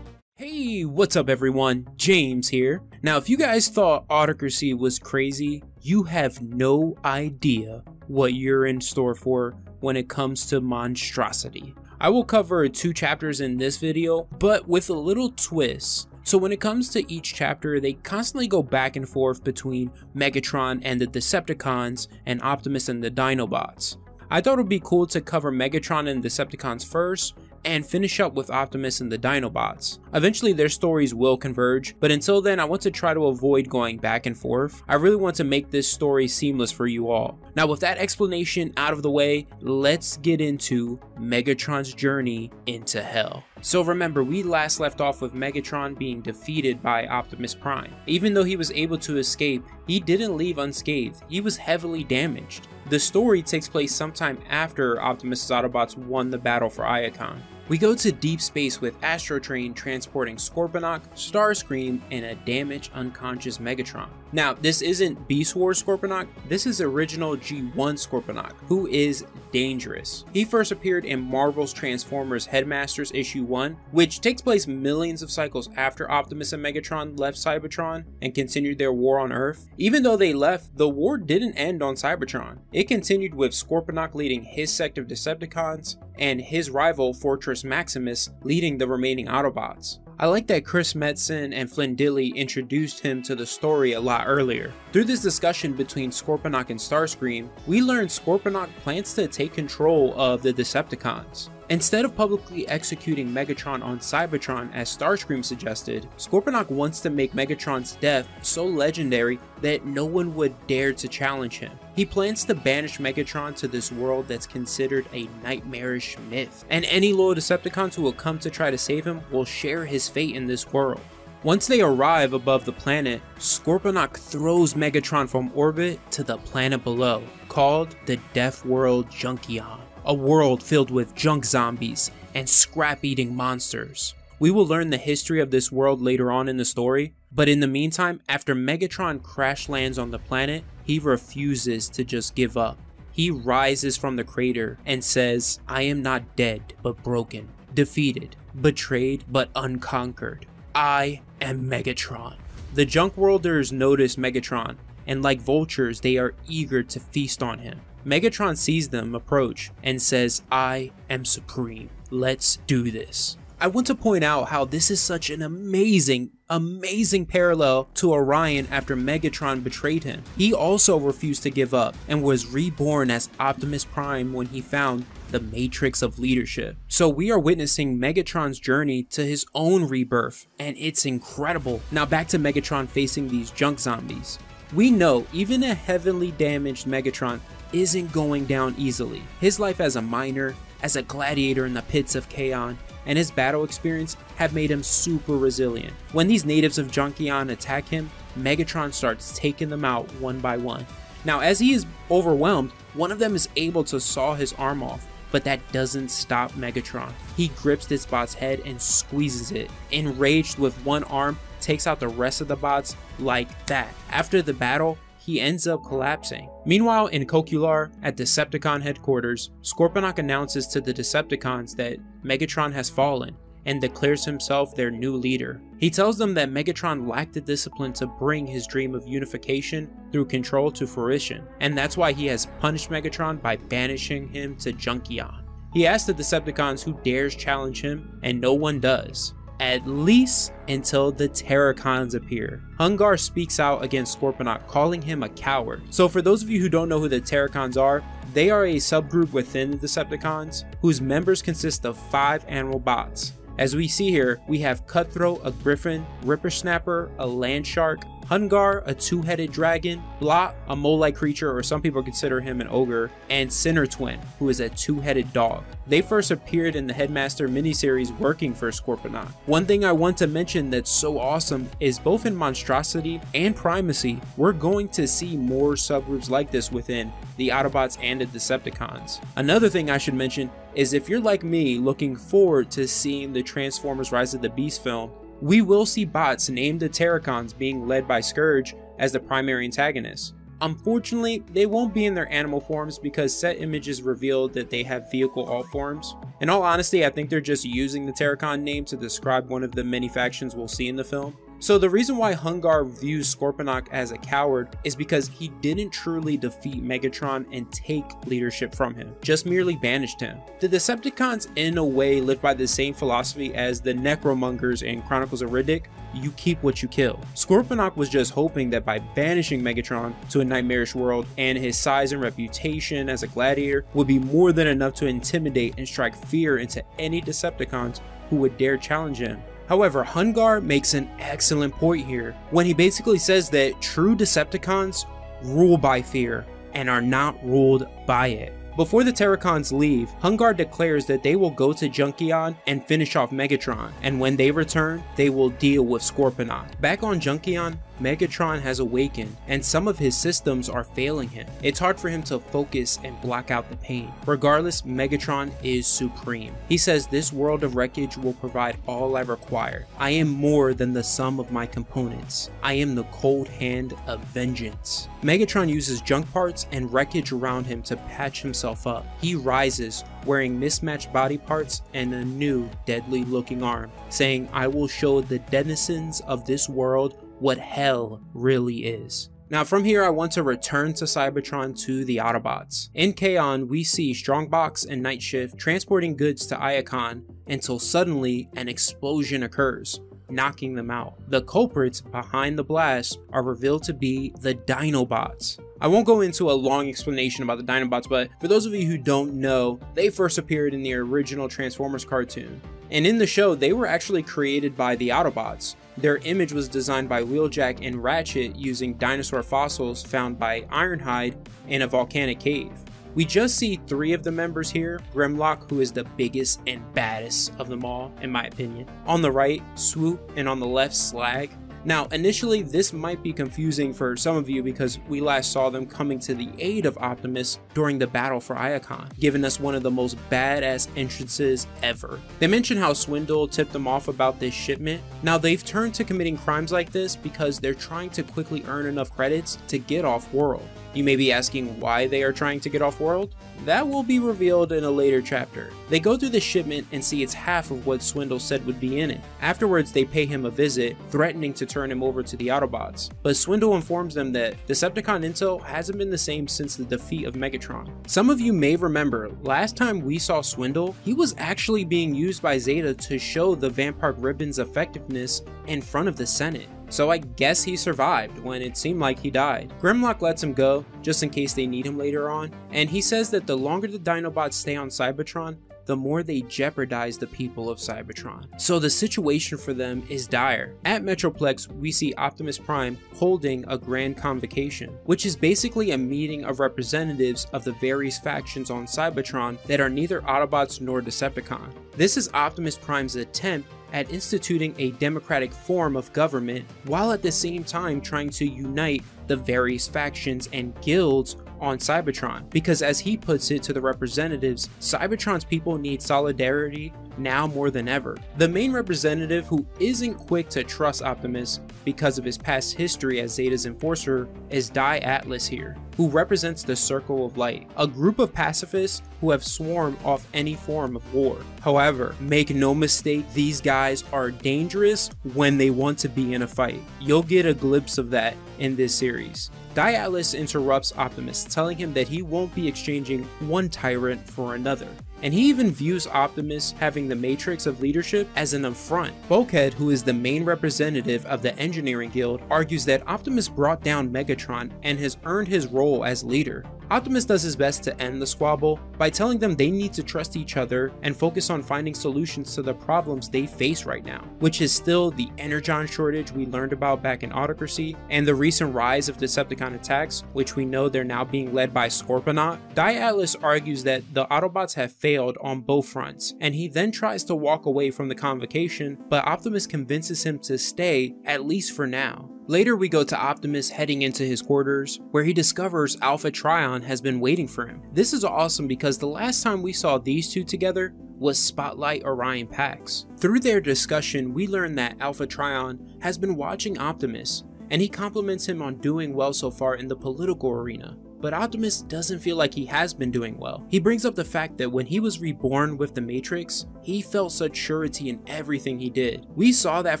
Hey, what's up everyone? James here. Now, if you guys thought Autocracy was crazy, you have no idea what you're in store for when it comes to Monstrosity. I will cover two chapters in this video, but with a little twist. So when it comes to each chapter, they constantly go back and forth between Megatron and the Decepticons and Optimus and the Dinobots. I thought it would be cool to cover Megatron and the Decepticons first, and finish up with Optimus and the Dinobots. Eventually their stories will converge, but until then I want to try to avoid going back and forth. I really want to make this story seamless for you all. Now with that explanation out of the way, let's get into Megatron's journey into hell. So remember, we last left off with Megatron being defeated by Optimus Prime. Even though he was able to escape, he didn't leave unscathed. He was heavily damaged. The story takes place sometime after Optimus' Autobots won the battle for Iacon. We go to deep space with Astro Train transporting Scorponok, Starscream, and a damaged unconscious Megatron. Now, this isn't Beast Wars Scorponok, this is original G one Scorponok, who is dangerous. He first appeared in Marvel's Transformers Headmasters issue one, which takes place millions of cycles after Optimus and Megatron left Cybertron and continued their war on Earth. Even though they left, the war didn't end on Cybertron. It continued with Scorponok leading his sect of Decepticons and his rival Fortress Maximus leading the remaining Autobots. I like that Chris Metzen and Flynn Dilley introduced him to the story a lot earlier. Through this discussion between Scorponok and Starscream, we learn Scorponok plans to take control of the Decepticons. Instead of publicly executing Megatron on Cybertron as Starscream suggested, Scorponok wants to make Megatron's death so legendary that no one would dare to challenge him. He plans to banish Megatron to this world that's considered a nightmarish myth, and any loyal Decepticons who will come to try to save him will share his fate in this world. Once they arrive above the planet, Scorponok throws Megatron from orbit to the planet below, called the Death World Junkion, a world filled with junk zombies and scrap-eating monsters. We will learn the history of this world later on in the story, but in the meantime, after Megatron crash lands on the planet, he refuses to just give up. He rises from the crater and says, "I am not dead, but broken, defeated, betrayed, but unconquered. I am Megatron." The Junkworlders notice Megatron, and like vultures, they are eager to feast on him. Megatron sees them approach and says, "I am supreme. Let's do this." I want to point out how this is such an amazing, amazing parallel to Orion after Megatron betrayed him. He also refused to give up and was reborn as Optimus Prime when he found the matrix of leadership. So we are witnessing Megatron's journey to his own rebirth, and it's incredible. Now back to Megatron facing these junk zombies. We know even a heavily damaged Megatron isn't going down easily. His life as a miner, as a gladiator in the pits of Kaon, and his battle experience have made him super resilient. When these natives of Junkion attack him, Megatron starts taking them out one by one. Now as he is overwhelmed, one of them is able to saw his arm off, but that doesn't stop Megatron. He grips this bot's head and squeezes it. Enraged with one arm, takes out the rest of the bots like that. After the battle, he ends up collapsing. Meanwhile, in Kokular, at Decepticon headquarters, Scorponok announces to the Decepticons that Megatron has fallen and declares himself their new leader. He tells them that Megatron lacked the discipline to bring his dream of unification through control to fruition, and that's why he has punished Megatron by banishing him to Junkion. He asks the Decepticons who dares challenge him, and no one does, at least until the Terracons appear. Hungar speaks out against Scorponok, calling him a coward. So for those of you who don't know who the Terracons are, they are a subgroup within the Decepticons whose members consist of five animal bots. As we see here, we have Cutthroat, a griffin, Rippersnapper, a land shark, Hungar, a two-headed dragon, Blot, a mole-like creature, or some people consider him an ogre, and Sinner Twin, who is a two-headed dog. They first appeared in the Headmaster miniseries working for Scorponok. One thing I want to mention that's so awesome is both in Monstrosity and Primacy, we're going to see more subgroups like this within the Autobots and the Decepticons. Another thing I should mention is if you're like me looking forward to seeing the Transformers Rise of the Beast film, we will see bots named the Terracons being led by Scourge as the primary antagonist. Unfortunately, they won't be in their animal forms because set images revealed that they have vehicle alt forms. In all honesty, I think they're just using the Terracon name to describe one of the many factions we'll see in the film. So the reason why Hungar views Scorponok as a coward is because he didn't truly defeat Megatron and take leadership from him, just merely banished him. The Decepticons in a way lived by the same philosophy as the Necromongers in Chronicles of Riddick: you keep what you kill. Scorponok was just hoping that by banishing Megatron to a nightmarish world, and his size and reputation as a gladiator would be more than enough to intimidate and strike fear into any Decepticons who would dare challenge him. However, Hungar makes an excellent point here when he basically says that true Decepticons rule by fear and are not ruled by it. Before the Terracons leave, Hungar declares that they will go to Junkion and finish off Megatron, and when they return, they will deal with Scorponok. Back on Junkion, Megatron has awakened, and some of his systems are failing him. It's hard for him to focus and block out the pain. Regardless, Megatron is supreme. He says, "This world of wreckage will provide all I require. I am more than the sum of my components. I am the cold hand of vengeance." Megatron uses junk parts and wreckage around him to patch himself up. He rises, wearing mismatched body parts and a new, deadly-looking arm, saying, "I will show the denizens of this world what hell really is." Now from here, I want to return to Cybertron to the Autobots. In Kaon, we see Strongbox and Nightshift transporting goods to Iacon until suddenly an explosion occurs, knocking them out. The culprits behind the blast are revealed to be the Dinobots. I won't go into a long explanation about the Dinobots, but for those of you who don't know, they first appeared in the original Transformers cartoon. And in the show, they were actually created by the Autobots. Their image was designed by Wheeljack and Ratchet using dinosaur fossils found by Ironhide in a volcanic cave. We just see three of the members here: Grimlock, who is the biggest and baddest of them all, in my opinion. On the right, Swoop, and on the left, Slag. Now, initially, this might be confusing for some of you because we last saw them coming to the aid of Optimus during the battle for Iacon, giving us one of the most badass entrances ever. They mention how Swindle tipped them off about this shipment. Now, they've turned to committing crimes like this because they're trying to quickly earn enough credits to get off-world. You may be asking why they are trying to get off-world? That will be revealed in a later chapter. They go through the shipment and see it's half of what Swindle said would be in it. Afterwards, they pay him a visit, threatening to turn him over to the Autobots. But Swindle informs them that Decepticon intel hasn't been the same since the defeat of Megatron. Some of you may remember, last time we saw Swindle, he was actually being used by Zeta to show the Vanpark Ribbon's effectiveness in front of the Senate. So I guess he survived when it seemed like he died. Grimlock lets him go, just in case they need him later on, and he says that the longer the Dinobots stay on Cybertron, the more they jeopardize the people of Cybertron. So the situation for them is dire. At Metroplex, we see Optimus Prime holding a grand convocation, which is basically a meeting of representatives of the various factions on Cybertron that are neither Autobots nor Decepticon. This is Optimus Prime's attempt at instituting a democratic form of government, while at the same time trying to unite the various factions and guilds on Cybertron, because as he puts it to the representatives, Cybertron's people need solidarity now more than ever. The main representative, who isn't quick to trust Optimus because of his past history as Zeta's enforcer, is Di Atlas here, who represents the Circle of Light, a group of pacifists who have sworn off any form of war. However, make no mistake, these guys are dangerous when they want to be in a fight. You'll get a glimpse of that in this series. Di Atlas interrupts Optimus, telling him that he won't be exchanging one tyrant for another. And he even views Optimus having the matrix of leadership as an affront. Bulkhead, who is the main representative of the Engineering Guild, argues that Optimus brought down Megatron and has earned his role as leader. Optimus does his best to end the squabble by telling them they need to trust each other and focus on finding solutions to the problems they face right now, which is still the energon shortage we learned about back in Autocracy, and the recent rise of Decepticon attacks, which we know they're now being led by Scorponok. Di Atlas argues that the Autobots have failed on both fronts, and he then tries to walk away from the convocation, but Optimus convinces him to stay, at least for now. Later, we go to Optimus heading into his quarters, where he discovers Alpha Trion has been waiting for him. This is awesome because the last time we saw these two together was Spotlight Orion Pax. Through their discussion, we learn that Alpha Trion has been watching Optimus, and he compliments him on doing well so far in the political arena. but Optimus doesn't feel like he has been doing well. He brings up the fact that when he was reborn with the Matrix, he felt such surety in everything he did. We saw that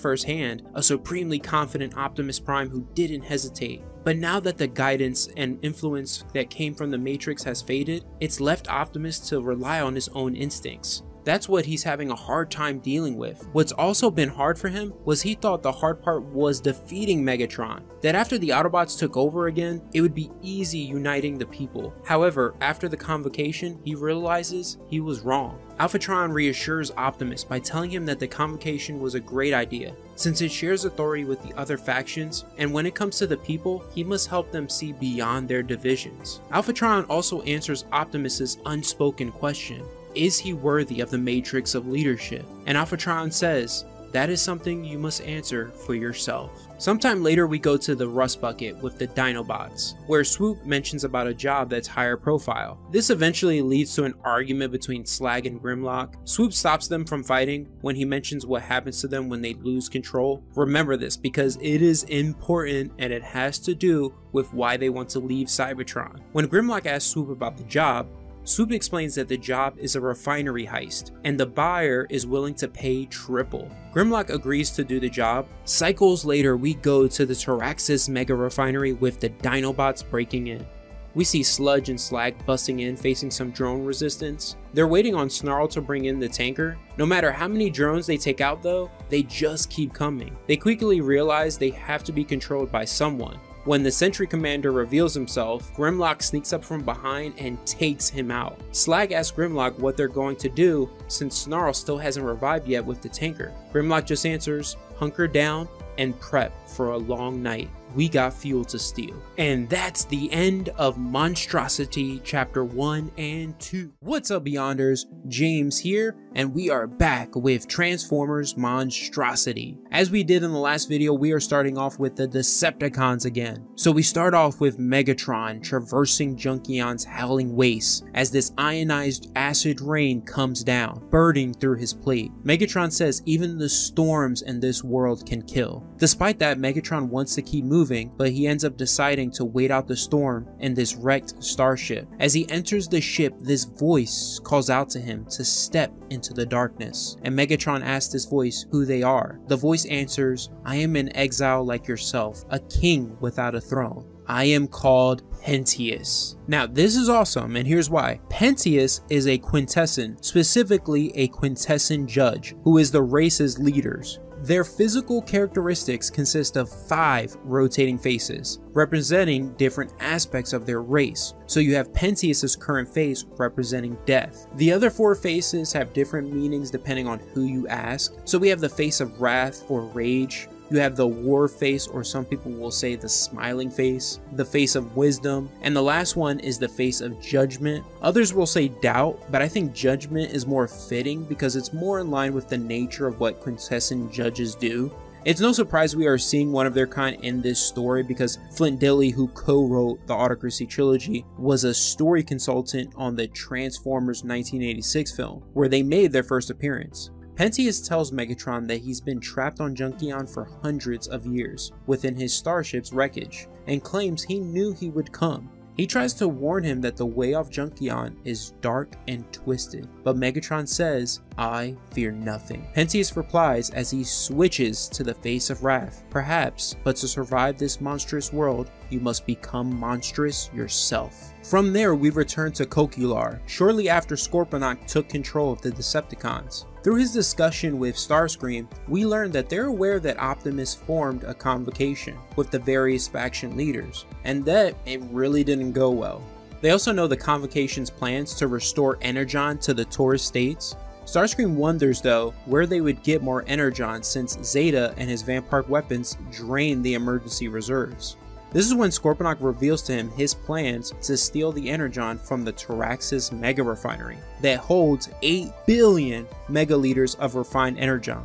firsthand, a supremely confident Optimus Prime who didn't hesitate. But now that the guidance and influence that came from the Matrix has faded, it's left Optimus to rely on his own instincts. That's what he's having a hard time dealing with. What's also been hard for him was he thought the hard part was defeating Megatron, that after the Autobots took over again, it would be easy uniting the people. However, after the convocation, he realizes he was wrong. Alphatron reassures Optimus by telling him that the convocation was a great idea, since it shares authority with the other factions, and when it comes to the people, he must help them see beyond their divisions. Alphatron also answers Optimus's unspoken question. Is he worthy of the matrix of leadership? And Alphatron says, that is something you must answer for yourself. Sometime later, we go to the Rust Bucket with the Dinobots, where Swoop mentions about a job that's higher profile. This eventually leads to an argument between Slag and Grimlock. Swoop stops them from fighting when he mentions what happens to them when they lose control. Remember this because it is important and it has to do with why they want to leave Cybertron. When Grimlock asks Swoop about the job, Swoop explains that the job is a refinery heist, and the buyer is willing to pay triple. Grimlock agrees to do the job. Cycles later, we go to the Taraxis Mega Refinery with the Dinobots breaking in. We see Sludge and Slag busting in, facing some drone resistance. They're waiting on Snarl to bring in the tanker. No matter how many drones they take out though, they just keep coming. They quickly realize they have to be controlled by someone. When the Sentry Commander reveals himself, Grimlock sneaks up from behind and takes him out. Slag asks Grimlock what they're going to do since Snarl still hasn't revived yet with the tanker. Grimlock just answers, hunker down and prep for a long night. We got fuel to steal. And that's the end of Monstrosity Chapter one and two. What's up, Beyonders? James here, and we are back with Transformers Monstrosity. As we did in the last video, we are starting off with the Decepticons again. So we start off with Megatron traversing Junkion's howling waste as this ionized acid rain comes down, burning through his plate. Megatron says even the storms in this world can kill. Despite that, Megatron wants to keep moving Moving, but he ends up deciding to wait out the storm in this wrecked starship. As he enters the ship, this voice calls out to him to step into the darkness, and Megatron asks this voice who they are. The voice answers, I am an exile like yourself, a king without a throne. I am called Pentheus. Now this is awesome, and here's why. Pentheus is a quintesson, specifically a quintesson judge, who is the race's leaders. Their physical characteristics consist of five rotating faces, representing different aspects of their race. So you have Pentheus's current face representing death. The other four faces have different meanings depending on who you ask. So we have the face of wrath or rage. You have the war face, or some people will say the smiling face, the face of wisdom, and the last one is the face of judgment. Others will say doubt, but I think judgment is more fitting because it's more in line with the nature of what quintesson judges do. It's no surprise we are seeing one of their kind in this story because Flint Dilley, who co-wrote the Autocracy trilogy, was a story consultant on the Transformers nineteen eighty-six film, where they made their first appearance. Pentheus tells Megatron that he's been trapped on Junkion for hundreds of years within his starship's wreckage, and claims he knew he would come. He tries to warn him that the way off Junkion is dark and twisted, but Megatron says, I fear nothing. Pentheus replies as he switches to the face of wrath. Perhaps, but to survive this monstrous world, you must become monstrous yourself. From there, we return to Kokular, shortly after Scorponok took control of the Decepticons. Through his discussion with Starscream, we learn that they're aware that Optimus formed a convocation with the various faction leaders, and that it really didn't go well. They also know the convocation's plans to restore Energon to the Taurus states. Starscream wonders though where they would get more Energon since Zeta and his vampire weapons drained the emergency reserves. This is when Scorponok reveals to him his plans to steal the Energon from the Taraxis Mega Refinery that holds eight billion megaliters of refined Energon.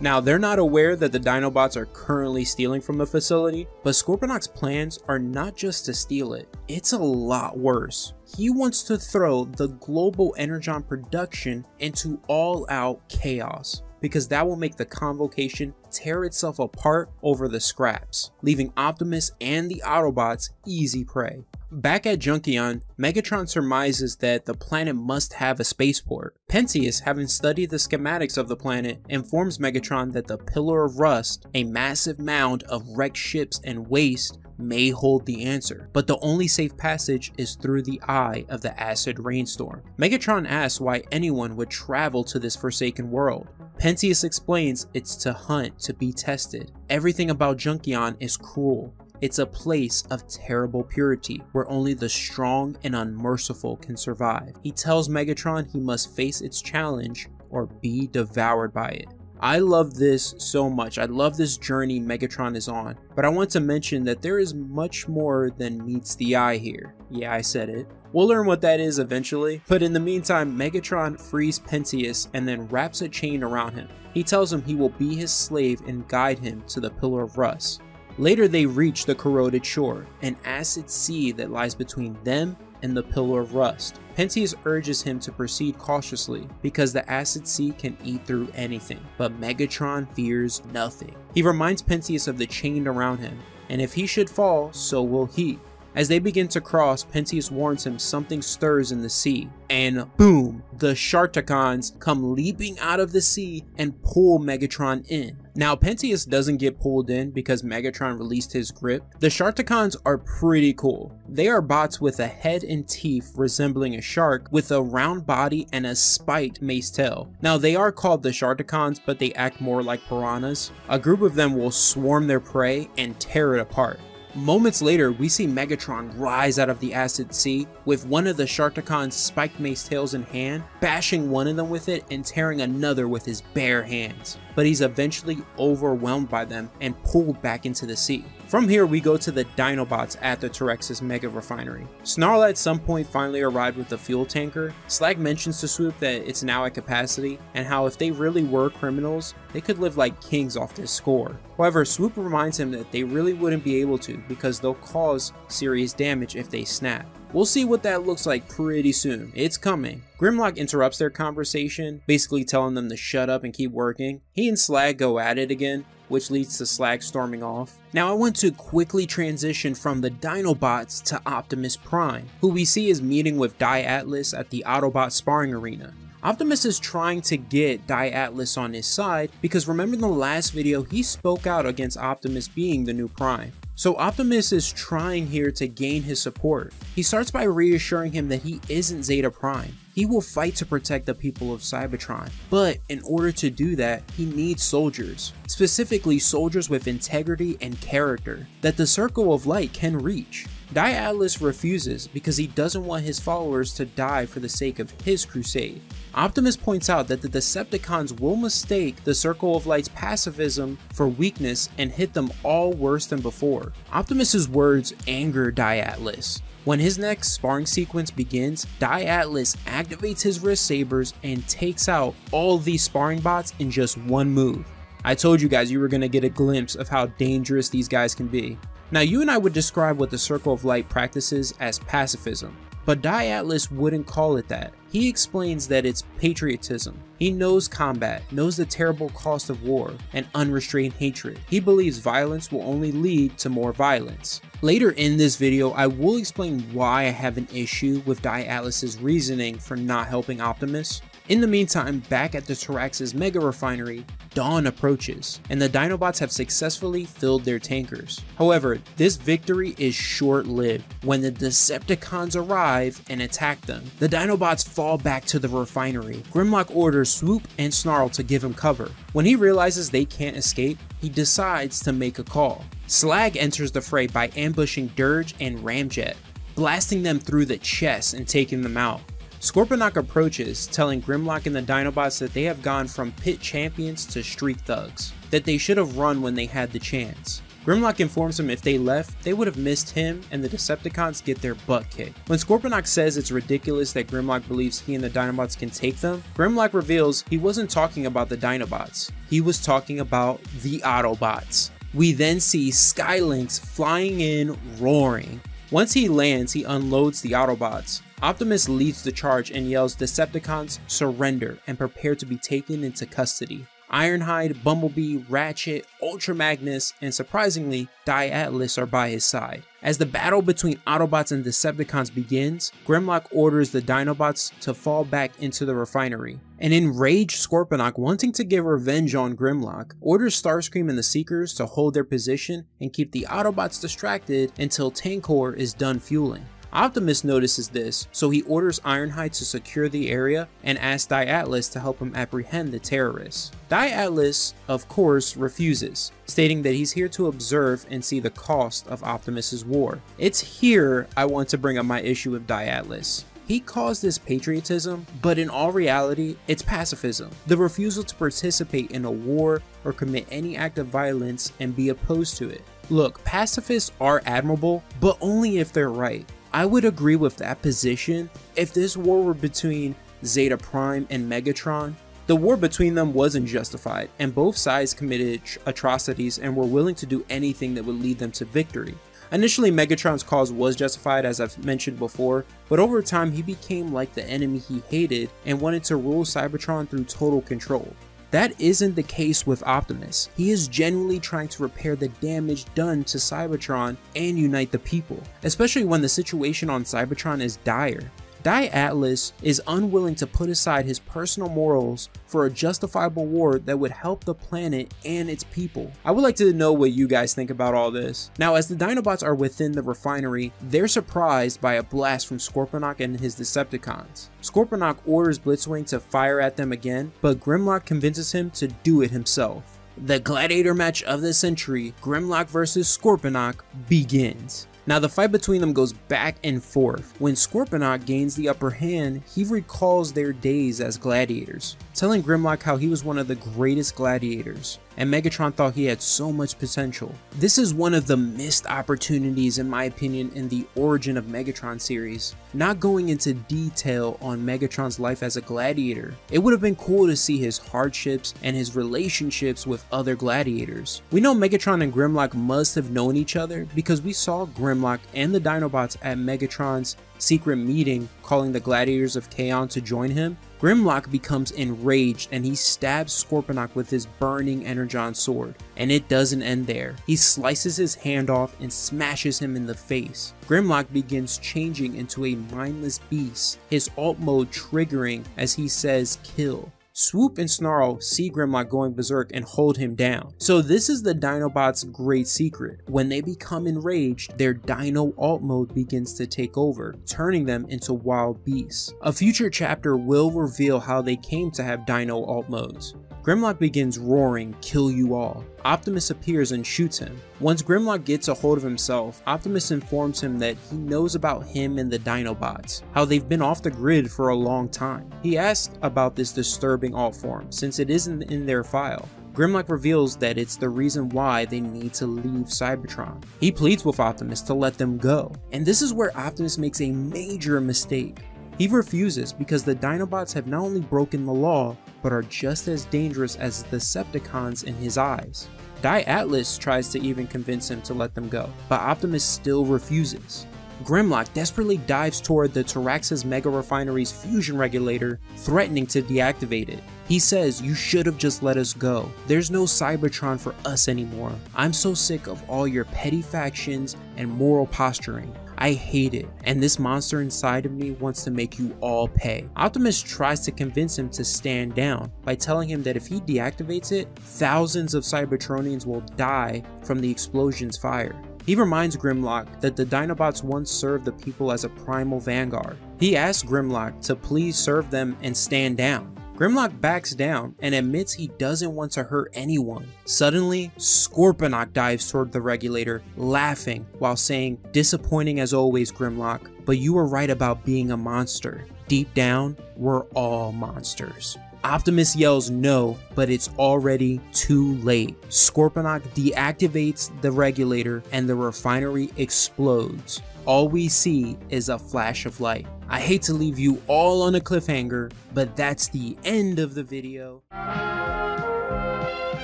Now they're not aware that the Dinobots are currently stealing from the facility, but Scorponok's plans are not just to steal it, it's a lot worse. He wants to throw the global Energon production into all-out chaos. because that will make the Convocation tear itself apart over the scraps, leaving Optimus and the Autobots easy prey. Back at Junkion, Megatron surmises that the planet must have a spaceport. Pentheus, having studied the schematics of the planet, informs Megatron that the Pillar of Rust, a massive mound of wrecked ships and waste, may hold the answer, but the only safe passage is through the eye of the acid rainstorm. Megatron asks why anyone would travel to this forsaken world. Pentheus explains it's to hunt, to be tested. Everything about Junkion is cruel. It's a place of terrible purity where only the strong and unmerciful can survive. He tells Megatron he must face its challenge or be devoured by it. I love this so much. I love this journey Megatron is on, but I want to mention that there is much more than meets the eye here. Yeah, I said it. We'll learn what that is eventually, but in the meantime, Megatron frees Pentheus and then wraps a chain around him. He tells him he will be his slave and guide him to the Pillar of Rust. Later, they reach the corroded shore, an acid sea that lies between them and the Pillar of Rust. Pentheus urges him to proceed cautiously because the acid sea can eat through anything, but Megatron fears nothing. He reminds Pentheus of the chain around him, and if he should fall, so will he. As they begin to cross, Pentheus warns him something stirs in the sea, and boom, the Sharktacons come leaping out of the sea and pull Megatron in. Now, Pentheus doesn't get pulled in because Megatron released his grip. The Sharktacons are pretty cool. They are bots with a head and teeth resembling a shark with a round body and a spiked mace tail. Now, they are called the Sharktacons, but they act more like piranhas. A group of them will swarm their prey and tear it apart. Moments later, we see Megatron rise out of the acid sea with one of the Sharktacon's spiked mace tails in hand, bashing one of them with it and tearing another with his bare hands. But he's eventually overwhelmed by them and pulled back into the sea. From here, we go to the Dinobots at the Terexus Mega Refinery. Snarl at some point finally arrived with the fuel tanker. Slag mentions to Swoop that it's now at capacity and how if they really were criminals, they could live like kings off this score. However, Swoop reminds him that they really wouldn't be able to because they'll cause serious damage if they snap. We'll see what that looks like pretty soon. It's coming. Grimlock interrupts their conversation, basically telling them to shut up and keep working. He and Slag go at it again, which leads to Slag storming off. Now I want to quickly transition from the Dinobots to Optimus Prime, who we see is meeting with Diatlas at the Autobot sparring arena. Optimus is trying to get Diatlas on his side because remember in the last video he spoke out against Optimus being the new Prime. So Optimus is trying here to gain his support. He starts by reassuring him that he isn't Zeta Prime. He will fight to protect the people of Cybertron, but in order to do that, he needs soldiers. Specifically, soldiers with integrity and character that the Circle of Light can reach. Diatlas refuses because he doesn't want his followers to die for the sake of his crusade. Optimus points out that the Decepticons will mistake the Circle of Light's pacifism for weakness and hit them all worse than before. Optimus's words anger Diatlas. When his next sparring sequence begins, Diatlas activates his wrist sabers and takes out all these sparring bots in just one move. I told you guys you were going to get a glimpse of how dangerous these guys can be. Now, you and I would describe what the Circle of Light practices as pacifism, but Diatlas wouldn't call it that. He explains that it's patriotism. He knows combat, knows the terrible cost of war, and unrestrained hatred. He believes violence will only lead to more violence. Later in this video, I will explain why I have an issue with Diatlas's reasoning for not helping Optimus. In the meantime, back at the Terexus Mega Refinery, dawn approaches, and the Dinobots have successfully filled their tankers. However, this victory is short-lived when the Decepticons arrive and attack them. The Dinobots fall back to the refinery. Grimlock orders Swoop and Snarl to give him cover. When he realizes they can't escape, he decides to make a call. Slag enters the fray by ambushing Dirge and Ramjet, blasting them through the chest and taking them out. Scorponok approaches, telling Grimlock and the Dinobots that they have gone from pit champions to street thugs, that they should have run when they had the chance. Grimlock informs him if they left, they would have missed him and the Decepticons get their butt kicked. When Scorponok says it's ridiculous that Grimlock believes he and the Dinobots can take them, Grimlock reveals he wasn't talking about the Dinobots, he was talking about the Autobots. We then see Skylinx flying in, roaring. Once he lands, he unloads the Autobots. Optimus leads the charge and yells, "Decepticons, surrender and prepare to be taken into custody." Ironhide, Bumblebee, Ratchet, Ultra Magnus, and surprisingly, Diatlas are by his side. As the battle between Autobots and Decepticons begins, Grimlock orders the Dinobots to fall back into the refinery. An enraged Scorponok, wanting to give revenge on Grimlock, orders Starscream and the Seekers to hold their position and keep the Autobots distracted until Tankor is done fueling. Optimus notices this, so he orders Ironhide to secure the area and asks Diatlas to help him apprehend the terrorists. Diatlas, of course, refuses, stating that he's here to observe and see the cost of Optimus's war. It's here I want to bring up my issue with Diatlas. He calls this patriotism, but in all reality, it's pacifism. The refusal to participate in a war or commit any act of violence and be opposed to it. Look, pacifists are admirable, but only if they're right. I would agree with that position if this war were between Zeta Prime and Megatron. The war between them wasn't justified, and both sides committed atrocities and were willing to do anything that would lead them to victory. Initially, Megatron's cause was justified, as I've mentioned before, but over time he became like the enemy he hated and wanted to rule Cybertron through total control. That isn't the case with Optimus. He is genuinely trying to repair the damage done to Cybertron and unite the people, especially when the situation on Cybertron is dire. Diatlas is unwilling to put aside his personal morals for a justifiable war that would help the planet and its people. I would like to know what you guys think about all this. Now, as the Dinobots are within the refinery, they're surprised by a blast from Scorponok and his Decepticons. Scorponok orders Blitzwing to fire at them again, but Grimlock convinces him to do it himself. The gladiator match of the century, Grimlock versus Scorponok, begins. Now, the fight between them goes back and forth. When Scorponok gains the upper hand, he recalls their days as gladiators, telling Grimlock how he was one of the greatest gladiators, and Megatron thought he had so much potential. This is one of the missed opportunities, in my opinion, in the origin of Megatron series. Not going into detail on Megatron's life as a gladiator, it would have been cool to see his hardships and his relationships with other gladiators. We know Megatron and Grimlock must have known each other because we saw Grimlock and the Dinobots at Megatron's secret meeting, calling the gladiators of Kaon to join him. Grimlock becomes enraged and he stabs Scorponok with his burning energon sword, and it doesn't end there. He slices his hand off and smashes him in the face. Grimlock begins changing into a mindless beast, his alt mode triggering as he says kill. Swoop and Snarl see Grimlock going berserk and hold him down. So this is the Dinobots' great secret. When they become enraged, their Dino alt mode begins to take over, turning them into wild beasts. A future chapter will reveal how they came to have Dino alt modes. Grimlock begins roaring, "Kill you all." Optimus appears and shoots him. Once Grimlock gets a hold of himself, Optimus informs him that he knows about him and the Dinobots, how they've been off the grid for a long time. He asks about this disturbing alt form, since it isn't in their file. Grimlock reveals that it's the reason why they need to leave Cybertron. He pleads with Optimus to let them go, and this is where Optimus makes a major mistake. He refuses because the Dinobots have not only broken the law, but are just as dangerous as the Decepticons in his eyes. Diatlas tries to even convince him to let them go, but Optimus still refuses. Grimlock desperately dives toward the Tarax's Mega Refinery's fusion regulator, threatening to deactivate it. He says, "You should have just let us go. There's no Cybertron for us anymore. I'm so sick of all your petty factions and moral posturing. I hate it, and this monster inside of me wants to make you all pay." Optimus tries to convince him to stand down by telling him that if he deactivates it, thousands of Cybertronians will die from the explosion's fire. He reminds Grimlock that the Dinobots once served the people as a primal vanguard. He asks Grimlock to please serve them and stand down. Grimlock backs down and admits he doesn't want to hurt anyone. Suddenly, Scorponok dives toward the regulator, laughing while saying, "Disappointing as always, Grimlock, but you were right about being a monster. Deep down, we're all monsters." Optimus yells no, but it's already too late. Scorponok deactivates the regulator and the refinery explodes. All we see is a flash of light. I hate to leave you all on a cliffhanger, but that's the end of the video.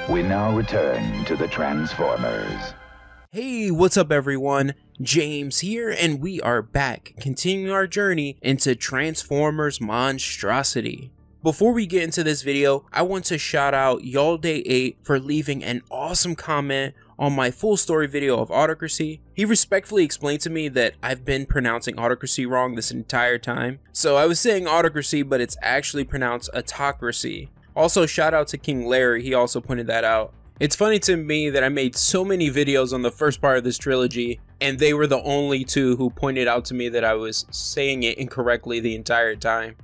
We now return to the Transformers. Hey, what's up everyone? James here, and we are back, continuing our journey into Transformers Monstrosity. Before we get into this video, I want to shout out Y'all Day eight for leaving an awesome comment on my full story video of Autocracy. He respectfully explained to me that I've been pronouncing Autocracy wrong this entire time. So I was saying Autocracy, but it's actually pronounced Autocracy. Also, shout out to King Larry, he also pointed that out. It's funny to me that I made so many videos on the first part of this trilogy, and they were the only two who pointed out to me that I was saying it incorrectly the entire time.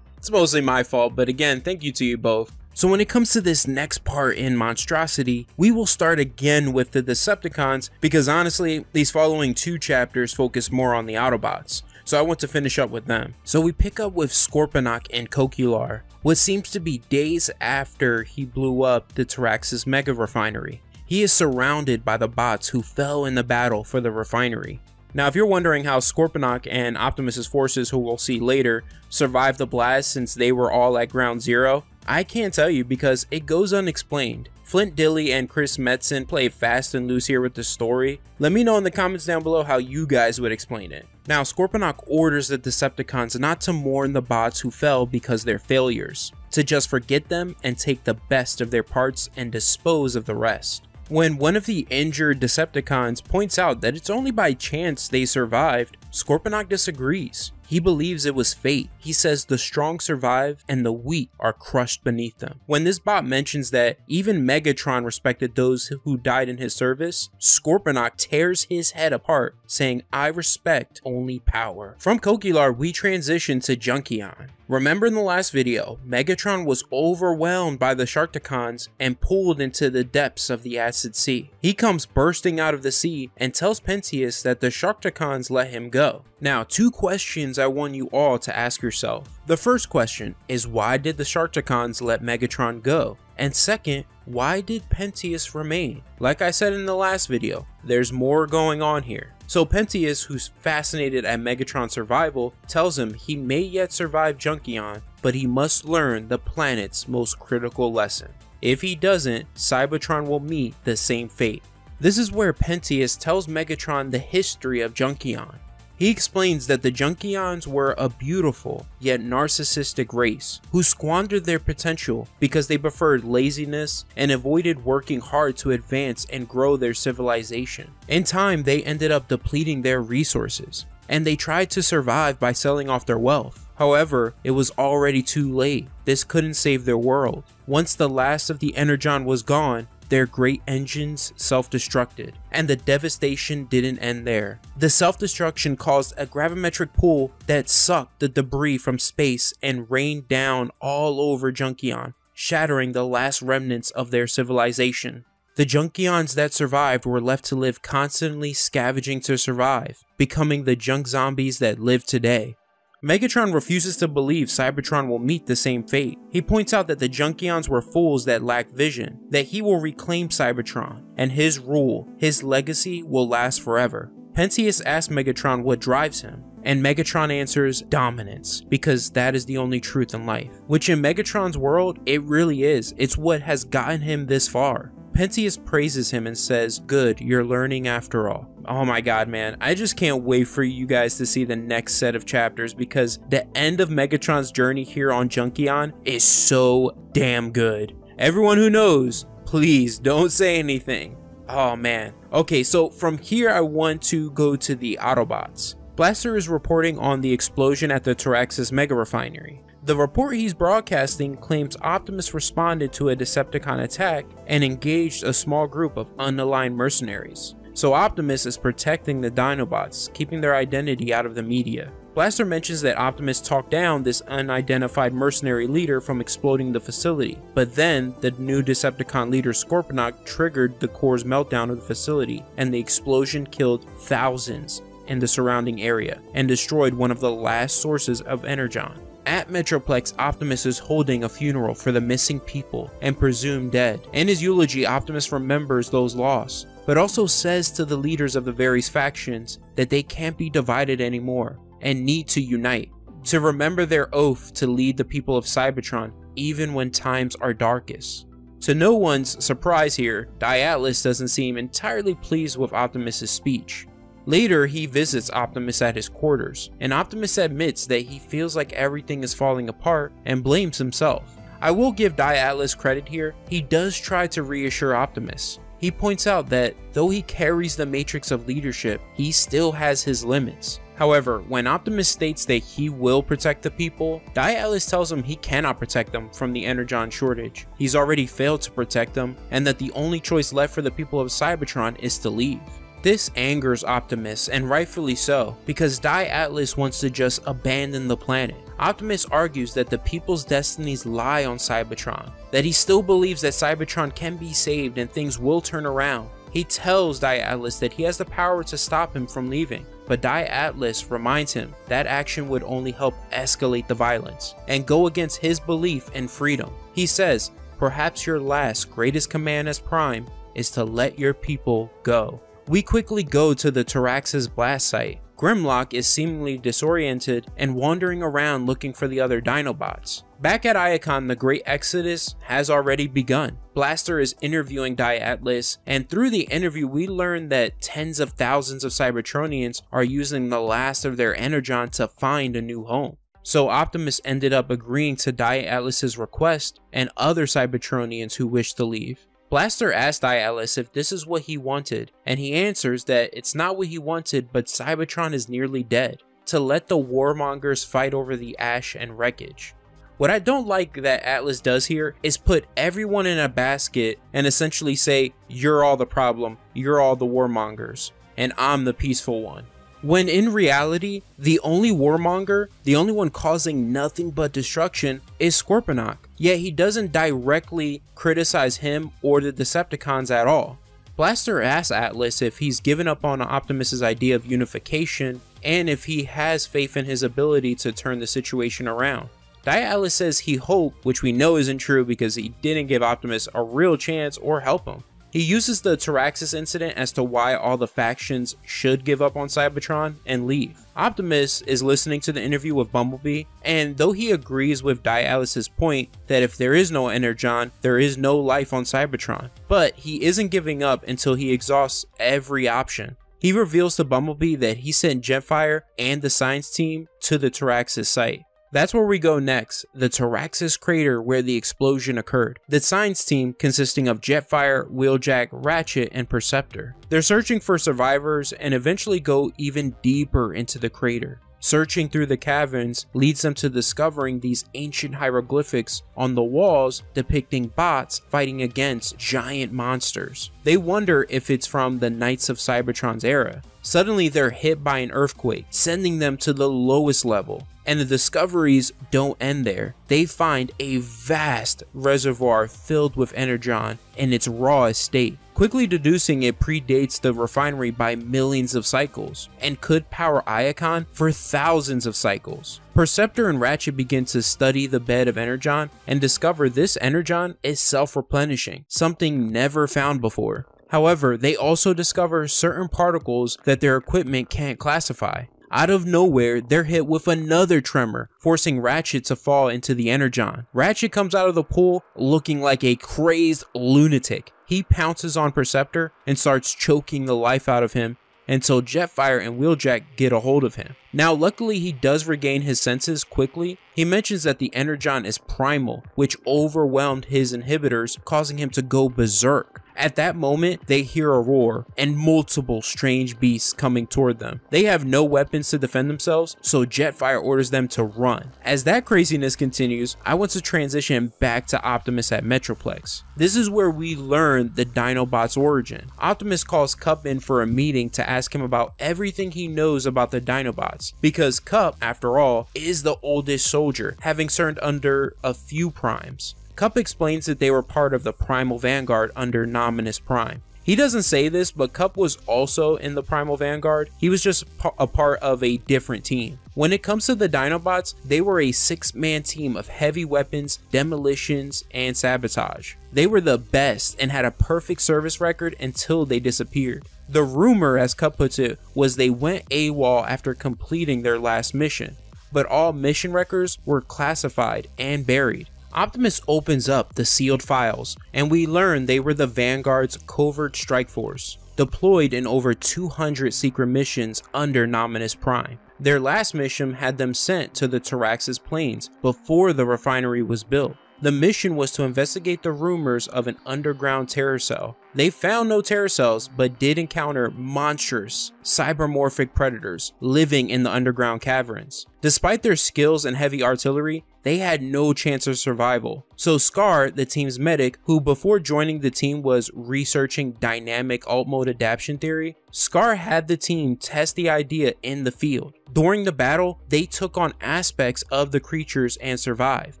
It's mostly my fault, but again, thank you to you both. So when it comes to this next part in Monstrosity, we will start again with the Decepticons, because honestly, these following two chapters focus more on the Autobots, so I want to finish up with them. So we pick up with Scorponok and Coquillar, what seems to be days after he blew up the Taraxis Mega Refinery. He is surrounded by the bots who fell in the battle for the refinery. Now, if you're wondering how Scorponok and Optimus's forces, who we'll see later, survived the blast since they were all at ground zero, I can't tell you because it goes unexplained. Flint Dilly and Chris Metzen play fast and loose here with the story. Let me know in the comments down below how you guys would explain it. Now, Scorponok orders the Decepticons not to mourn the bots who fell because they're failures, to just forget them and take the best of their parts and dispose of the rest. When one of the injured Decepticons points out that it's only by chance they survived, Scorponok disagrees. He believes it was fate. He says the strong survive and the weak are crushed beneath them. When this bot mentions that even Megatron respected those who died in his service, Scorponok tears his head apart, saying, "I respect only power." From Coquillar, we transition to Junkion. Remember in the last video, Megatron was overwhelmed by the Sharktacons and pulled into the depths of the Acid Sea. He comes bursting out of the sea and tells Pentheus that the Sharktacons let him go. Now, two questions I want you all to ask yourself. The first question is, why did the Sharktacons let Megatron go? And second, why did Pentheus remain? Like I said in the last video, there's more going on here. So Pentheus, who's fascinated at Megatron's survival, tells him he may yet survive Junkion, but he must learn the planet's most critical lesson. If he doesn't, Cybertron will meet the same fate. This is where Pentheus tells Megatron the history of Junkion. He explains that the Junkions were a beautiful yet narcissistic race who squandered their potential because they preferred laziness and avoided working hard to advance and grow their civilization. In time, they ended up depleting their resources, and they tried to survive by selling off their wealth. However, it was already too late. This couldn't save their world. Once the last of the Energon was gone, their great engines self-destructed, and the devastation didn't end there. The self-destruction caused a gravimetric pull that sucked the debris from space and rained down all over Junkion, shattering the last remnants of their civilization. The Junkions that survived were left to live constantly scavenging to survive, becoming the junk zombies that live today. Megatron refuses to believe Cybertron will meet the same fate. He points out that the Junkions were fools that lacked vision, that he will reclaim Cybertron, and his rule, his legacy, will last forever. Pentheus asks Megatron what drives him, and Megatron answers, dominance, because that is the only truth in life. Which in Megatron's world, it really is. It's what has gotten him this far. Pentheus praises him and says, good, you're learning after all. Oh my god, man, I just can't wait for you guys to see the next set of chapters, because the end of Megatron's journey here on Junkion is so damn good. Everyone who knows, please don't say anything. Oh man. Okay, so from here I want to go to the Autobots. Blaster is reporting on the explosion at the Taraxis Mega Refinery. The report he's broadcasting claims Optimus responded to a Decepticon attack and engaged a small group of unaligned mercenaries. So Optimus is protecting the Dinobots, keeping their identity out of the media. Blaster mentions that Optimus talked down this unidentified mercenary leader from exploding the facility, but then the new Decepticon leader Scorponok triggered the core's meltdown of the facility, and the explosion killed thousands in the surrounding area and destroyed one of the last sources of Energon. At Metroplex, Optimus is holding a funeral for the missing people and presumed dead. In his eulogy, Optimus remembers those lost, but also says to the leaders of the various factions that they can't be divided anymore and need to unite, to remember their oath to lead the people of Cybertron even when times are darkest. To no one's surprise here, Diatlus doesn't seem entirely pleased with Optimus's speech. Later, he visits Optimus at his quarters, and Optimus admits that he feels like everything is falling apart and blames himself. I will give Diatlas credit here, he does try to reassure Optimus. He points out that though he carries the matrix of leadership, he still has his limits. However, when Optimus states that he will protect the people, Diatlas tells him he cannot protect them from the Energon shortage. He's already failed to protect them, and that the only choice left for the people of Cybertron is to leave. This angers Optimus, and rightfully so, because Diatlas wants to just abandon the planet. Optimus argues that the people's destinies lie on Cybertron, that he still believes that Cybertron can be saved and things will turn around. He tells Diatlas that he has the power to stop him from leaving, but Diatlas reminds him that action would only help escalate the violence and go against his belief in freedom. He says, "Perhaps your last greatest command as Prime is to let your people go." We quickly go to the Tarax's blast site. Grimlock is seemingly disoriented and wandering around looking for the other Dinobots. Back at Iacon, the Great Exodus has already begun. Blaster is interviewing Diatlas, and through the interview we learn that tens of thousands of Cybertronians are using the last of their Energon to find a new home. So Optimus ended up agreeing to Diatlas's request and other Cybertronians who wish to leave. Blaster asks Diatlas if this is what he wanted, and he answers that it's not what he wanted, but Cybertron is nearly dead, to let the warmongers fight over the ash and wreckage. What I don't like that Atlas does here is put everyone in a basket and essentially say, you're all the problem, you're all the warmongers, and I'm the peaceful one. When in reality, the only warmonger, the only one causing nothing but destruction is Scorponok, yet he doesn't directly criticize him or the Decepticons at all. Blaster asks Atlas if he's given up on Optimus's idea of unification and if he has faith in his ability to turn the situation around. Diatlas says he hoped, which we know isn't true because he didn't give Optimus a real chance or help him. He uses the Taraxis incident as to why all the factions should give up on Cybertron and leave. Optimus is listening to the interview with Bumblebee, and though he agrees with Diatlas's point that if there is no Energon, there is no life on Cybertron, but he isn't giving up until he exhausts every option. He reveals to Bumblebee that he sent Jetfire and the science team to the Taraxis site. That's where we go next, the Taraxis crater where the explosion occurred. The science team, consisting of Jetfire, Wheeljack, Ratchet, and Perceptor. They're searching for survivors and eventually go even deeper into the crater. Searching through the caverns leads them to discovering these ancient hieroglyphics on the walls depicting bots fighting against giant monsters. They wonder if it's from the Knights of Cybertron's era. Suddenly they're hit by an earthquake, sending them to the lowest level. And the discoveries don't end there. They find a vast reservoir filled with Energon in its rawest state, quickly deducing it predates the refinery by millions of cycles and could power Iacon for thousands of cycles. Perceptor and Ratchet begin to study the bed of Energon and discover this Energon is self-replenishing, something never found before. However, they also discover certain particles that their equipment can't classify. Out of nowhere, they're hit with another tremor, forcing Ratchet to fall into the Energon. Ratchet comes out of the pool looking like a crazed lunatic. He pounces on Perceptor and starts choking the life out of him until Jetfire and Wheeljack get a hold of him. Now, luckily, he does regain his senses quickly. He mentions that the Energon is primal, which overwhelmed his inhibitors, causing him to go berserk. At that moment, they hear a roar and multiple strange beasts coming toward them. They have no weapons to defend themselves, so Jetfire orders them to run. As that craziness continues, I want to transition back to Optimus at Metroplex. This is where we learn the Dinobot's origin. Optimus calls Cup in for a meeting to ask him about everything he knows about the Dinobots, because Cup, after all, is the oldest soldier, having served under a few primes. Cup explains that they were part of the Primal Vanguard under Nominus Prime. He doesn't say this, but Cup was also in the Primal Vanguard. He was just a part of a different team. When it comes to the Dinobots, they were a six-man team of heavy weapons, demolitions, and sabotage. They were the best and had a perfect service record until they disappeared. The rumor, as Cup puts it, was they went AWOL after completing their last mission, but all mission records were classified and buried. Optimus opens up the sealed files, and we learn they were the Vanguard's covert strike force. deployed in over two hundred secret missions under Nominus Prime. Their last mission had them sent to the Taraxis Plains before the refinery was built. The mission was to investigate the rumors of an underground terror cell. They found no terror cells, but did encounter monstrous, cybermorphic predators living in the underground caverns. Despite their skills and heavy artillery, they had no chance of survival. So Scar, the team's medic, who before joining the team was researching dynamic alt-mode adaptation theory, Scar had the team test the idea in the field. During the battle, they took on aspects of the creatures and survived.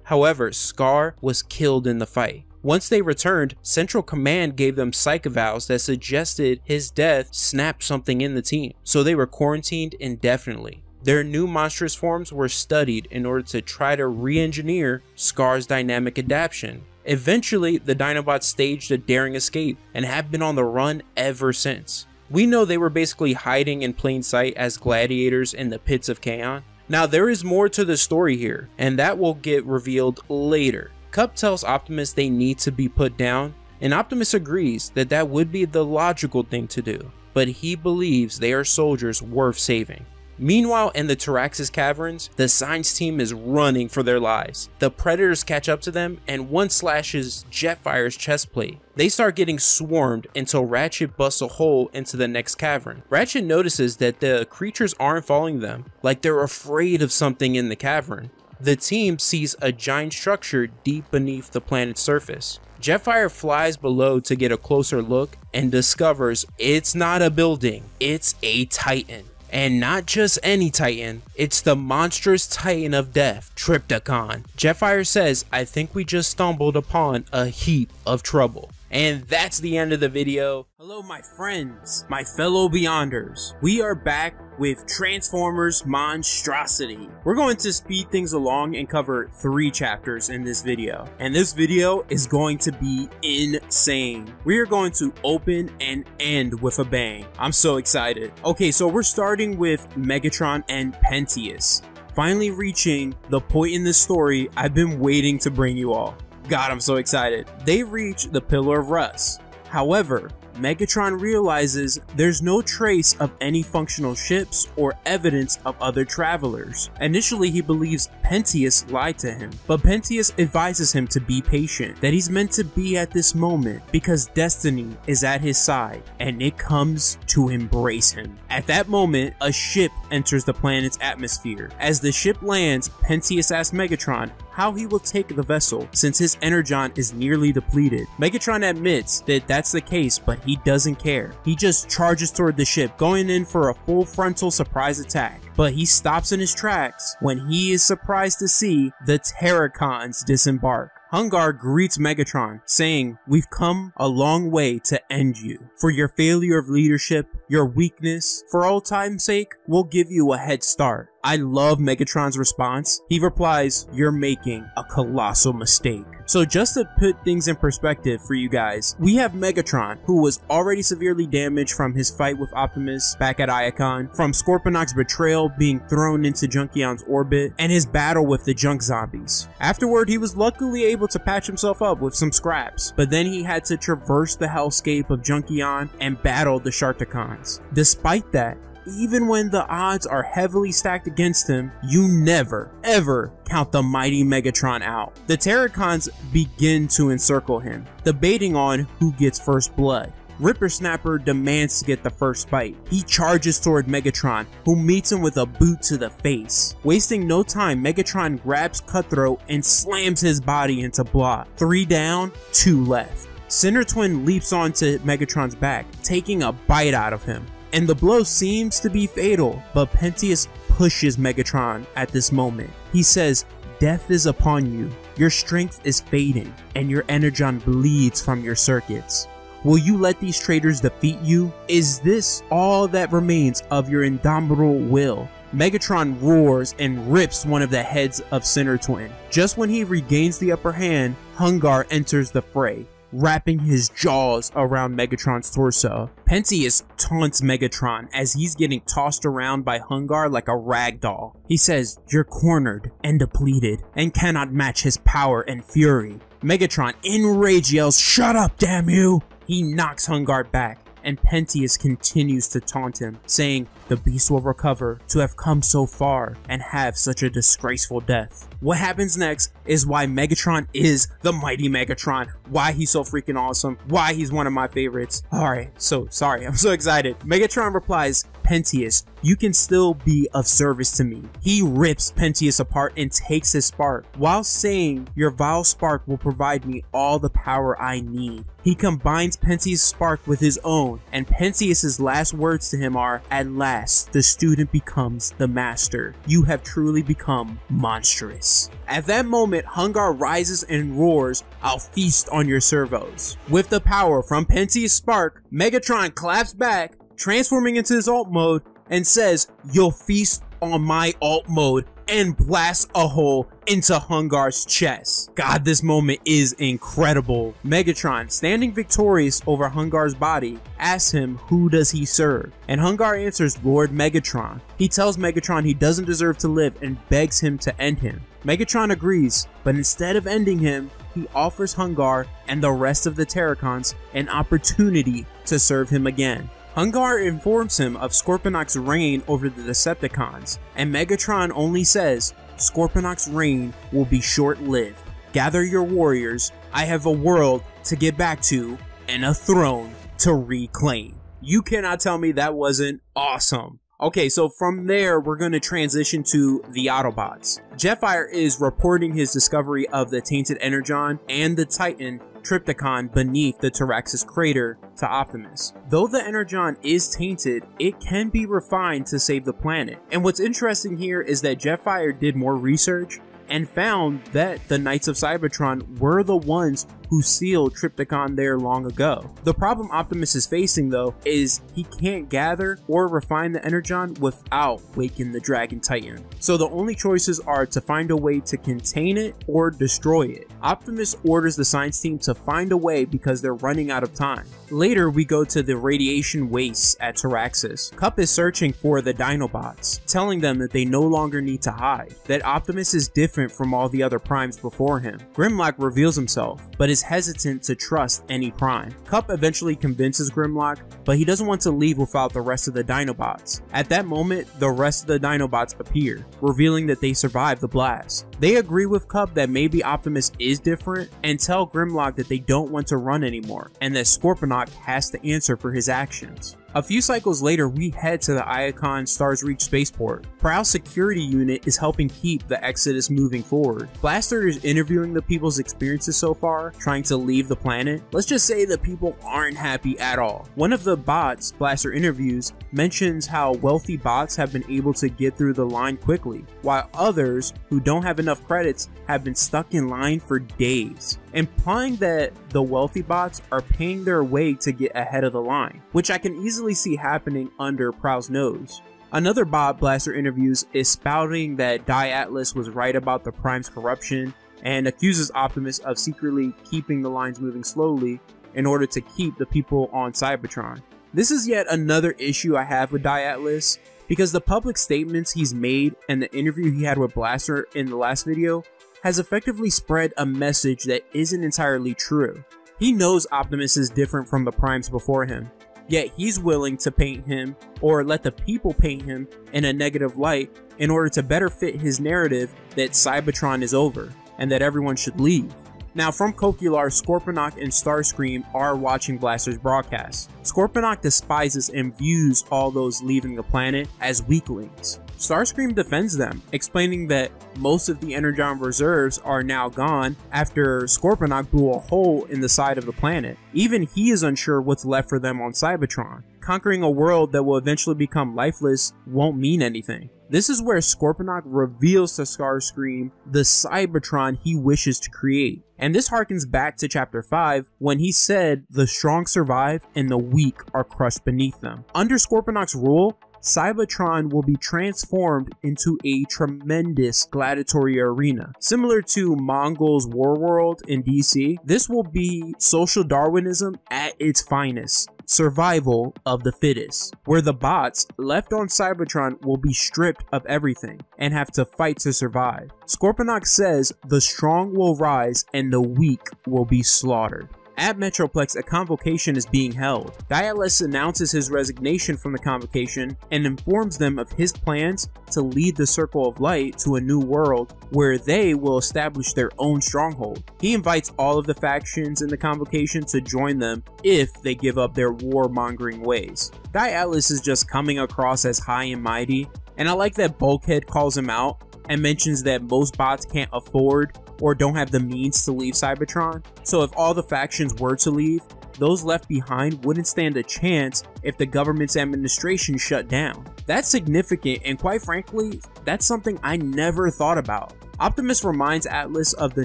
However, Scar was killed in the fight. Once they returned, Central Command gave them psych evals that suggested his death snapped something in the team, so they were quarantined indefinitely. Their new monstrous forms were studied in order to try to re-engineer Scar's dynamic adaptation. Eventually, the Dinobots staged a daring escape and have been on the run ever since. We know they were basically hiding in plain sight as gladiators in the pits of Kaon. Now there is more to the story here, and that will get revealed later. Cup tells Optimus they need to be put down, and Optimus agrees that that would be the logical thing to do, but he believes they are soldiers worth saving. Meanwhile, in the Taraxis Caverns, the science team is running for their lives. The Predators catch up to them, and one slashes Jetfire's chest plate. They start getting swarmed until Ratchet busts a hole into the next cavern. Ratchet notices that the creatures aren't following them, like they're afraid of something in the cavern. The team sees a giant structure deep beneath the planet's surface. Jetfire flies below to get a closer look and discovers it's not a building, it's a Titan. And not just any Titan, it's the monstrous Titan of death, Triptychon. Jetfire says, "I think we just stumbled upon a heap of trouble." And that's the end of the video. Hello my friends, my fellow Beyonders. We are back with Transformers Monstrosity. We're going to speed things along and cover three chapters in this video. And this video is going to be insane. We are going to open and end with a bang. I'm so excited. Okay, so we're starting with Megatron and Pentheus. Finally reaching the point in this story I've been waiting to bring you all. God, I'm so excited. They reach the Pillar of Rust. However, Megatron realizes there's no trace of any functional ships or evidence of other travelers. Initially, he believes Pentheus lied to him, but Pentheus advises him to be patient, that he's meant to be at this moment because destiny is at his side and it comes to embrace him. At that moment, a ship enters the planet's atmosphere. As the ship lands, Pentheus asks Megatron how he will take the vessel since his energon is nearly depleted. Megatron admits that that's the case, but he doesn't care. He just charges toward the ship, going in for a full frontal surprise attack. But he stops in his tracks when he is surprised to see the Terracons disembark. Hungar greets Megatron, saying, "We've come a long way to end you. For your failure of leadership, your weakness, for all time's sake, we'll give you a head start." I love Megatron's response. He replies, "You're making a colossal mistake." So just to put things in perspective for you guys, we have Megatron, who was already severely damaged from his fight with Optimus back at Iacon, from Scorponok's betrayal, being thrown into Junkion's orbit, and his battle with the junk zombies. Afterward, he was luckily able to patch himself up with some scraps, but then he had to traverse the hellscape of Junkion and battle the Sharktacons. Despite that, even when the odds are heavily stacked against him, you never, ever count the mighty Megatron out. The Terracons begin to encircle him, debating on who gets first blood. Rippersnapper demands to get the first bite. He charges toward Megatron, who meets him with a boot to the face. Wasting no time, Megatron grabs Cutthroat and slams his body into block. Three down, two left. Center Twin leaps onto Megatron's back, taking a bite out of him. And the blow seems to be fatal, but Pentheus pushes Megatron at this moment. He says, "Death is upon you. Your strength is fading, and your energon bleeds from your circuits. Will you let these traitors defeat you? Is this all that remains of your indomitable will?" Megatron roars and rips one of the heads of Center Twin. Just when he regains the upper hand, Hungar enters the fray, wrapping his jaws around Megatron's torso. Pentheus taunts Megatron as he's getting tossed around by Hungar like a rag doll. He says, "You're cornered and depleted and cannot match his power and fury." Megatron, enraged, yells, "Shut up, damn you!" He knocks Hungar back and Pentheus continues to taunt him, saying, "The beast will recover to have come so far and have such a disgraceful death." What happens next is why Megatron is the mighty Megatron, why he's so freaking awesome, why he's one of my favorites. Alright, so sorry, I'm so excited. Megatron replies, "Pentheus, you can still be of service to me." He rips Pentheus apart and takes his spark, while saying, "Your vile spark will provide me all the power I need." He combines Pentheus' spark with his own, and Pentheus' last words to him are, "At last, the student becomes the master. You have truly become monstrous." At that moment, Hungar rises and roars, "I'll feast on your servos." With the power from Pentheus' spark, Megatron claps back, transforming into his alt mode, and says, "You'll feast on my alt mode," and blasts a hole into Hungar's chest. God, this moment is incredible. Megatron, standing victorious over Hungar's body, asks him who does he serve, and Hungar answers, "Lord Megatron." He tells Megatron he doesn't deserve to live and begs him to end him. Megatron agrees, but instead of ending him, he offers Hungar and the rest of the Terracons an opportunity to serve him again. Hungar informs him of Scorponok's reign over the Decepticons, and Megatron only says, "Scorponok's reign will be short-lived. Gather your warriors, I have a world to get back to and a throne to reclaim." You cannot tell me that wasn't awesome. Okay, so from there, we're going to transition to the Autobots. Jetfire is reporting his discovery of the Tainted Energon and the Titan Trypticon beneath the Taraxis crater to Optimus. Though the Energon is tainted, it can be refined to save the planet. And what's interesting here is that Jetfire did more research and found that the Knights of Cybertron were the ones who sealed Trypticon there long ago. The problem Optimus is facing, though, is he can't gather or refine the Energon without waking the Dragon Titan. So the only choices are to find a way to contain it or destroy it. Optimus orders the science team to find a way because they're running out of time. Later, we go to the radiation wastes at Taraxis. Cup is searching for the Dinobots, telling them that they no longer need to hide, that Optimus is different from all the other primes before him. Grimlock reveals himself, but is hesitant to trust any prime. Cup eventually convinces Grimlock, but he doesn't want to leave without the rest of the Dinobots. At that moment, the rest of the Dinobots appear, revealing that they survived the blast. They agree with Cup that maybe Optimus is different and tell Grimlock that they don't want to run anymore and that Scorponok has to answer for his actions. A few cycles later, we head to the Iacon Star's Reach spaceport. Prowl's security unit is helping keep the Exodus moving forward. Blaster is interviewing the people's experiences so far, trying to leave the planet. Let's just say the people aren't happy at all. One of the bots Blaster interviews mentions how wealthy bots have been able to get through the line quickly, while others who don't have enough credits have been stuck in line for days, implying that the wealthy bots are paying their way to get ahead of the line, which I can easily see happening under Prowl's nose. Another bot Blaster interviews is spouting that Diatlas was right about the Prime's corruption and accuses Optimus of secretly keeping the lines moving slowly in order to keep the people on Cybertron. This is yet another issue I have with Diatlas, because the public statements he's made and the interview he had with Blaster in the last video has effectively spread a message that isn't entirely true. He knows Optimus is different from the Primes before him, yet he's willing to paint him, or let the people paint him, in a negative light in order to better fit his narrative that Cybertron is over and that everyone should leave. Now, from Kokular, Scorponok and Starscream are watching Blaster's broadcast. Scorponok despises and views all those leaving the planet as weaklings. Starscream defends them, explaining that most of the Energon reserves are now gone after Scorponok blew a hole in the side of the planet. Even he is unsure what's left for them on Cybertron. Conquering a world that will eventually become lifeless won't mean anything. This is where Scorponok reveals to Starscream the Cybertron he wishes to create. And this harkens back to chapter five when he said the strong survive and the weak are crushed beneath them. Under Scorponok's rule, Cybertron will be transformed into a tremendous gladiatory arena. Similar to Mongol's War World in D C, this will be social Darwinism at its finest. Survival of the fittest, where the bots left on Cybertron will be stripped of everything and have to fight to survive. Scorponok says the strong will rise and the weak will be slaughtered. At Metroplex, a convocation is being held. Dialis announces his resignation from the convocation and informs them of his plans to lead the Circle of Light to a new world where they will establish their own stronghold. He invites all of the factions in the convocation to join them if they give up their warmongering ways. Dialis is just coming across as high and mighty, and I like that Bulkhead calls him out and mentions that most bots can't afford or don't have the means to leave Cybertron, so if all the factions were to leave, those left behind wouldn't stand a chance if the government's administration shut down. That's significant, and quite frankly, that's something I never thought about. Optimus reminds Atlas of the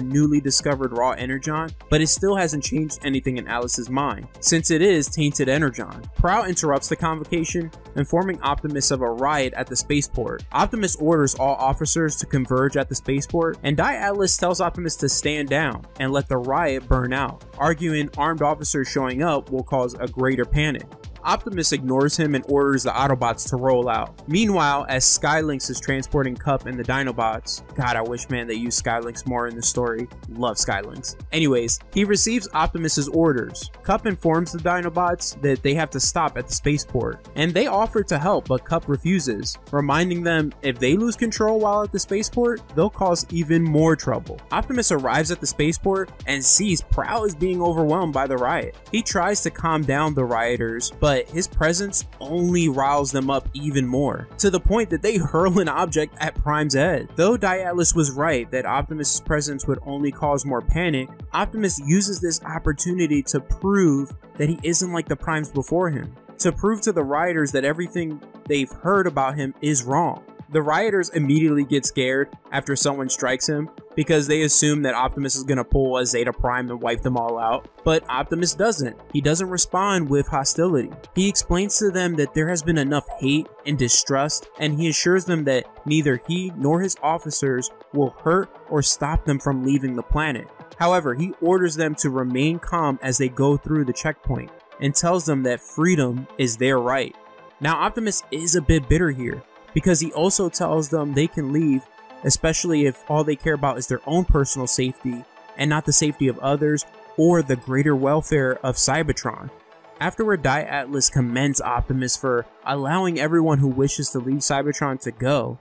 newly discovered raw Energon, but it still hasn't changed anything in Atlas's mind, since it is tainted Energon. Prowl interrupts the convocation, informing Optimus of a riot at the spaceport. Optimus orders all officers to converge at the spaceport, and Dialis tells Optimus to stand down and let the riot burn out, arguing armed officers showing up will cause a greater panic. Optimus ignores him and orders the Autobots to roll out. Meanwhile, as Skylinx is transporting Cup and the Dinobots, God, I wish, man, they used Skylinx more in the story. Love Skylinx. Anyways, he receives Optimus's orders. Cup informs the Dinobots that they have to stop at the spaceport, and they offer to help, but Cup refuses, reminding them if they lose control while at the spaceport, they'll cause even more trouble. Optimus arrives at the spaceport and sees Prowl is being overwhelmed by the riot. He tries to calm down the rioters, but But his presence only riles them up even more, to the point that they hurl an object at Prime's head. Though Dialis was right that Optimus' presence would only cause more panic, Optimus uses this opportunity to prove that he isn't like the Primes before him, to prove to the rioters that everything they've heard about him is wrong. The rioters immediately get scared after someone strikes him, because they assume that Optimus is going to pull a Zeta Prime and wipe them all out, but Optimus doesn't. He doesn't respond with hostility. He explains to them that there has been enough hate and distrust, and he assures them that neither he nor his officers will hurt or stop them from leaving the planet. However, he orders them to remain calm as they go through the checkpoint and tells them that freedom is their right. Now, Optimus is a bit bitter here, because he also tells them they can leave, especially if all they care about is their own personal safety and not the safety of others or the greater welfare of Cybertron. Afterward, Dialis commends Optimus for allowing everyone who wishes to leave Cybertron to go.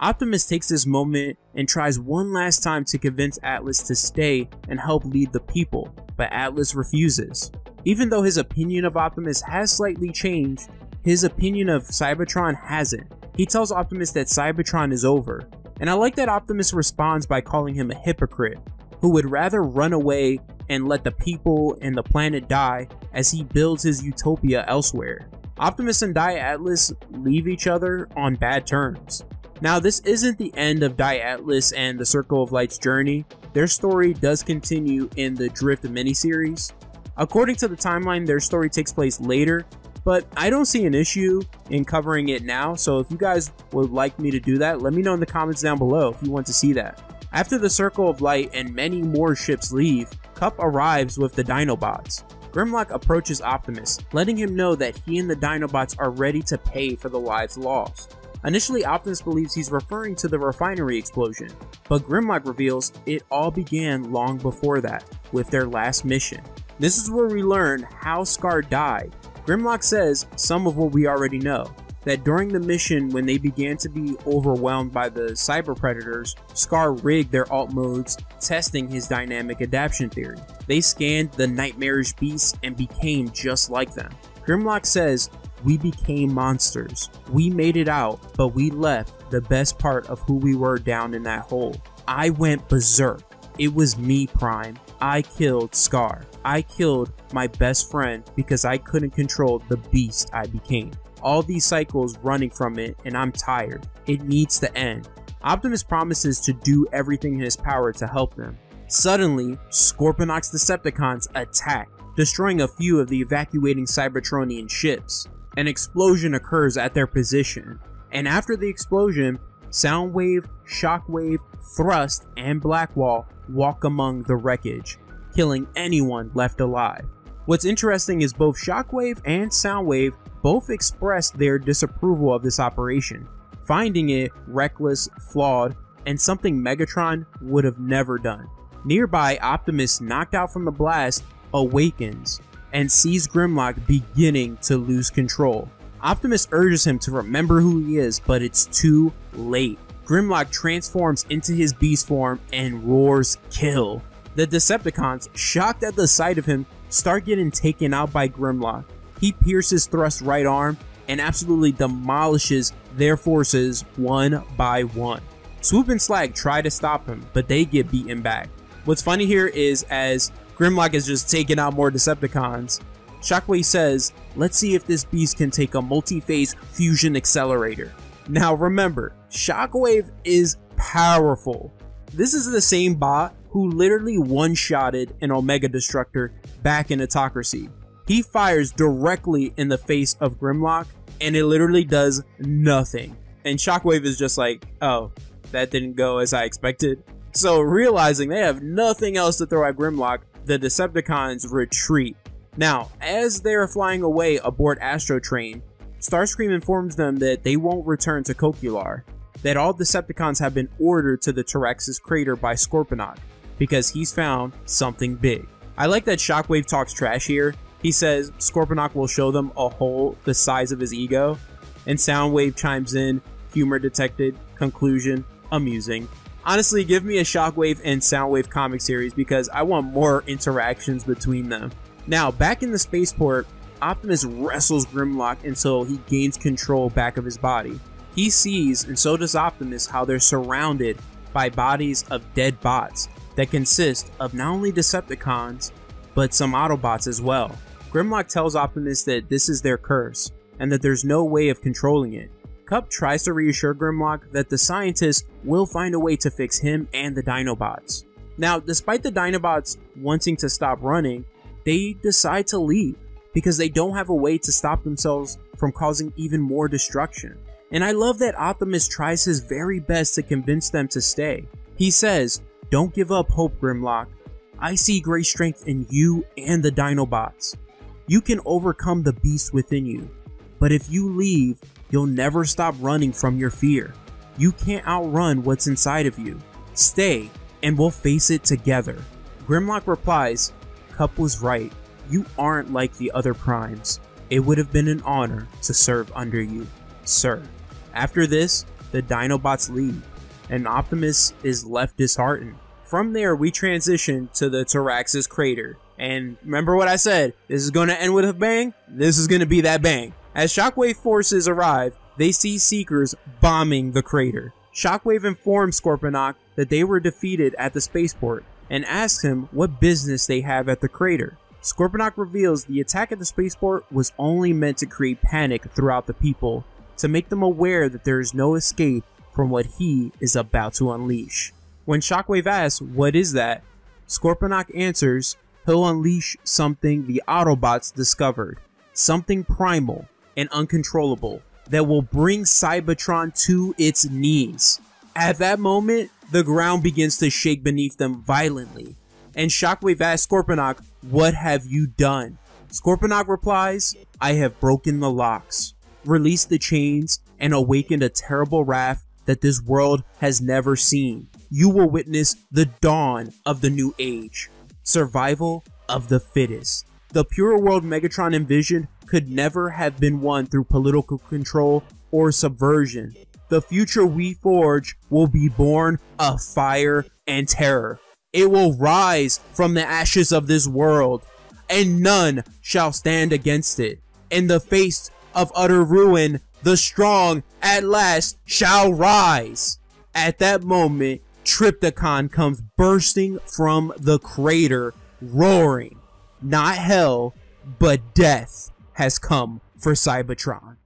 Optimus takes this moment and tries one last time to convince Atlas to stay and help lead the people, but Atlas refuses. Even though his opinion of Optimus has slightly changed, his opinion of Cybertron hasn't. He tells Optimus that Cybertron is over, and I like that Optimus responds by calling him a hypocrite, who would rather run away and let the people and the planet die as he builds his utopia elsewhere. Optimus and Dialis leave each other on bad terms. Now, this isn't the end of Dialis and the Circle of Light's journey. Their story does continue in the Drift miniseries. According to the timeline, their story takes place later, but I don't see an issue in covering it now, so if you guys would like me to do that, let me know in the comments down below if you want to see that. After the Circle of Light and many more ships leave, Cup arrives with the Dinobots. Grimlock approaches Optimus, letting him know that he and the Dinobots are ready to pay for the lives lost. Initially, Optimus believes he's referring to the refinery explosion, but Grimlock reveals it all began long before that, with their last mission. This is where we learn how Scar died. Grimlock says some of what we already know, that during the mission when they began to be overwhelmed by the cyber predators, Scar rigged their alt modes, testing his dynamic adaptation theory. They scanned the nightmarish beasts and became just like them. Grimlock says, "We became monsters. We made it out, but we left the best part of who we were down in that hole. I went berserk. It was me, Prime. I killed Scar. I killed my best friend because I couldn't control the beast I became. All these cycles running from it, and I'm tired. It needs to end." Optimus promises to do everything in his power to help them. Suddenly, Scorponok's Decepticons attack, destroying a few of the evacuating Cybertronian ships. An explosion occurs at their position, and after the explosion, Soundwave, Shockwave, Thrust, and Blackwall walk among the wreckage, killing anyone left alive. What's interesting is both Shockwave and Soundwave both expressed their disapproval of this operation, finding it reckless, flawed, and something Megatron would have never done. Nearby, Optimus, knocked out from the blast, awakens and sees Grimlock beginning to lose control. Optimus urges him to remember who he is, but it's too late. Grimlock transforms into his beast form and roars kill. The Decepticons, shocked at the sight of him, start getting taken out by Grimlock. He pierces Thrust's right arm and absolutely demolishes their forces one by one. Swoop and Slag try to stop him, but they get beaten back. What's funny here is as Grimlock is just taking out more Decepticons, Shockwave says, "Let's see if this beast can take a multi-phase fusion accelerator." Now remember, Shockwave is powerful. This is the same bot who literally one-shotted an Omega Destructor back in Autocracy. He fires directly in the face of Grimlock, and it literally does nothing. And Shockwave is just like, oh, that didn't go as I expected. So realizing they have nothing else to throw at Grimlock, the Decepticons retreat. Now, as they're flying away aboard Astro Train, Starscream informs them that they won't return to Kokular, that all Decepticons have been ordered to the Taraxis crater by Scorponok, because he's found something big. I like that Shockwave talks trash here. He says Scorponok will show them a hole the size of his ego, and Soundwave chimes in, humor detected, conclusion, amusing. Honestly, give me a Shockwave and Soundwave comic series because I want more interactions between them. Now, back in the spaceport, Optimus wrestles Grimlock until he gains control back of his body. He sees, and so does Optimus, how they're surrounded by bodies of dead bots that consist of not only Decepticons, but some Autobots as well. Grimlock tells Optimus that this is their curse, and that there's no way of controlling it. Cup tries to reassure Grimlock that the scientists will find a way to fix him and the Dinobots. Now, despite the Dinobots wanting to stop running, they decide to leave, because they don't have a way to stop themselves from causing even more destruction. And I love that Optimus tries his very best to convince them to stay. He says, "Don't give up hope, Grimlock. I see great strength in you and the Dinobots. You can overcome the beast within you, but if you leave, you'll never stop running from your fear. You can't outrun what's inside of you. Stay, and we'll face it together." Grimlock replies, "Cup was right. You aren't like the other primes. It would have been an honor to serve under you, sir." After this, the Dinobots leave, and Optimus is left disheartened. From there, we transition to the Taraxis crater. And remember what I said, this is going to end with a bang? This is going to be that bang. As Shockwave forces arrive, they see Seekers bombing the crater. Shockwave informs Scorponok that they were defeated at the spaceport and asks him what business they have at the crater. Scorponok reveals the attack at the spaceport was only meant to create panic throughout the people, to make them aware that there is no escape from what he is about to unleash. When Shockwave asks, "What is that?" Scorponok answers, "He'll unleash something the Autobots discovered, something primal and uncontrollable that will bring Cybertron to its knees." At that moment, the ground begins to shake beneath them violently, and Shockwave asks Scorponok, "What have you done?" Scorponok replies, "I have broken the locks, released the chains, and awakened a terrible wrath that this world has never seen. You will witness the dawn of the new age, survival of the fittest. The pure world Megatron envisioned could never have been won through political control or subversion. The future we forge will be born of fire and terror. It will rise from the ashes of this world, and none shall stand against it. In the face of utter ruin, the strong at last shall rise." At that moment, Trypticon comes bursting from the crater, roaring, "Not hell, but death has come for Cybertron."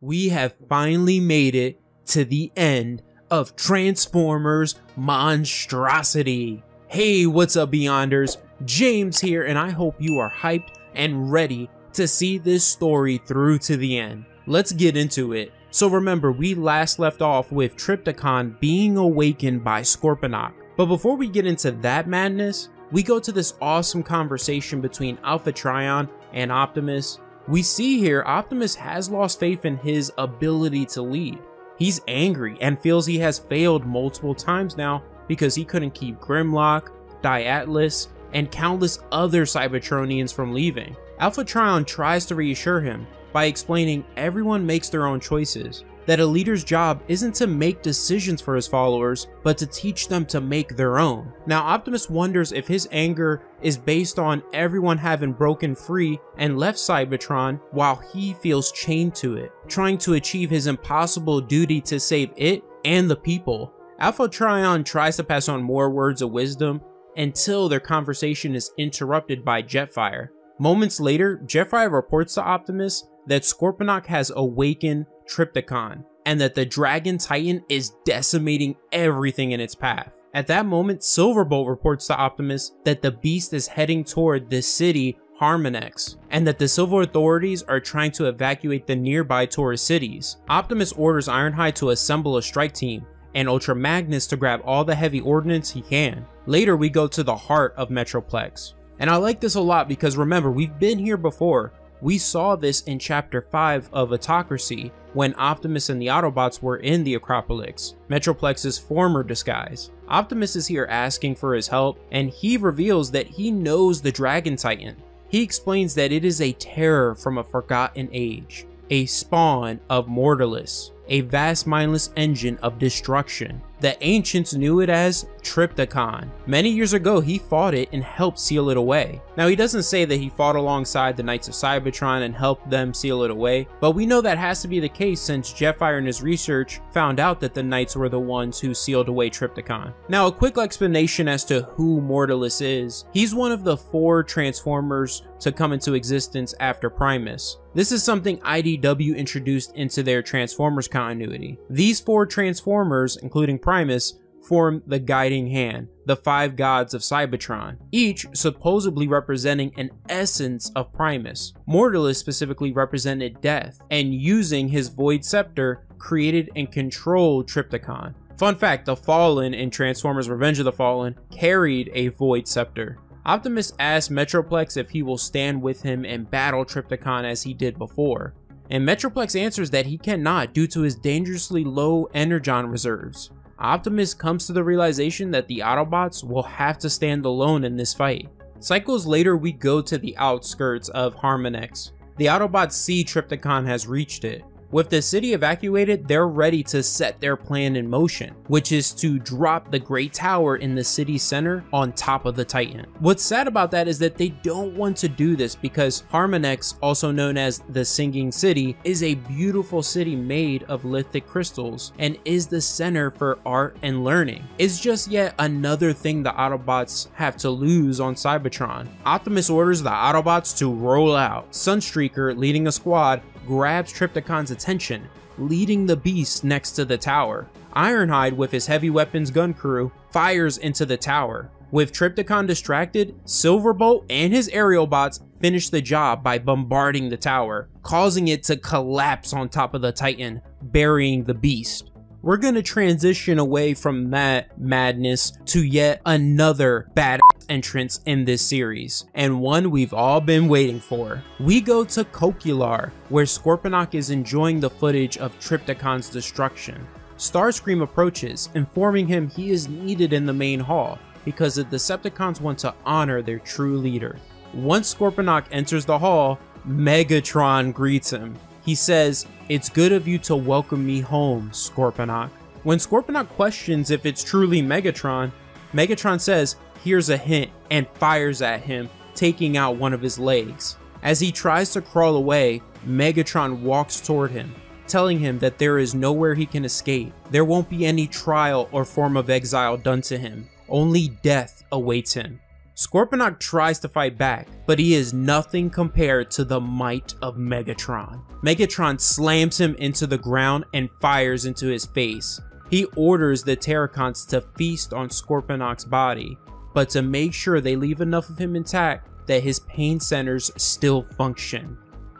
We have finally made it to the end of Transformers Monstrosity. Hey, what's up, Beyonders? James here, and I hope you are hyped and ready to see this story through to the end. Let's get into it. So remember, we last left off with Trypticon being awakened by Scorponok. But before we get into that madness, we go to this awesome conversation between Alpha Trion and Optimus. We see here Optimus has lost faith in his ability to lead. He's angry and feels he has failed multiple times now, because he couldn't keep Grimlock, Diatlas, and countless other Cybertronians from leaving. Alphatron tries to reassure him by explaining everyone makes their own choices, that a leader's job isn't to make decisions for his followers, but to teach them to make their own. Now Optimus wonders if his anger is based on everyone having broken free and left Cybertron while he feels chained to it, trying to achieve his impossible duty to save it and the people. Alphatron tries to pass on more words of wisdom until their conversation is interrupted by Jetfire. Moments later, Jetfire reports to Optimus that Scorponok has awakened Trypticon, and that the Dragon Titan is decimating everything in its path. At that moment, Silverbolt reports to Optimus that the beast is heading toward the city Harmonex, and that the Silver authorities are trying to evacuate the nearby tourist cities. Optimus orders Ironhide to assemble a strike team, and Ultra Magnus to grab all the heavy ordnance he can. Later, we go to the heart of Metroplex. And I like this a lot because remember, we've been here before. We saw this in Chapter five of Autocracy, when Optimus and the Autobots were in the Acropolis, Metroplex's former disguise. Optimus is here asking for his help, and he reveals that he knows the Dragon Titan. He explains that it is a terror from a forgotten age, a spawn of Mortalis, a vast mindless engine of destruction. The ancients knew it as Trypticon. Many years ago, he fought it and helped seal it away. Now, he doesn't say that he fought alongside the Knights of Cybertron and helped them seal it away, but we know that has to be the case since Jetfire and his research found out that the Knights were the ones who sealed away Trypticon. Now, a quick explanation as to who Mortalis is. He's one of the four Transformers to come into existence after Primus. This is something I D W introduced into their Transformers continuity. These four Transformers, including Primus, form the Guiding Hand, the five gods of Cybertron, each supposedly representing an essence of Primus. Mortalis specifically represented death, and using his Void Scepter, created and controlled Trypticon. Fun fact, the Fallen in Transformers Revenge of the Fallen carried a Void Scepter. Optimus asks Metroplex if he will stand with him and battle Trypticon as he did before, and Metroplex answers that he cannot due to his dangerously low Energon reserves. Optimus comes to the realization that the Autobots will have to stand alone in this fight. Cycles later, we go to the outskirts of Harmonex. The Autobots see Trypticon has reached it. With the city evacuated, they're ready to set their plan in motion, which is to drop the Great Tower in the city center on top of the Titan. What's sad about that is that they don't want to do this because Harmonex, also known as the Singing City, is a beautiful city made of lithic crystals and is the center for art and learning. It's just yet another thing the Autobots have to lose on Cybertron. Optimus orders the Autobots to roll out. Sunstreaker, leading a squad, grabs Trypticon's attention, leading the beast next to the tower. Ironhide, with his heavy weapons gun crew, fires into the tower. With Trypticon distracted, Silverbolt and his aerial bots finish the job by bombarding the tower, causing it to collapse on top of the Titan, burying the beast. We're gonna transition away from that madness to yet another badass entrance in this series, and one we've all been waiting for. We go to Kokular, where Scorponok is enjoying the footage of Trypticon's destruction. Starscream approaches, informing him he is needed in the main hall because the Decepticons want to honor their true leader. Once Scorponok enters the hall, Megatron greets him. He says, "It's good of you to welcome me home, Scorponok." When Scorponok questions if it's truly Megatron, Megatron says, "Here's a hint," and fires at him, taking out one of his legs. As he tries to crawl away, Megatron walks toward him, telling him that there is nowhere he can escape. There won't be any trial or form of exile done to him. Only death awaits him. Scorponok tries to fight back, but he is nothing compared to the might of Megatron. Megatron slams him into the ground and fires into his face. He orders the Terracons to feast on Scorponok's body, but to make sure they leave enough of him intact that his pain centers still function.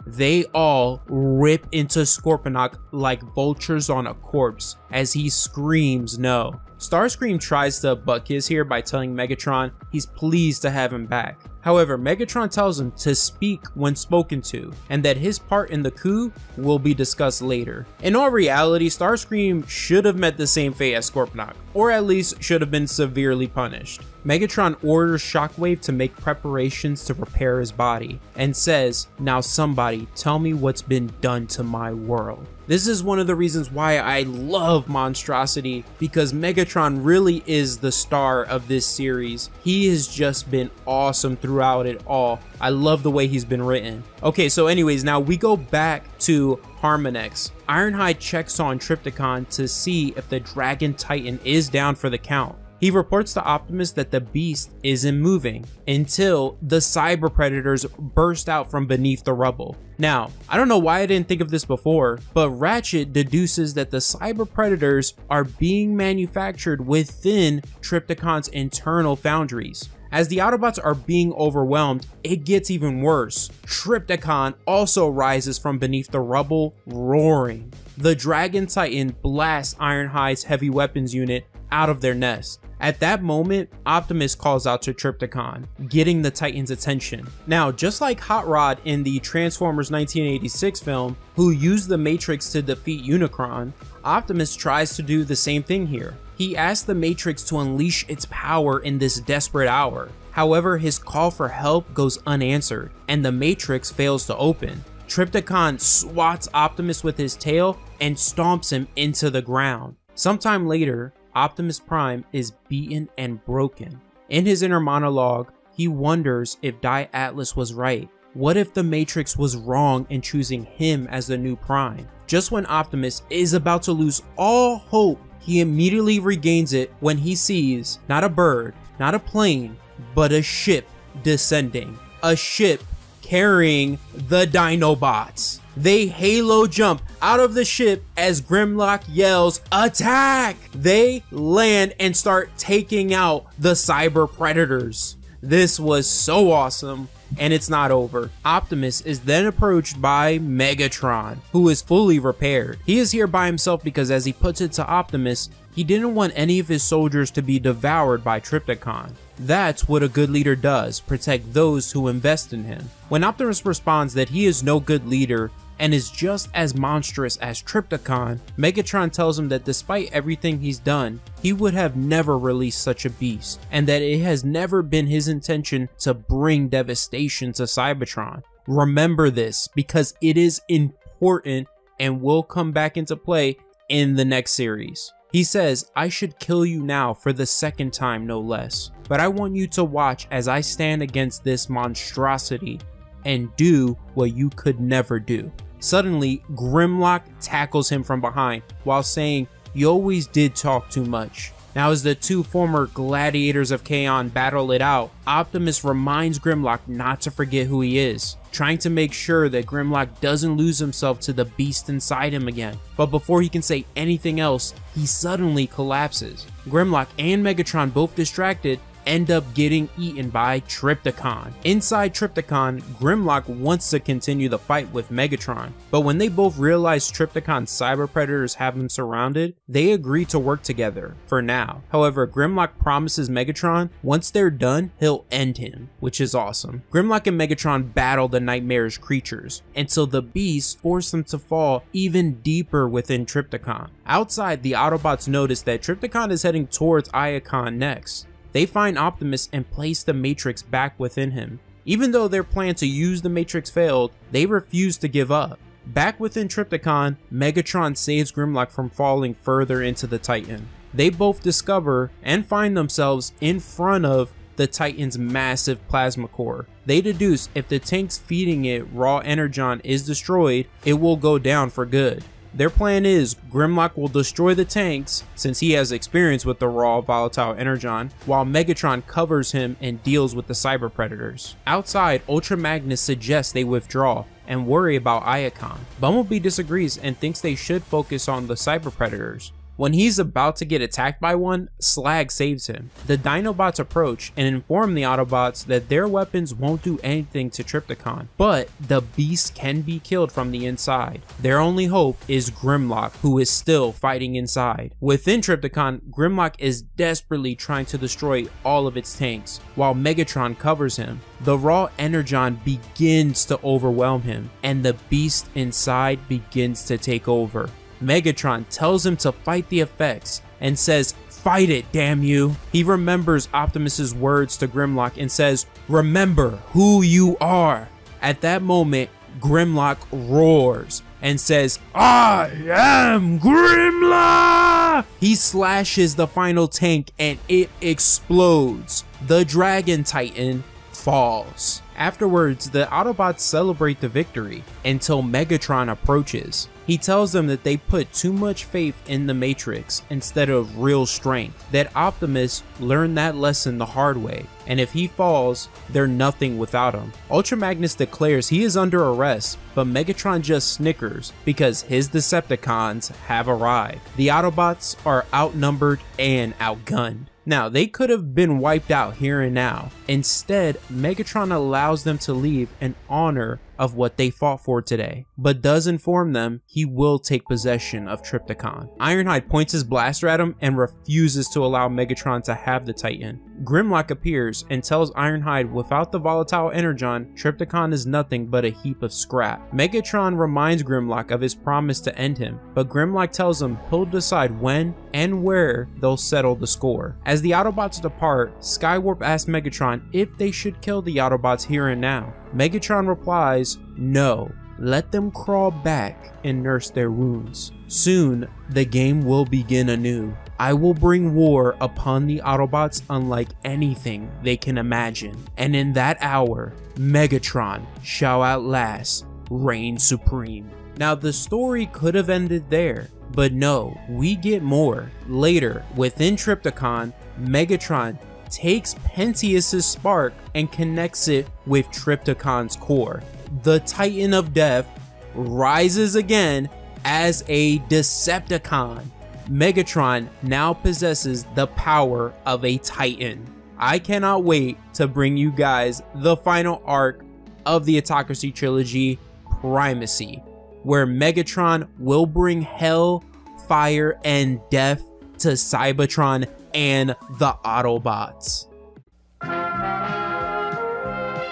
They all rip into Scorponok like vultures on a corpse as he screams no. Starscream tries to buck his here by telling Megatron he's pleased to have him back. However, Megatron tells him to speak when spoken to, and that his part in the coup will be discussed later. In all reality, Starscream should have met the same fate as Scorponok, or at least should have been severely punished. Megatron orders Shockwave to make preparations to repair his body, and says, "Now somebody, tell me what's been done to my world." This is one of the reasons why I love Monstrosity, because Megatron really is the star of this series. He has just been awesome throughout it all. I love the way he's been written. Okay, so anyways, now we go back to Harmonex. Ironhide checks on Trypticon to see if the Dragon Titan is down for the count. He reports to Optimus that the beast isn't moving until the cyber predators burst out from beneath the rubble. Now, I don't know why I didn't think of this before, but Ratchet deduces that the cyber predators are being manufactured within Trypticon's internal foundries. As the Autobots are being overwhelmed, it gets even worse. Trypticon also rises from beneath the rubble, roaring. The Dragon Titan blasts Ironhide's heavy weapons unit out of their nest. At that moment, Optimus calls out to Trypticon, getting the Titan's attention. Now, just like Hot Rod in the Transformers nineteen eighty-six film, who used the Matrix to defeat Unicron, Optimus tries to do the same thing here. He asks the Matrix to unleash its power in this desperate hour. However, his call for help goes unanswered, and the Matrix fails to open. Trypticon swats Optimus with his tail and stomps him into the ground. Sometime later, Optimus Prime is beaten and broken. In his inner monologue, he wonders if Di Atlas was right. What if the Matrix was wrong in choosing him as the new Prime? Just when Optimus is about to lose all hope, he immediately regains it when he sees not a bird, not a plane, but a ship descending. A ship carrying the Dinobots. They halo jump out of the ship as Grimlock yells, "Attack!" They land and start taking out the cyber predators. This was so awesome, and it's not over. Optimus is then approached by Megatron, who is fully repaired. He is here by himself because, as he puts it to Optimus, he didn't want any of his soldiers to be devoured by Trypticon. That's what a good leader does, protect those who invest in him. When Optimus responds that he is no good leader, and is just as monstrous as Trypticon, Megatron tells him that despite everything he's done, he would have never released such a beast, and that it has never been his intention to bring devastation to Cybertron. Remember this, because it is important and will come back into play in the next series. He says, "I should kill you now for the second time, no less. But I want you to watch as I stand against this monstrosity and do what you could never do." Suddenly, Grimlock tackles him from behind while saying, "You always did talk too much." Now, as the two former gladiators of Kaon battle it out, Optimus reminds Grimlock not to forget who he is, trying to make sure that Grimlock doesn't lose himself to the beast inside him again. But before he can say anything else, he suddenly collapses. Grimlock and Megatron, both distracted, end up getting eaten by Trypticon. Inside Trypticon, Grimlock wants to continue the fight with Megatron, but when they both realize Trypticon's cyber predators have them surrounded, they agree to work together, for now. However, Grimlock promises Megatron, once they're done, he'll end him, which is awesome. Grimlock and Megatron battle the nightmarish creatures, until the beasts force them to fall even deeper within Trypticon. Outside, the Autobots notice that Trypticon is heading towards Iacon next. They find Optimus and place the Matrix back within him. Even though their plan to use the Matrix failed, they refuse to give up. Back within Trypticon, Megatron saves Grimlock from falling further into the Titan. They both discover and find themselves in front of the Titan's massive plasma core. They deduce if the tanks feeding it raw energon is destroyed, it will go down for good. Their plan is Grimlock will destroy the tanks, since he has experience with the raw volatile energon, while Megatron covers him and deals with the cyber predators. Outside, Ultra Magnus suggests they withdraw and worry about Iacon. Bumblebee disagrees and thinks they should focus on the cyber predators. When he's about to get attacked by one, Slag saves him. The Dinobots approach and inform the Autobots that their weapons won't do anything to Trypticon, but the beast can be killed from the inside. Their only hope is Grimlock, who is still fighting inside. Within Trypticon, Grimlock is desperately trying to destroy all of its tanks, while Megatron covers him. The raw energon begins to overwhelm him, and the beast inside begins to take over. Megatron tells him to fight the effects and says, Fight it, damn you. He remembers Optimus's words to Grimlock and says, "Remember who you are." At that moment, Grimlock roars and says, "I am Grimlock!" He slashes the final tank and it explodes. The Dragon Titan falls. Afterwards, the Autobots celebrate the victory until Megatron approaches. He tells them that they put too much faith in the Matrix instead of real strength, that Optimus learned that lesson the hard way, and if he falls, they're nothing without him. Ultra Magnus declares he is under arrest, but Megatron just snickers because his Decepticons have arrived. The Autobots are outnumbered and outgunned. Now, they could have been wiped out here and now. Instead, Megatron allows them to leave in honor of what they fought for today, but does inform them he will take possession of Trypticon. Ironhide points his blaster at him and refuses to allow Megatron to have the Titan. Grimlock appears and tells Ironhide without the volatile energon, Trypticon is nothing but a heap of scrap. Megatron reminds Grimlock of his promise to end him, but Grimlock tells him he'll decide when and where they'll settle the score. As the Autobots depart, Skywarp asks Megatron if they should kill the Autobots here and now. Megatron replies, "No, let them crawl back and nurse their wounds. Soon, the game will begin anew. I will bring war upon the Autobots unlike anything they can imagine. And in that hour, Megatron shall outlast, reign supreme." Now, the story could have ended there, but no, we get more. Later, within Trypticon, Megatron takes Pentheus's spark and connects it with Trypticon's core. The Titan of Death rises again as a Decepticon. Megatron now possesses the power of a Titan. I cannot wait to bring you guys the final arc of the Autocracy trilogy, Primacy, where Megatron will bring hell, fire, and death to Cybertron and the Autobots.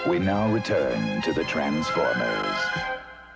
We now return to the Transformers.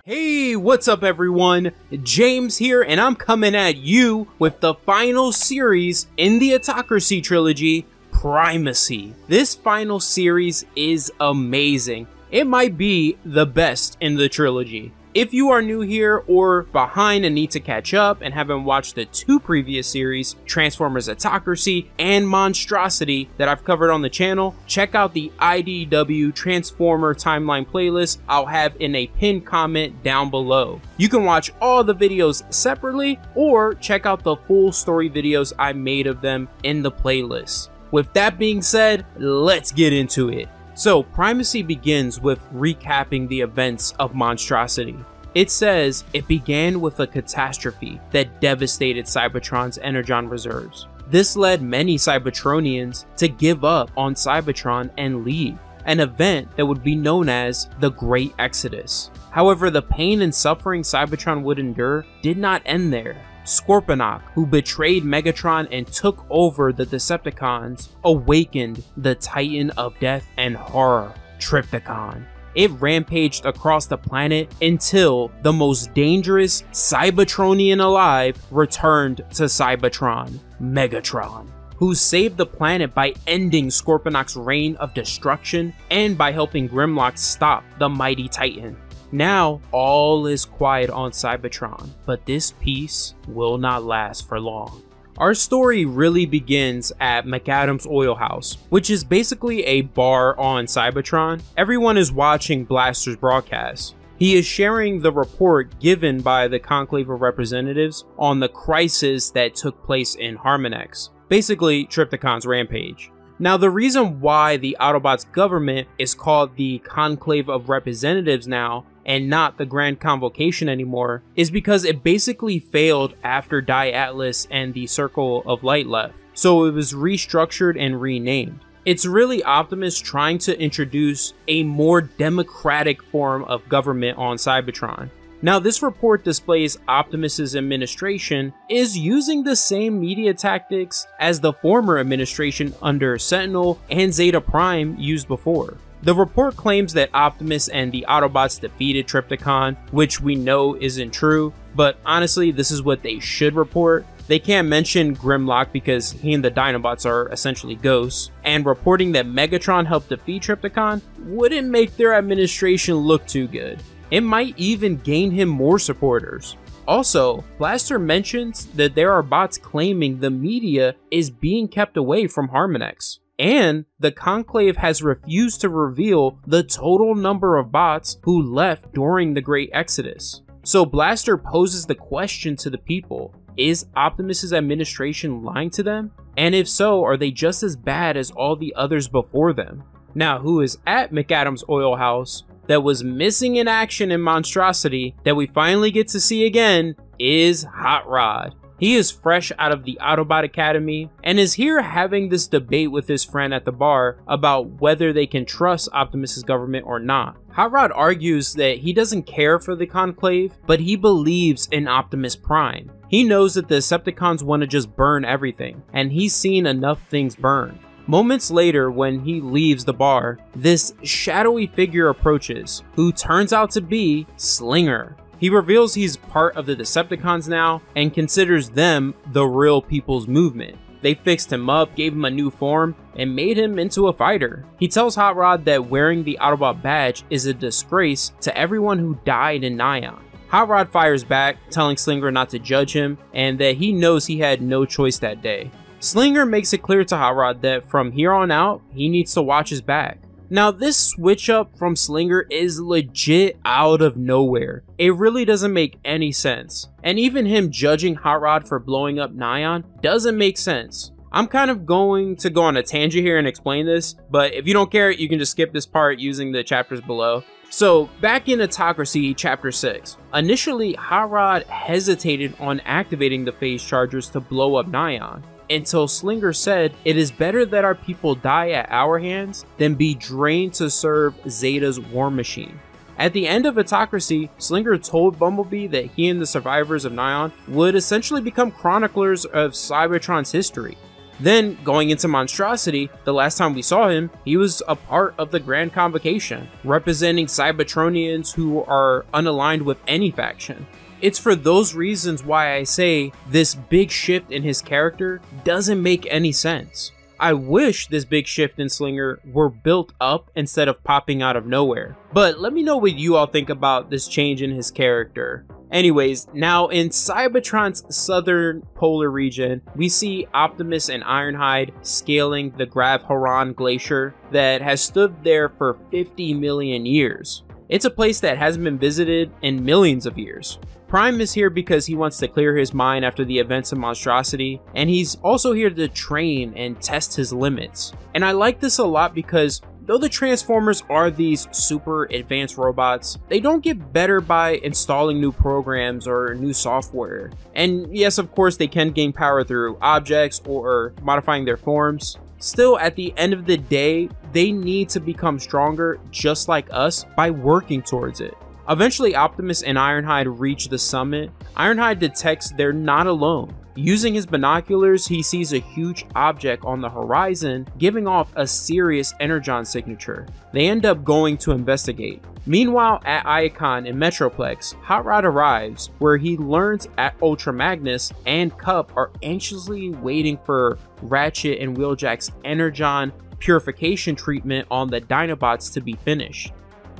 Hey, what's up everyone? James here, and I'm coming at you with the final series in the Autocracy trilogy, Primacy. This final series is amazing. It might be the best in the trilogy. If you are new here or behind and need to catch up and haven't watched the two previous series, Transformers Autocracy and Monstrosity, that I've covered on the channel, check out the I D W Transformer Timeline playlist I'll have in a pinned comment down below. You can watch all the videos separately or check out the full story videos I made of them in the playlist. With that being said, let's get into it. So, Primacy begins with recapping the events of Monstrosity. It says it began with a catastrophe that devastated Cybertron's energon reserves. This led many Cybertronians to give up on Cybertron and leave, an event that would be known as the Great Exodus. However, the pain and suffering Cybertron would endure did not end there. Scorponok, who betrayed Megatron and took over the Decepticons, awakened the Titan of Death and Horror, Trypticon. It rampaged across the planet until the most dangerous Cybertronian alive returned to Cybertron, Megatron, who saved the planet by ending Scorponok's reign of destruction and by helping Grimlock stop the mighty Titan. Now, all is quiet on Cybertron, but this peace will not last for long. Our story really begins at McAdams Oil House, which is basically a bar on Cybertron. Everyone is watching Blaster's broadcast. He is sharing the report given by the Conclave of Representatives on the crisis that took place in Harmonex, basically Trypticon's rampage. Now, the reason why the Autobots government is called the Conclave of Representatives now and not the Grand Convocation anymore is because it basically failed after Di Atlas and the Circle of Light left, so it was restructured and renamed. It's really Optimus trying to introduce a more democratic form of government on Cybertron. Now, this report displays Optimus's administration is using the same media tactics as the former administration under Sentinel and Zeta Prime used before. The report claims that Optimus and the Autobots defeated Trypticon, which we know isn't true, but honestly, this is what they should report. They can't mention Grimlock because he and the Dinobots are essentially ghosts, and reporting that Megatron helped defeat Trypticon wouldn't make their administration look too good. It might even gain him more supporters. Also, Blaster mentions that there are bots claiming the media is being kept away from Harmonex, and the Conclave has refused to reveal the total number of bots who left during the Great Exodus. So Blaster poses the question to the people, is Optimus's administration lying to them? And if so, are they just as bad as all the others before them? Now, who is at McAdams Oil House that was missing in action in Monstrosity that we finally get to see again is Hot Rod. He is fresh out of the Autobot Academy and is here having this debate with his friend at the bar about whether they can trust Optimus's government or not. Hot Rod argues that he doesn't care for the Conclave, but he believes in Optimus Prime. He knows that the Decepticons want to just burn everything, and he's seen enough things burn. Moments later, when he leaves the bar, this shadowy figure approaches, who turns out to be Slinger. He reveals he's part of the Decepticons now and considers them the real people's movement. They fixed him up, gave him a new form, and made him into a fighter. He tells Hot Rod that wearing the Autobot badge is a disgrace to everyone who died in Nyon. Hot Rod fires back, telling Slinger not to judge him and that he knows he had no choice that day. Slinger makes it clear to Hot Rod that from here on out, he needs to watch his back. Now, this switch up from Slinger is legit out of nowhere. It really doesn't make any sense. And even him judging Hot Rod for blowing up Nyon doesn't make sense. I'm kind of going to go on a tangent here and explain this, but if you don't care, you can just skip this part using the chapters below. So back in Autocracy Chapter six, initially Hot Rod hesitated on activating the phase chargers to blow up Nyon, until Slinger said, "It is better that our people die at our hands than be drained to serve Zeta's war machine." At the end of Autocracy, Slinger told Bumblebee that he and the survivors of Nyon would essentially become chroniclers of Cybertron's history. Then, going into Monstrosity, the last time we saw him, he was a part of the Grand Convocation, representing Cybertronians who are unaligned with any faction. It's for those reasons why I say this big shift in his character doesn't make any sense. I wish this big shift in Slinger were built up instead of popping out of nowhere. But let me know what you all think about this change in his character. Anyways, now in Cybertron's southern polar region, we see Optimus and Ironhide scaling the Grav-Horon Glacier that has stood there for fifty million years. It's a place that hasn't been visited in millions of years. Prime is here because he wants to clear his mind after the events of Monstrosity, and he's also here to train and test his limits. And I like this a lot because though the Transformers are these super advanced robots, they don't get better by installing new programs or new software. And yes, of course, they can gain power through objects or modifying their forms. Still, at the end of the day, they need to become stronger, just like us, by working towards it. Eventually, Optimus and Ironhide reach the summit. Ironhide detects they're not alone. Using his binoculars, he sees a huge object on the horizon, giving off a serious energon signature. They end up going to investigate. Meanwhile, at Iacon in Metroplex, Hot Rod arrives, where he learns that Ultra Magnus and Cup are anxiously waiting for Ratchet and Wheeljack's energon purification treatment on the Dinobots to be finished.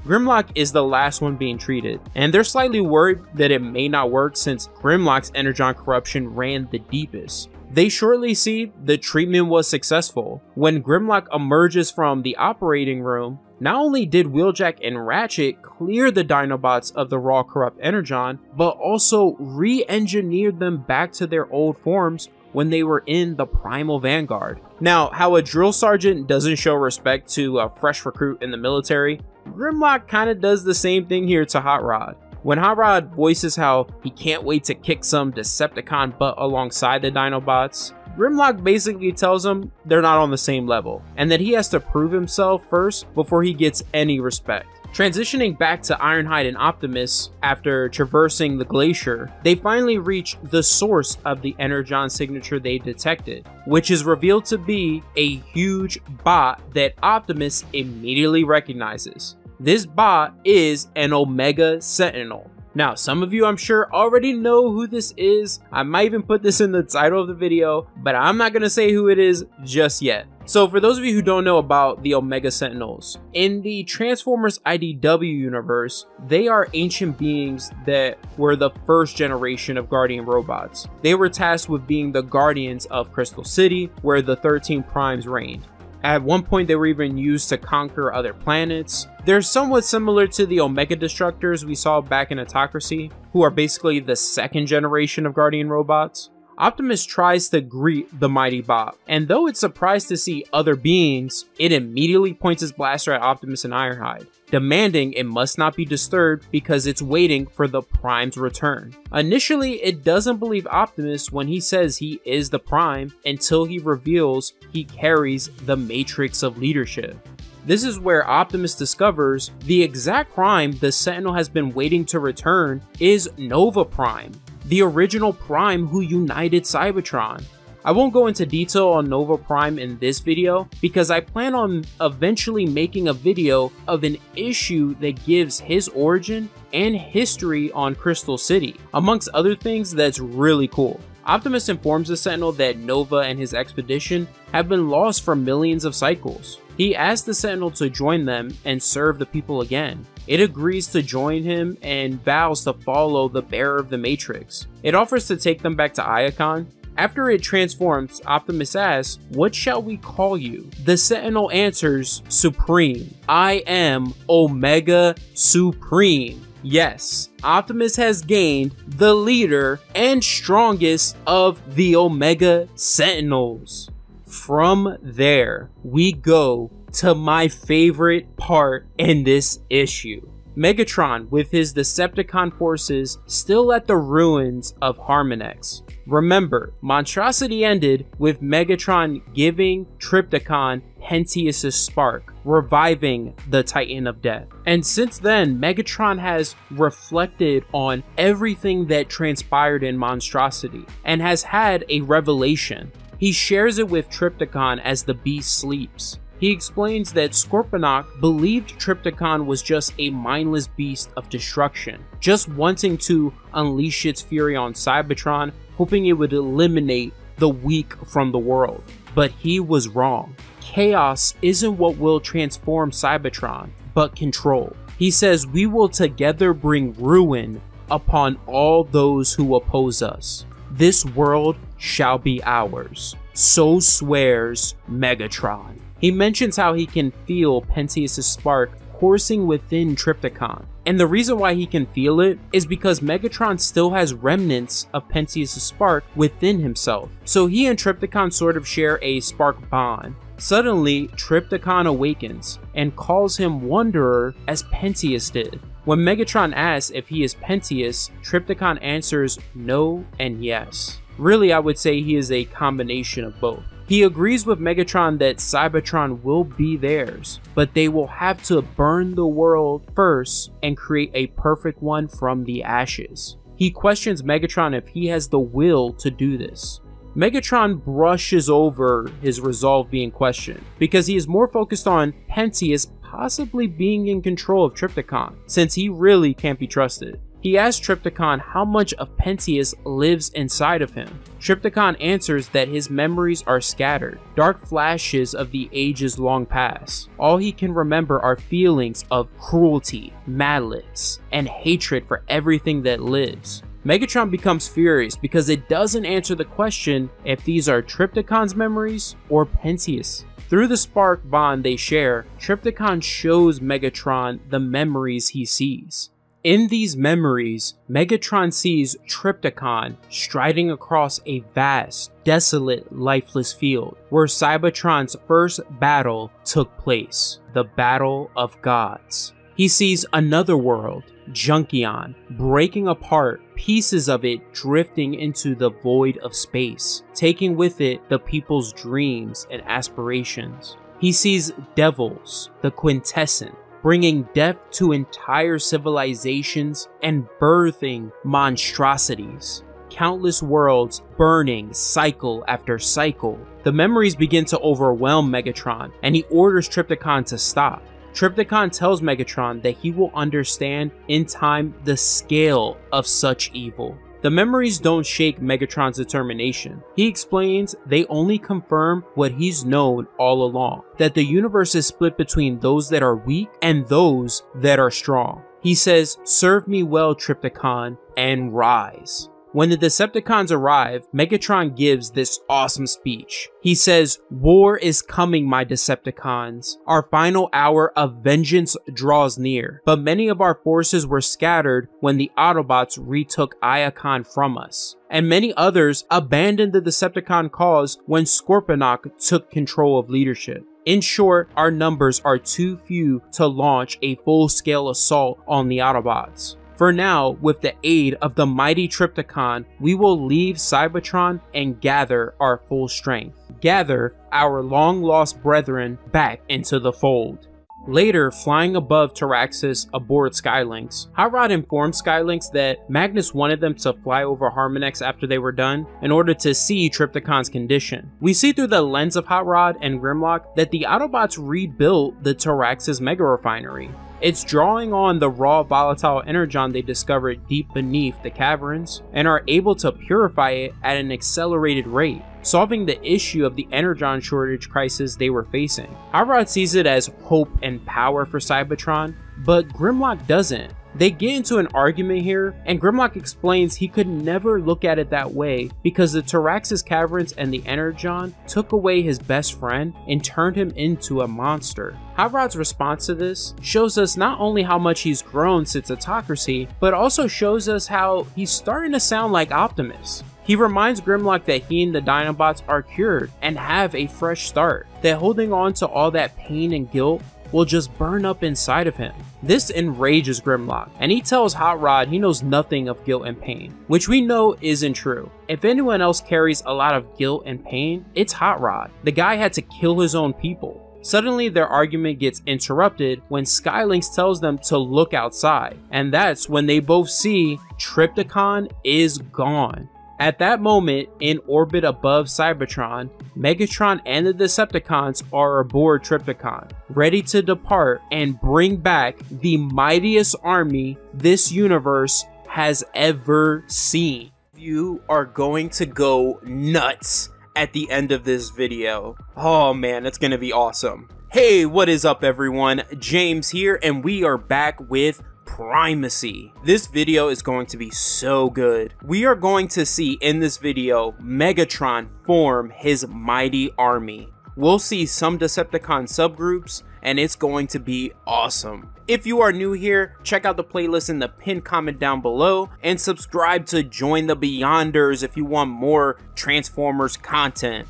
Grimlock is the last one being treated, and they're slightly worried that it may not work since Grimlock's energon corruption ran the deepest. They shortly see the treatment was successful. When Grimlock emerges from the operating room, not only did Wheeljack and Ratchet clear the Dinobots of the raw corrupt energon, but also re-engineered them back to their old forms when they were in the Primal Vanguard. Now, how a drill sergeant doesn't show respect to a fresh recruit in the military, Grimlock kinda does the same thing here to Hot Rod. When Hot Rod voices how he can't wait to kick some Decepticon butt alongside the Dinobots, Grimlock basically tells him they're not on the same level, and that he has to prove himself first before he gets any respect. Transitioning back to Ironhide and Optimus, after traversing the glacier, they finally reach the source of the energon signature they detected, which is revealed to be a huge bot that Optimus immediately recognizes. This bot is an Omega Sentinel. Now, some of you, I'm sure, already know who this is. I might even put this in the title of the video, but I'm not gonna say who it is just yet. So for those of you who don't know about the Omega Sentinels, in the Transformers I D W universe, they are ancient beings that were the first generation of Guardian robots. They were tasked with being the guardians of Crystal City, where the thirteen Primes reigned. At one point, they were even used to conquer other planets. They're somewhat similar to the Omega Destructors we saw back in Autocracy, who are basically the second generation of Guardian robots. Optimus tries to greet the mighty Bob, and though it's surprised to see other beings, it immediately points its blaster at Optimus and Ironhide, demanding it must not be disturbed because it's waiting for the Prime's return. Initially, it doesn't believe Optimus when he says he is the Prime until he reveals he carries the Matrix of Leadership. This is where Optimus discovers the exact Prime the Sentinel has been waiting to return is Nova Prime, the original Prime who united Cybertron. I won't go into detail on Nova Prime in this video because I plan on eventually making a video of an issue that gives his origin and history on Crystal City, amongst other things that's really cool. Optimus informs the Sentinel that Nova and his expedition have been lost for millions of cycles. He asks the Sentinel to join them and serve the people again. It agrees to join him and vows to follow the bearer of the Matrix. It offers to take them back to Iacon. After it transforms, Optimus asks, "What shall we call you?" The Sentinel answers, "Supreme. I am Omega Supreme." Yes, Optimus has gained the leader and strongest of the Omega Sentinels. From there, we go to my favorite part in this issue. Megatron, with his Decepticon forces still at the ruins of Harmonex. Remember, Monstrosity ended with Megatron giving Triptychon Pentius' spark, reviving the Titan of Death. And since then, Megatron has reflected on everything that transpired in Monstrosity and has had a revelation. He shares it with Triptychon as the beast sleeps. He explains that Scorponok believed Triptychon was just a mindless beast of destruction, just wanting to unleash its fury on Cybertron, hoping it would eliminate the weak from the world. But he was wrong. Chaos isn't what will transform Cybertron, but control. He says we will together bring ruin upon all those who oppose us. This world shall be ours. So swears Megatron. He mentions how he can feel Pentius' spark coursing within Triptychon. And the reason why he can feel it is because Megatron still has remnants of Pentius' spark within himself. So he and Triptychon sort of share a spark bond. Suddenly, Triptychon awakens and calls him Wanderer as Pentius did. When Megatron asks if he is Pentius, Triptychon answers no and yes. Really, I would say he is a combination of both. He agrees with Megatron that Cybertron will be theirs, but they will have to burn the world first and create a perfect one from the ashes. He questions Megatron if he has the will to do this. Megatron brushes over his resolve being questioned because he is more focused on Pentius possibly being in control of Triptychon, since he really can't be trusted. He asks Triptychon how much of Pentius lives inside of him. Triptychon answers that his memories are scattered, dark flashes of the ages long past. All he can remember are feelings of cruelty, malice, and hatred for everything that lives. Megatron becomes furious because it doesn't answer the question if these are Triptychon's memories or Pentius. Through the spark bond they share, Triptychon shows Megatron the memories he sees. In these memories, Megatron sees Triptychon striding across a vast, desolate, lifeless field where Cybertron's first battle took place, the Battle of Gods. He sees another world, Junkion, breaking apart, pieces of it drifting into the void of space, taking with it the people's dreams and aspirations. He sees Devils, the quintessence, bringing death to entire civilizations and birthing monstrosities. Countless worlds burning cycle after cycle. The memories begin to overwhelm Megatron, and he orders Triptychon to stop. Triptychon tells Megatron that he will understand in time the scale of such evil. The memories don't shake Megatron's determination. He explains they only confirm what he's known all along, that the universe is split between those that are weak and those that are strong. He says, "Serve me well, Triptychon, and rise." When the Decepticons arrive, Megatron gives this awesome speech. He says, "War is coming, my Decepticons. Our final hour of vengeance draws near, but many of our forces were scattered when the Autobots retook Iacon from us, and many others abandoned the Decepticon cause when Scorponok took control of leadership. In short, our numbers are too few to launch a full-scale assault on the Autobots. For now, with the aid of the mighty Triptychon, we will leave Cybertron and gather our full strength. Gather our long-lost brethren back into the fold." Later, flying above Taraxis aboard Skylinx, Hot Rod informed Skylinx that Magnus wanted them to fly over Harmonex after they were done in order to see Triptychon's condition. We see through the lens of Hot Rod and Grimlock that the Autobots rebuilt the Taraxis mega refinery. It's drawing on the raw volatile energon they discovered deep beneath the caverns and are able to purify it at an accelerated rate, solving the issue of the energon shortage crisis they were facing. Hot Rod sees it as hope and power for Cybertron, but Grimlock doesn't. They get into an argument here, and Grimlock explains he could never look at it that way because the Taraxis caverns and the energon took away his best friend and turned him into a monster. Hot Rod's response to this shows us not only how much he's grown since Autocracy, but also shows us how he's starting to sound like Optimus. He reminds Grimlock that he and the Dinobots are cured and have a fresh start, that holding on to all that pain and guilt will just burn up inside of him. This enrages Grimlock, and he tells Hot Rod he knows nothing of guilt and pain, which we know isn't true. If anyone else carries a lot of guilt and pain, it's Hot Rod. The guy had to kill his own people. Suddenly, their argument gets interrupted when Skylinx tells them to look outside, and that's when they both see Triptychon is gone. At that moment, in orbit above Cybertron, Megatron and the Decepticons are aboard Triptychon, ready to depart and bring back the mightiest army this universe has ever seen. You are going to go nuts at the end of this video. Oh man, that's gonna be awesome. Hey, what is up everyone? James here, and we are back with Primacy. This video is going to be so good. We are going to see in this video Megatron form his mighty army. We'll see some Decepticon subgroups, and it's going to be awesome. If you are new here, check out the playlist in the pinned comment down below and subscribe to join the Beyonders if you want more Transformers content.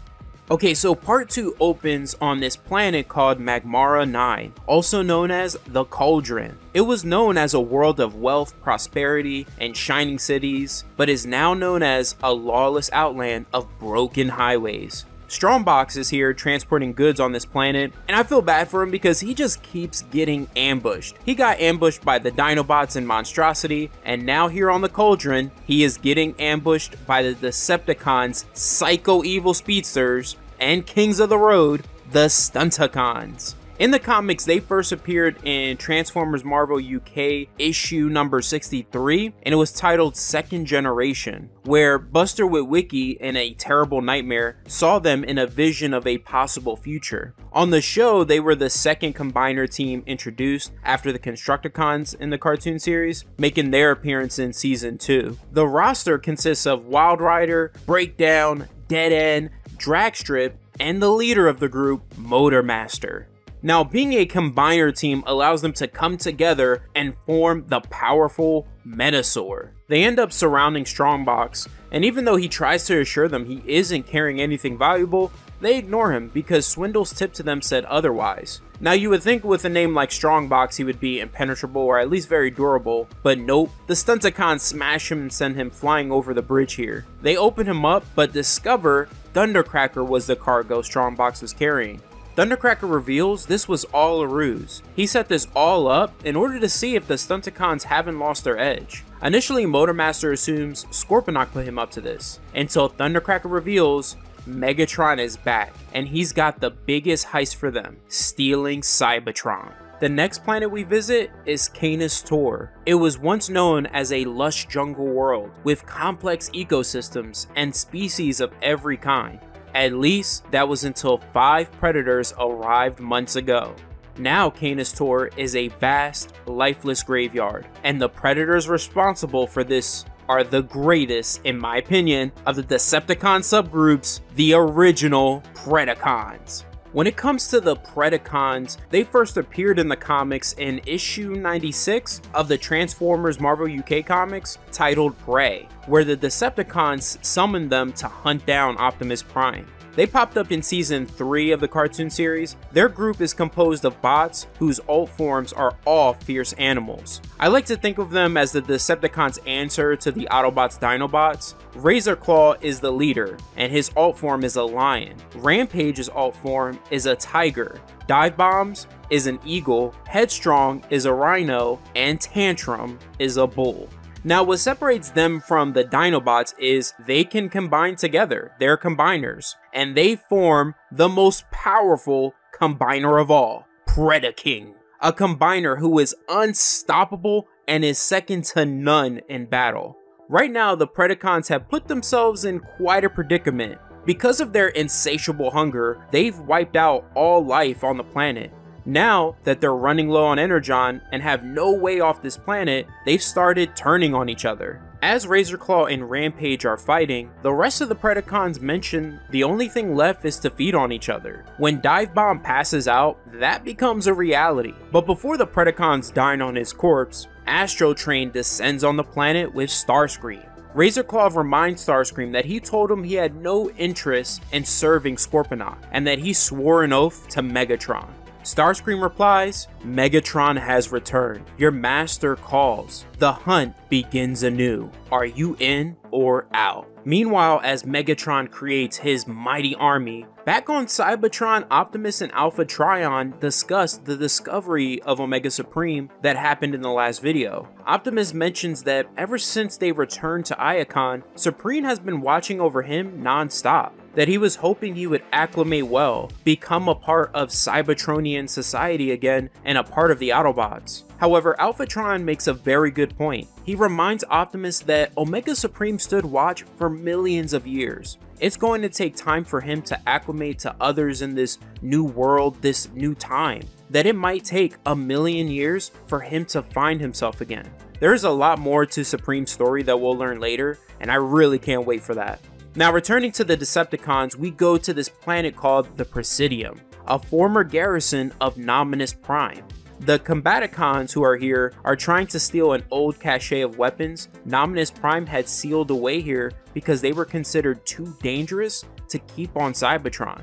Okay, so part two opens on this planet called Magmara nine, also known as the Cauldron. It was known as a world of wealth, prosperity, and shining cities, but is now known as a lawless outland of broken highways. Strombox is here transporting goods on this planet, and I feel bad for him because he just keeps getting ambushed. He got ambushed by the Dinobots and Monstrosity, and now here on the Cauldron, he is getting ambushed by the Decepticons, Psycho Evil Speedsters, and Kings of the Road, the Stunticons. In the comics, they first appeared in Transformers Marvel U K issue number sixty-three, and it was titled Second Generation, where Buster Witwicky, in a terrible nightmare, saw them in a vision of a possible future. On the show, they were the second Combiner team introduced after the Constructicons in the cartoon series, making their appearance in season two. The roster consists of Wild Rider, Breakdown, Dead End, Dragstrip, and the leader of the group, Motormaster. Now, being a Combiner team allows them to come together and form the powerful Metasaur. They end up surrounding Strongbox, and even though he tries to assure them he isn't carrying anything valuable, they ignore him because Swindle's tip to them said otherwise. Now, you would think with a name like Strongbox he would be impenetrable or at least very durable, but nope. The Stunticons smash him and send him flying over the bridge here. They open him up, but discover Thundercracker was the cargo Strongbox was carrying. Thundercracker reveals this was all a ruse. He set this all up in order to see if the Stunticons haven't lost their edge. Initially, Motormaster assumes Scorponok put him up to this, until Thundercracker reveals Megatron is back, and he's got the biggest heist for them, stealing Cybertron. The next planet we visit is Canis Tor. It was once known as a lush jungle world with complex ecosystems and species of every kind. At least that was until five predators arrived months ago. Now Canis Tor is a vast, lifeless graveyard, and the predators responsible for this are the greatest, in my opinion, of the Decepticon subgroups, the original Predacons. When it comes to the Predacons, they first appeared in the comics in issue ninety-six of the Transformers Marvel U K comics titled Prey, where the Decepticons summoned them to hunt down Optimus Prime. They popped up in season three of the cartoon series. Their group is composed of bots whose alt forms are all fierce animals. I like to think of them as the Decepticons' answer to the Autobots' Dinobots. Razorclaw is the leader, and his alt form is a lion. Rampage's alt form is a tiger. Dive Bombs is an eagle. Headstrong is a rhino, and Tantrum is a bull. Now, what separates them from the Dinobots is they can combine together. They're combiners, and they form the most powerful combiner of all, Predaking. A combiner who is unstoppable and is second to none in battle. Right now, the Predacons have put themselves in quite a predicament. Because of their insatiable hunger, they've wiped out all life on the planet. Now that they're running low on energon and have no way off this planet, they've started turning on each other. As Razorclaw and Rampage are fighting, the rest of the Predacons mention the only thing left is to feed on each other. When Dive Bomb passes out, that becomes a reality. But before the Predacons dine on his corpse, Astro Train descends on the planet with Starscream. Razorclaw reminds Starscream that he told him he had no interest in serving Scorponok, and that he swore an oath to Megatron. Starscream replies, "Megatron has returned. Your master calls. The hunt begins anew. Are you in or out?" Meanwhile, as Megatron creates his mighty army, back on Cybertron, Optimus and Alpha Trion discuss the discovery of Omega Supreme that happened in the last video. Optimus mentions that ever since they returned to Iacon, Supreme has been watching over him non-stop, that he was hoping he would acclimate well, become a part of Cybertronian society again, and a part of the Autobots. However, Alphatron makes a very good point. He reminds Optimus that Omega Supreme stood watch for millions of years. It's going to take time for him to acclimate to others in this new world, this new time, that it might take a million years for him to find himself again. There is a lot more to Supreme's story that we'll learn later, and I really can't wait for that. Now, returning to the Decepticons, we go to this planet called the Presidium, a former garrison of Nominus Prime. The Combaticons who are here are trying to steal an old cache of weapons Nominus Prime had sealed away here because they were considered too dangerous to keep on Cybertron.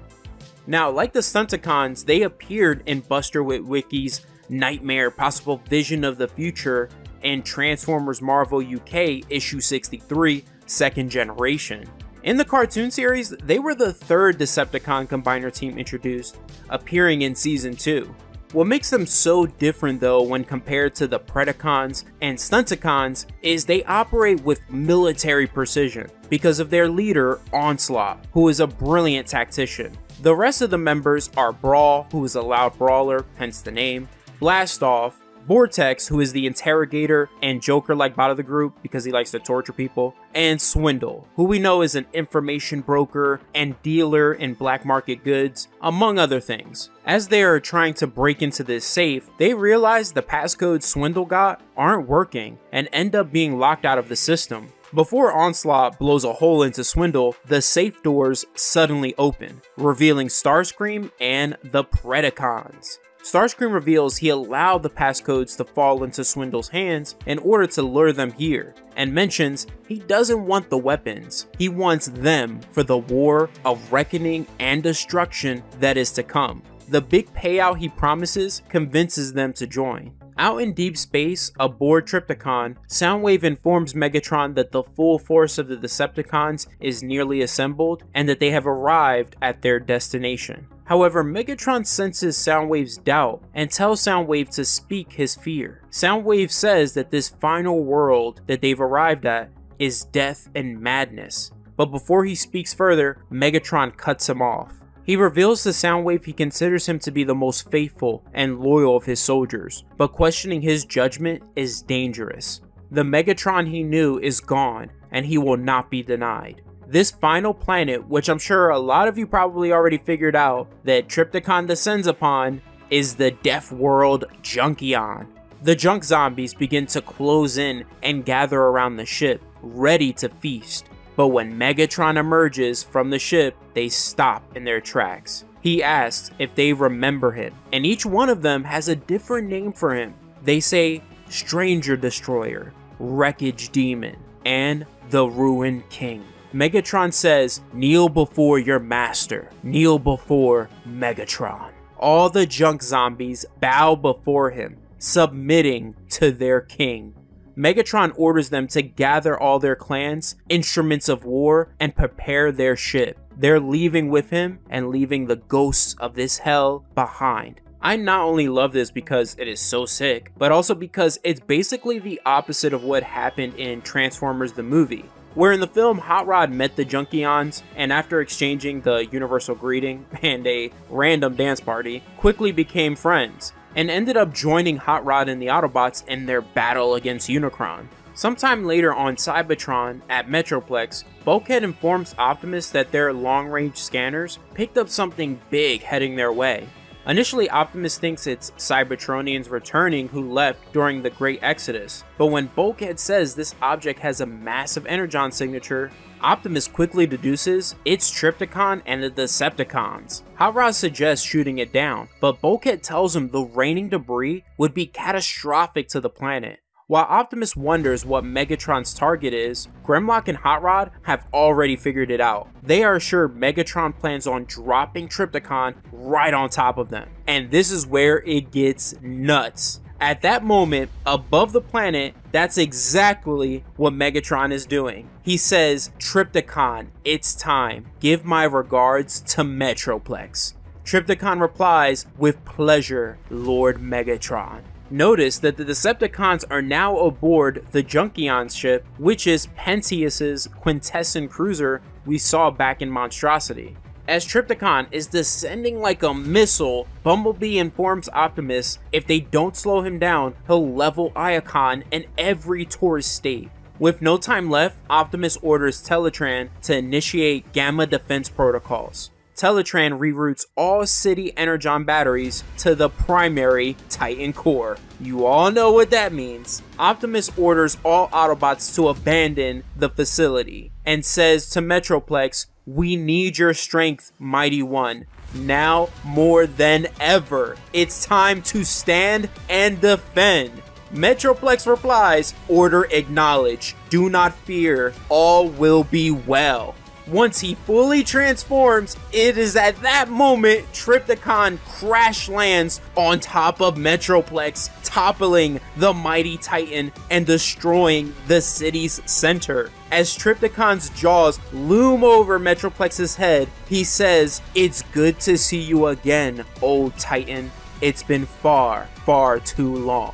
Now, like the Stunticons, they appeared in Buster Witwicky's Nightmare Possible Vision of the Future in Transformers Marvel U K issue sixty-three, Second Generation. In the cartoon series, they were the third Decepticon combiner team introduced, appearing in season two. What makes them so different though when compared to the Predacons and Stunticons is they operate with military precision because of their leader, Onslaught, who is a brilliant tactician. The rest of the members are Brawl, who is a loud brawler, hence the name, Blastoff, Vortex, who is the interrogator and Joker-like bot of the group because he likes to torture people, and Swindle, who we know is an information broker and dealer in black market goods, among other things. As they are trying to break into this safe, they realize the passcodes Swindle got aren't working and end up being locked out of the system. Before Onslaught blows a hole into Swindle, the safe doors suddenly open, revealing Starscream and the Predacons. Starscream reveals he allowed the passcodes to fall into Swindle's hands in order to lure them here, and mentions he doesn't want the weapons, he wants them for the war of reckoning and destruction that is to come. The big payout he promises convinces them to join. Out in deep space, aboard Trypticon, Soundwave informs Megatron that the full force of the Decepticons is nearly assembled and that they have arrived at their destination. However, Megatron senses Soundwave's doubt and tells Soundwave to speak his fear. Soundwave says that this final world that they've arrived at is death and madness. But before he speaks further, Megatron cuts him off. He reveals to Soundwave he considers him to be the most faithful and loyal of his soldiers, but questioning his judgment is dangerous. The Megatron he knew is gone, and he will not be denied. This final planet, which I'm sure a lot of you probably already figured out that Trypticon descends upon, is the death world Junkion. The junk zombies begin to close in and gather around the ship, ready to feast. But when Megatron emerges from the ship, they stop in their tracks. He asks if they remember him, and each one of them has a different name for him. They say Stranger Destroyer, Wreckage Demon, and the Ruined King. Megatron says, "Kneel before your master, kneel before Megatron." All the junk zombies bow before him, submitting to their king. Megatron orders them to gather all their clans, instruments of war, and prepare their ship. They're leaving with him and leaving the ghosts of this hell behind. I not only love this because it is so sick, but also because it's basically the opposite of what happened in Transformers the movie, where in the film Hot Rod met the Junkions and after exchanging the universal greeting and a random dance party, quickly became friends and ended up joining Hot Rod and the Autobots in their battle against Unicron. Sometime later on Cybertron at Metroplex, Bulkhead informs Optimus that their long-range scanners picked up something big heading their way. Initially, Optimus thinks it's Cybertronians returning who left during the Great Exodus, but when Bulkhead says this object has a massive energon signature, Optimus quickly deduces it's Trypticon and the Decepticons. Hot Rod suggests shooting it down, but Bulkhead tells him the raining debris would be catastrophic to the planet. While Optimus wonders what Megatron's target is, Grimlock and Hot Rod have already figured it out. They are sure Megatron plans on dropping Trypticon right on top of them. And this is where it gets nuts. At that moment, above the planet, that's exactly what Megatron is doing. He says, "Trypticon, it's time. Give my regards to Metroplex." Trypticon replies, "With pleasure, Lord Megatron." Notice that the Decepticons are now aboard the Junkion ship, which is Pentheus's quintesson cruiser we saw back in Monstrosity. As Trypticon is descending like a missile, Bumblebee informs Optimus if they don't slow him down, he'll level Iacon in every tourist state. With no time left, Optimus orders Teletran to initiate Gamma defense protocols. Teletran reroutes all city energon batteries to the primary Titan core. You all know what that means. Optimus orders all Autobots to abandon the facility and says to Metroplex, "We need your strength, Mighty One. Now more than ever, it's time to stand and defend." Metroplex replies, "Order acknowledged. Do not fear. All will be well." Once he fully transforms, it is at that moment Trypticon crash lands on top of Metroplex, toppling the mighty Titan and destroying the city's center. As Trypticon's jaws loom over Metroplex's head, he says, "It's good to see you again, old Titan. It's been far, far too long."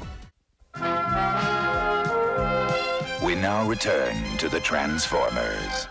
We now return to the Transformers.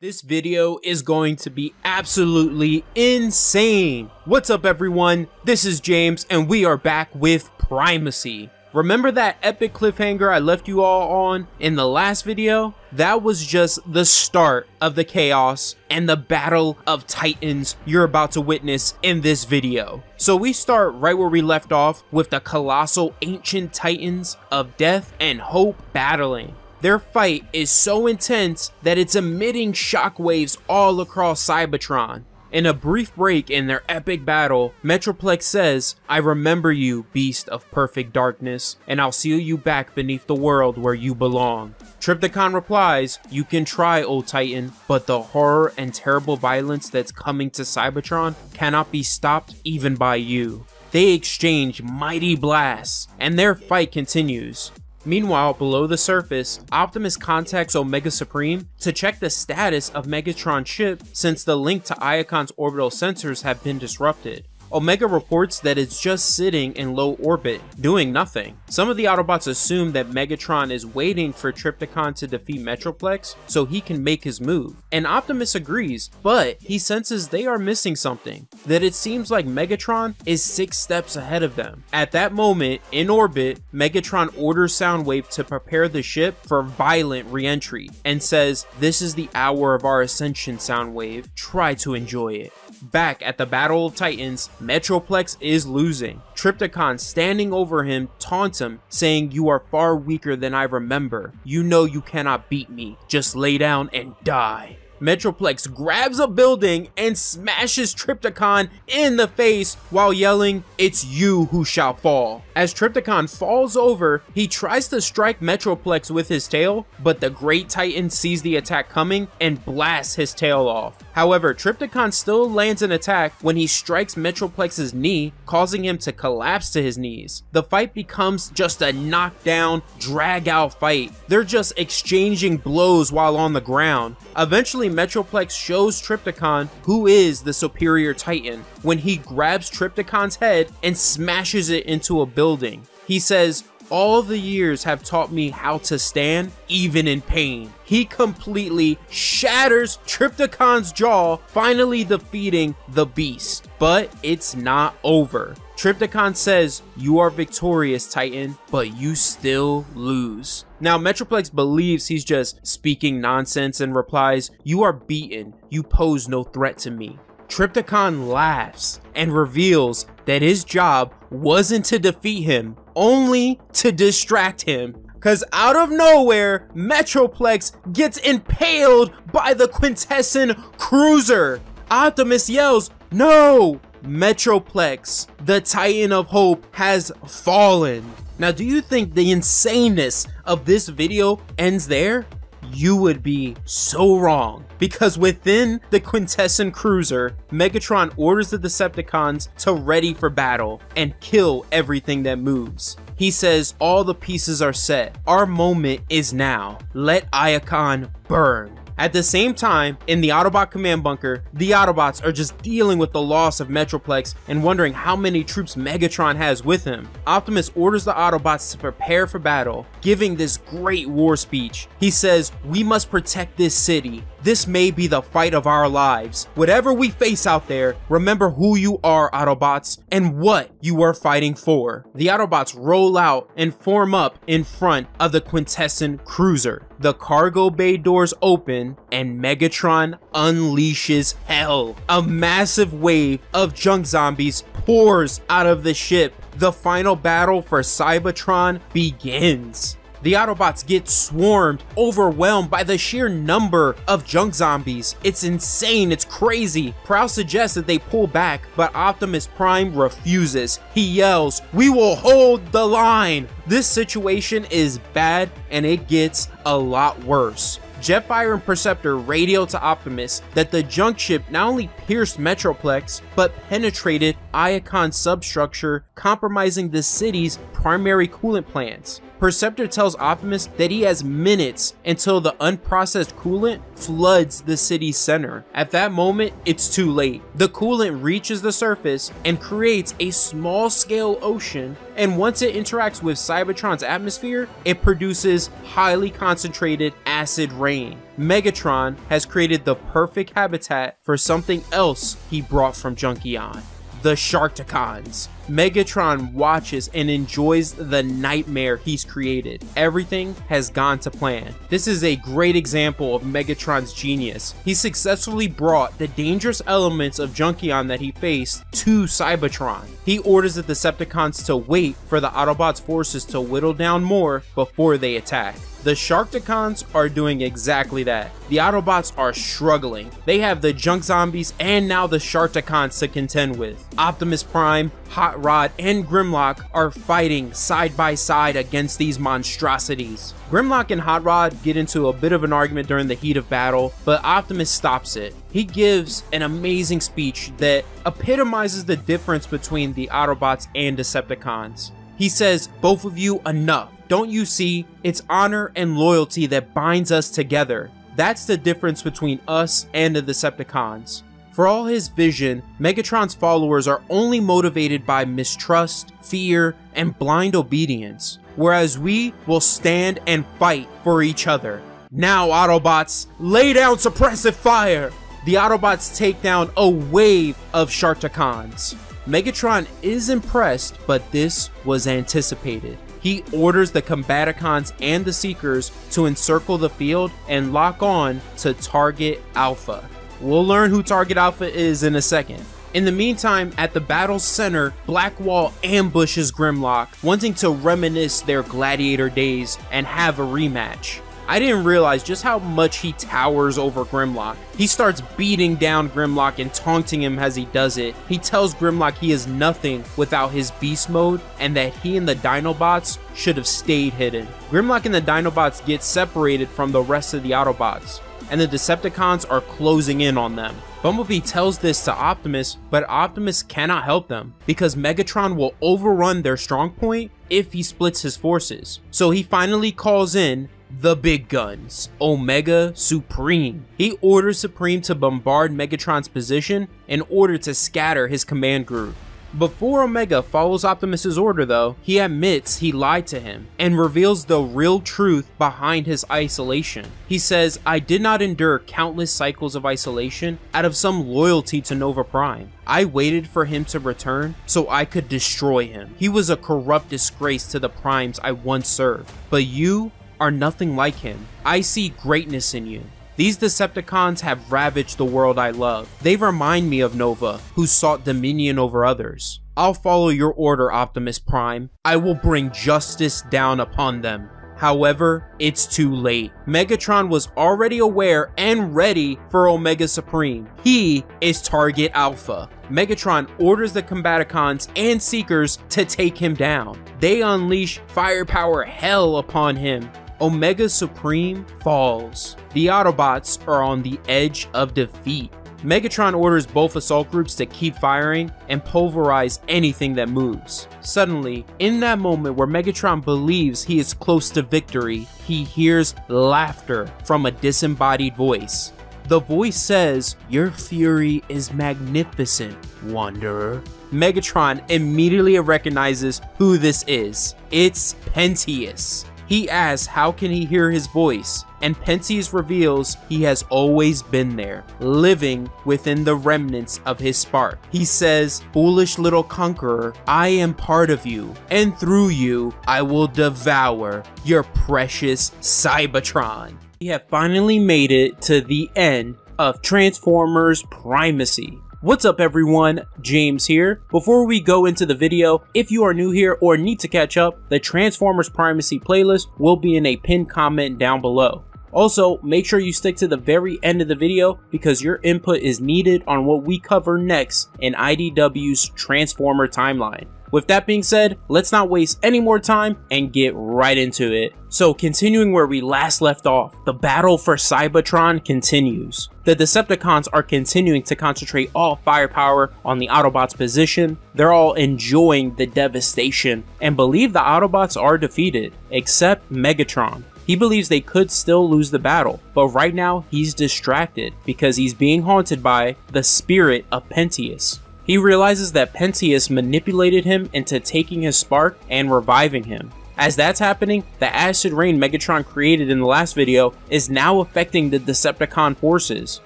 This video is going to be absolutely insane. What's up everyone, this is James and we are back with Primacy. Remember that epic cliffhanger I left you all on in the last video? That was just the start of the chaos and the battle of titans you're about to witness in this video. So we start right where we left off with the colossal ancient titans of death and hope battling. Their fight is so intense that it's emitting shockwaves all across Cybertron. In a brief break in their epic battle, Metroplex says, "I remember you, beast of perfect darkness, and I'll seal you back beneath the world where you belong." Trypticon replies, "You can try, old Titan, but the horror and terrible violence that's coming to Cybertron cannot be stopped even by you." They exchange mighty blasts, and their fight continues. Meanwhile, below the surface, Optimus contacts Omega Supreme to check the status of Megatron's ship since the link to Iacon's orbital sensors have been disrupted. Omega reports that it's just sitting in low orbit, doing nothing. Some of the Autobots assume that Megatron is waiting for Trypticon to defeat Metroplex so he can make his move, and Optimus agrees, but he senses they are missing something, that it seems like Megatron is six steps ahead of them. At that moment, in orbit, Megatron orders Soundwave to prepare the ship for violent re-entry, and says, "This is the hour of our ascension, Soundwave, try to enjoy it." Back at the Battle of Titans, Metroplex is losing. Trypticon, standing over him, taunts him, saying, "You are far weaker than I remember. You know you cannot beat me. Just lay down and die." Metroplex grabs a building and smashes Trypticon in the face while yelling, "It's you who shall fall." As Trypticon falls over, he tries to strike Metroplex with his tail, but the Great Titan sees the attack coming and blasts his tail off. However, Trypticon still lands an attack when he strikes Metroplex's knee, causing him to collapse to his knees. The fight becomes just a knockdown, drag-out fight. They're just exchanging blows while on the ground. Eventually, Metroplex shows Trypticon who is the superior Titan when he grabs Trypticon's head and smashes it into a building. He says, "All the years have taught me how to stand, even in pain." He completely shatters Trypticon's jaw, finally defeating the beast. But it's not over. Trypticon says, "You are victorious, Titan, but you still lose." Now, Metroplex believes he's just speaking nonsense and replies, "You are beaten. You pose no threat to me." Trypticon laughs and reveals that his job wasn't to defeat him, only to distract him. Cause out of nowhere, Metroplex gets impaled by the Quintesson Cruiser. Optimus yells, "No!" Metroplex, the Titan of Hope, has fallen. Now, do you think the insaneness of this video ends there? You would be so wrong, because within the Quintesson Cruiser, Megatron orders the Decepticons to ready for battle and kill everything that moves. He says, "All the pieces are set. Our moment is now. Let Iacon burn." At the same time, in the Autobot command bunker, the Autobots are just dealing with the loss of Metroplex and wondering how many troops Megatron has with him. Optimus orders the Autobots to prepare for battle, giving this great war speech. He says, "We must protect this city. This may be the fight of our lives. Whatever we face out there, remember who you are, Autobots, and what you are fighting for." The Autobots roll out and form up in front of the Quintesson Cruiser. The cargo bay doors open and Megatron unleashes hell. A massive wave of junk zombies pours out of the ship. The final battle for Cybertron begins. The Autobots get swarmed, overwhelmed by the sheer number of junk zombies. It's insane, it's crazy. Prouse suggests that they pull back, but Optimus Prime refuses. He yells, "We will hold the line." This situation is bad, and it gets a lot worse. Jetfire and Perceptor radio to Optimus that the junk ship not only pierced Metroplex, but penetrated Iacon's substructure, compromising the city's primary coolant plants. Perceptor tells Optimus that he has minutes until the unprocessed coolant floods the city's center. At that moment, it's too late. The coolant reaches the surface and creates a small-scale ocean, and once it interacts with Cybertron's atmosphere, it produces highly concentrated acid rain. Megatron has created the perfect habitat for something else he brought from Junkion: the Sharkticons. Megatron watches and enjoys the nightmare he's created. Everything has gone to plan. This is a great example of Megatron's genius. He successfully brought the dangerous elements of Junkion that he faced to Cybertron. He orders the Decepticons to wait for the Autobots' forces to whittle down more before they attack. The Sharkticons are doing exactly that. The Autobots are struggling. They have the junk zombies and now the Sharkticons to contend with. Optimus Prime, Hot Rod, and Grimlock are fighting side by side against these monstrosities. Grimlock and Hot Rod get into a bit of an argument during the heat of battle, but Optimus stops it. He gives an amazing speech that epitomizes the difference between the Autobots and Decepticons. He says, "Both of you, enough. Don't you see? It's honor and loyalty that binds us together. That's the difference between us and the Decepticons. For all his vision, Megatron's followers are only motivated by mistrust, fear, and blind obedience, whereas we will stand and fight for each other. Now, Autobots, lay down suppressive fire! The Autobots take down a wave of Sharkticons. Megatron is impressed, but this was anticipated. He orders the Combaticons and the Seekers to encircle the field and lock on to Target Alpha. We'll learn who Target Alpha is in a second. In the meantime, at the battle's center, Blackwall ambushes Grimlock, wanting to reminisce their gladiator days and have a rematch. I didn't realize just how much he towers over Grimlock. He starts beating down Grimlock and taunting him as he does it. He tells Grimlock he is nothing without his beast mode and that he and the Dinobots should have stayed hidden. Grimlock and the Dinobots get separated from the rest of the Autobots, and the Decepticons are closing in on them. Bumblebee tells this to Optimus, but Optimus cannot help them because Megatron will overrun their strong point if he splits his forces. So he finally calls in the big guns, Omega Supreme. He orders Supreme to bombard Megatron's position in order to scatter his command group. Before Omega follows Optimus's order though, he admits he lied to him and reveals the real truth behind his isolation. He says, "I did not endure countless cycles of isolation out of some loyalty to Nova Prime. I waited for him to return so I could destroy him. He was a corrupt disgrace to the Primes I once served, but you are nothing like him. I see greatness in you. These Decepticons have ravaged the world I love. They remind me of Nova, who sought dominion over others. I'll follow your order, Optimus Prime. I will bring justice down upon them." However, it's too late. Megatron was already aware and ready for Omega Supreme. He is Target Alpha. Megatron orders the Combaticons and Seekers to take him down. They unleash firepower hell upon him. Omega Supreme falls. The Autobots are on the edge of defeat. Megatron orders both assault groups to keep firing and pulverize anything that moves. Suddenly, in that moment where Megatron believes he is close to victory, he hears laughter from a disembodied voice. The voice says, "Your fury is magnificent, Wanderer." Megatron immediately recognizes who this is. It's Pentheus. He asks how can he hear his voice, and Pentheus reveals he has always been there, living within the remnants of his spark. He says, "Foolish little conqueror, I am part of you, and through you, I will devour your precious Cybertron." We have finally made it to the end of Transformers Primacy. What's up everyone, James here. Before we go into the video, if you are new here or need to catch up, the Transformers Primacy playlist will be in a pinned comment down below. Also, make sure you stick to the very end of the video because your input is needed on what we cover next in I D W's Transformer timeline. With that being said, let's not waste any more time and get right into it. So continuing where we last left off, the battle for Cybertron continues. The Decepticons are continuing to concentrate all firepower on the Autobots' position. They're all enjoying the devastation and believe the Autobots are defeated, except Megatron. He believes they could still lose the battle, but right now he's distracted because he's being haunted by the spirit of Pentheus. He realizes that Pentheus manipulated him into taking his spark and reviving him. As that's happening, the acid rain Megatron created in the last video is now affecting the Decepticon forces.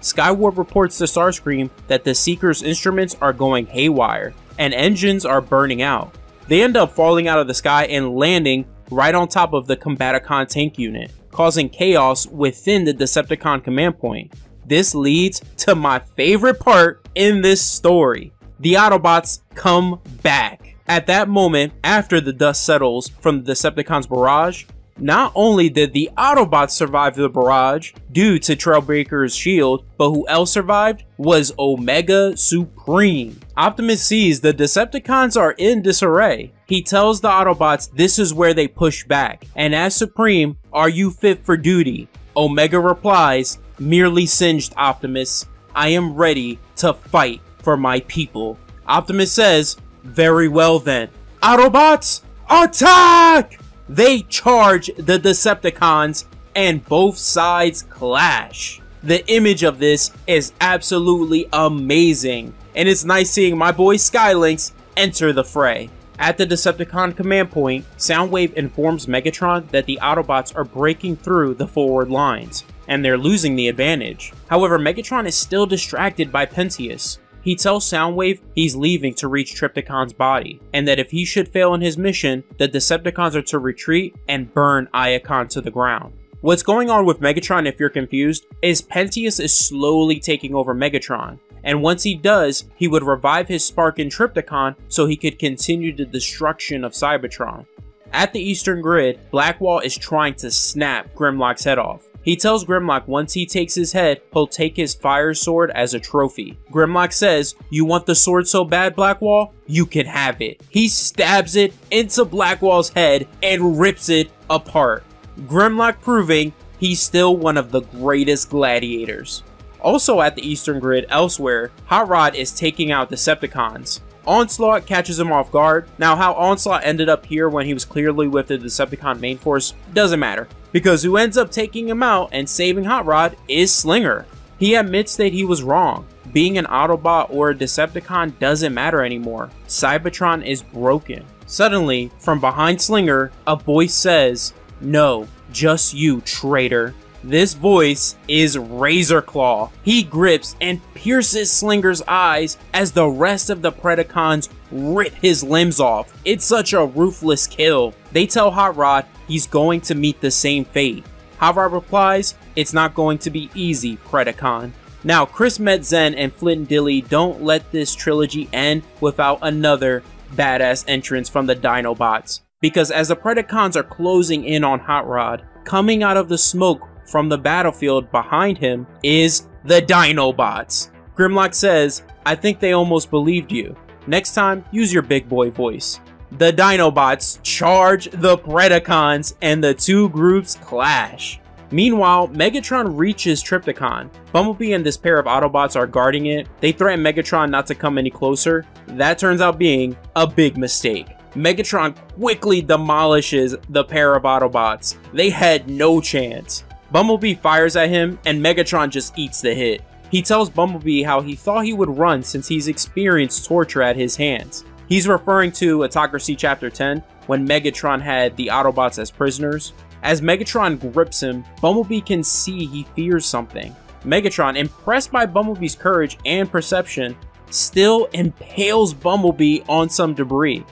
Skywarp reports to Starscream that the Seeker's instruments are going haywire, and engines are burning out. They end up falling out of the sky and landing right on top of the Combaticon tank unit, causing chaos within the Decepticon command point. This leads to my favorite part in this story. The Autobots come back. At that moment, after the dust settles from the Decepticons' barrage, not only did the Autobots survive the barrage due to Trailbreaker's shield, but who else survived was Omega Supreme. Optimus sees the Decepticons are in disarray. He tells the Autobots this is where they push back and asks Supreme, "Are you fit for duty?" Omega replies, "Merely singed, Optimus. I am ready to fight for my people." Optimus says, "Very well then. Autobots, attack!" They charge the Decepticons and both sides clash. The image of this is absolutely amazing, and it's nice seeing my boy Skylinx enter the fray. At the Decepticon command point, Soundwave informs Megatron that the Autobots are breaking through the forward lines, and they're losing the advantage. However, Megatron is still distracted by Pentheus. He tells Soundwave he's leaving to reach Triptychon's body, and that if he should fail in his mission, the Decepticons are to retreat and burn Iacon to the ground. What's going on with Megatron, if you're confused, is Pentheus is slowly taking over Megatron, and once he does, he would revive his spark in Triptychon so he could continue the destruction of Cybertron. At the Eastern Grid, Blackwall is trying to snap Grimlock's head off. He tells Grimlock once he takes his head, he'll take his fire sword as a trophy. Grimlock says, "You want the sword so bad, Blackwall? You can have it." He stabs it into Blackwall's head and rips it apart. Grimlock proving he's still one of the greatest gladiators. Also at the Eastern Grid elsewhere, Hot Rod is taking out Decepticons. Onslaught catches him off guard. Now how Onslaught ended up here when he was clearly with the Decepticon main force doesn't matter, because who ends up taking him out and saving Hot Rod is Slinger. He admits that he was wrong. Being an Autobot or a Decepticon doesn't matter anymore. Cybertron is broken. Suddenly, from behind Slinger, a voice says, "No, just you, traitor." This voice is Razorclaw. He grips and pierces Slinger's eyes as the rest of the Predacons rip his limbs off. It's such a ruthless kill. They tell Hot Rod he's going to meet the same fate. Hot Rod replies, "It's not going to be easy, Predacon." Now, Chris Metzen and Flint and Dilly don't let this trilogy end without another badass entrance from the Dinobots, because as the Predacons are closing in on Hot Rod, coming out of the smoke from the battlefield behind him is the Dinobots. Grimlock says, "I think they almost believed you. Next time, use your big boy voice." The Dinobots charge the Predacons and the two groups clash. Meanwhile, Megatron reaches Triptychon. Bumblebee and this pair of Autobots are guarding it. They threaten Megatron not to come any closer. That turns out being a big mistake. Megatron quickly demolishes the pair of Autobots. They had no chance. Bumblebee fires at him and Megatron just eats the hit. He tells Bumblebee how he thought he would run since he's experienced torture at his hands. He's referring to Autocracy Chapter ten when Megatron had the Autobots as prisoners. As Megatron grips him, Bumblebee can see he fears something. Megatron, impressed by Bumblebee's courage and perception, still impales Bumblebee on some debris.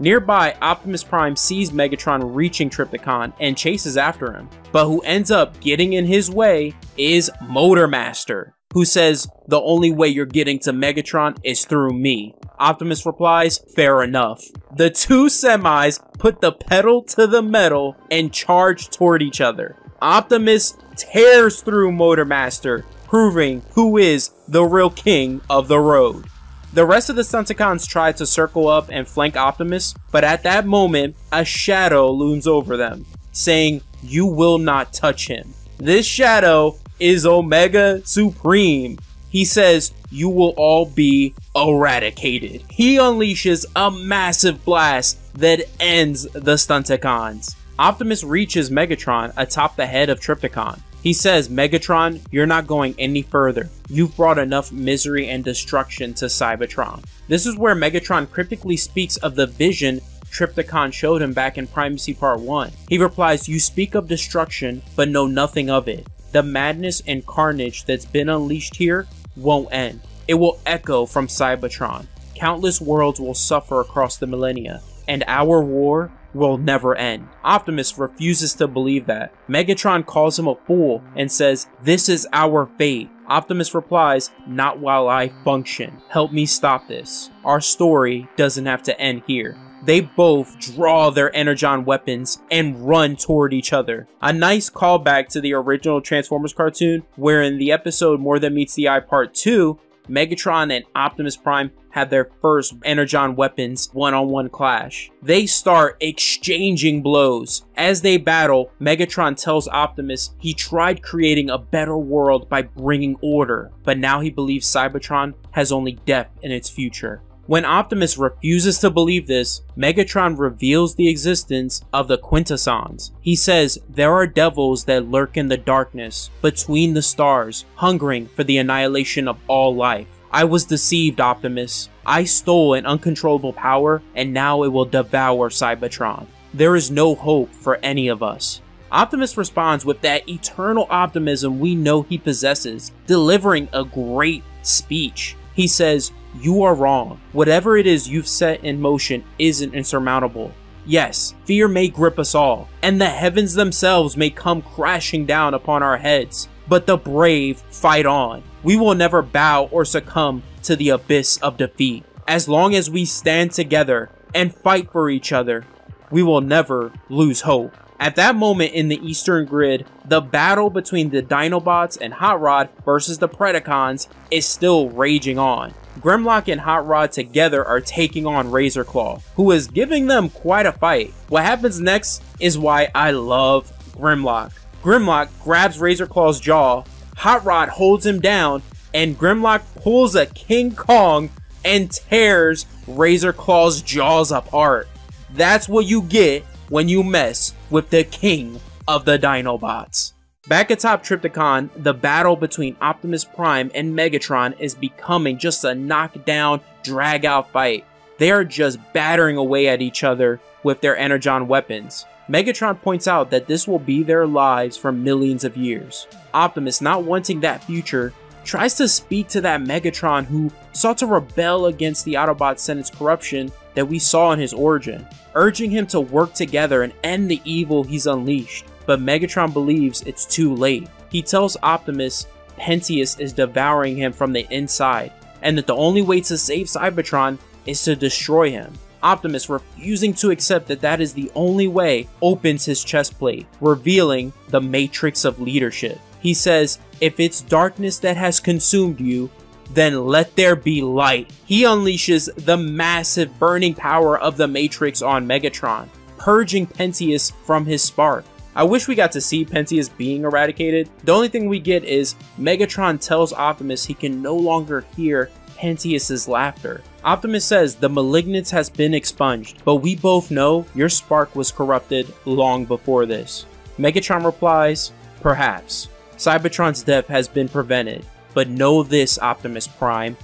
Nearby, Optimus Prime sees Megatron reaching Triptychon and chases after him, but who ends up getting in his way is Motormaster, who says, "The only way you're getting to Megatron is through me." Optimus replies, "Fair enough." The two semis put the pedal to the metal and charge toward each other. Optimus tears through Motormaster, proving who is the real king of the road. The rest of the Stunticons try to circle up and flank Optimus, but at that moment, a shadow looms over them, saying, "You will not touch him." This shadow is Omega Supreme. He says, "You will all be eradicated." He unleashes a massive blast that ends the Stunticons. Optimus reaches Megatron atop the head of Triptychon. He says, "Megatron, you're not going any further. You've brought enough misery and destruction to Cybertron." This is where Megatron cryptically speaks of the vision Triptychon showed him back in Primacy Part one. He replies, "You speak of destruction, but know nothing of it. The madness and carnage that's been unleashed here won't end. It will echo from Cybertron. Countless worlds will suffer across the millennia, and our war will never end." Optimus refuses to believe that. Megatron calls him a fool and says, "This is our fate." Optimus replies, "Not while I function. Help me stop this. Our story doesn't have to end here." They both draw their Energon weapons and run toward each other. A nice callback to the original Transformers cartoon, where in the episode More Than Meets the Eye Part two, Megatron and Optimus Prime had their first Energon weapons one-on-one clash. They start exchanging blows. As they battle, Megatron tells Optimus he tried creating a better world by bringing order, but now he believes Cybertron has only death in its future. When Optimus refuses to believe this, Megatron reveals the existence of the Quintessons. He says there are devils that lurk in the darkness, between the stars, hungering for the annihilation of all life. I was deceived, Optimus. I stole an uncontrollable power, and now it will devour Cybertron. There is no hope for any of us. Optimus responds with that eternal optimism we know he possesses, delivering a great speech. He says, "You are wrong. Whatever it is you've set in motion isn't insurmountable. Yes, fear may grip us all, and the heavens themselves may come crashing down upon our heads. But the brave fight on. We will never bow or succumb to the abyss of defeat. As long as we stand together and fight for each other, we will never lose hope." At that moment in the Eastern Grid, the battle between the Dinobots and Hot Rod versus the Predacons is still raging on. Grimlock and Hot Rod together are taking on Razorclaw, who is giving them quite a fight. What happens next is why I love Grimlock. Grimlock grabs Razorclaw's jaw, Hot Rod holds him down, and Grimlock pulls a King Kong and tears Razorclaw's jaws apart. That's what you get when you mess with the king of the Dinobots. Back atop Trypticon, the battle between Optimus Prime and Megatron is becoming just a knockdown, drag out fight. They are just battering away at each other with their Energon weapons. Megatron points out that this will be their lives for millions of years. Optimus, not wanting that future, tries to speak to that Megatron who sought to rebel against the Autobots and its corruption that we saw in his origin, urging him to work together and end the evil he's unleashed. But Megatron believes it's too late. He tells Optimus Pentheus is devouring him from the inside, and that the only way to save Cybertron is to destroy him. Optimus, refusing to accept that that is the only way, opens his chestplate, revealing the matrix of leadership. He says, "If it's darkness that has consumed you, then let there be light." He unleashes the massive burning power of the Matrix on Megatron, purging Pentheus from his spark. I wish we got to see Pentheus being eradicated. The only thing we get is Megatron tells Optimus he can no longer hear Pentheus's laughter. Optimus says the malignance has been expunged, but we both know your spark was corrupted long before this. Megatron replies, "Perhaps. Cybertron's death has been prevented. But know this, Optimus Prime,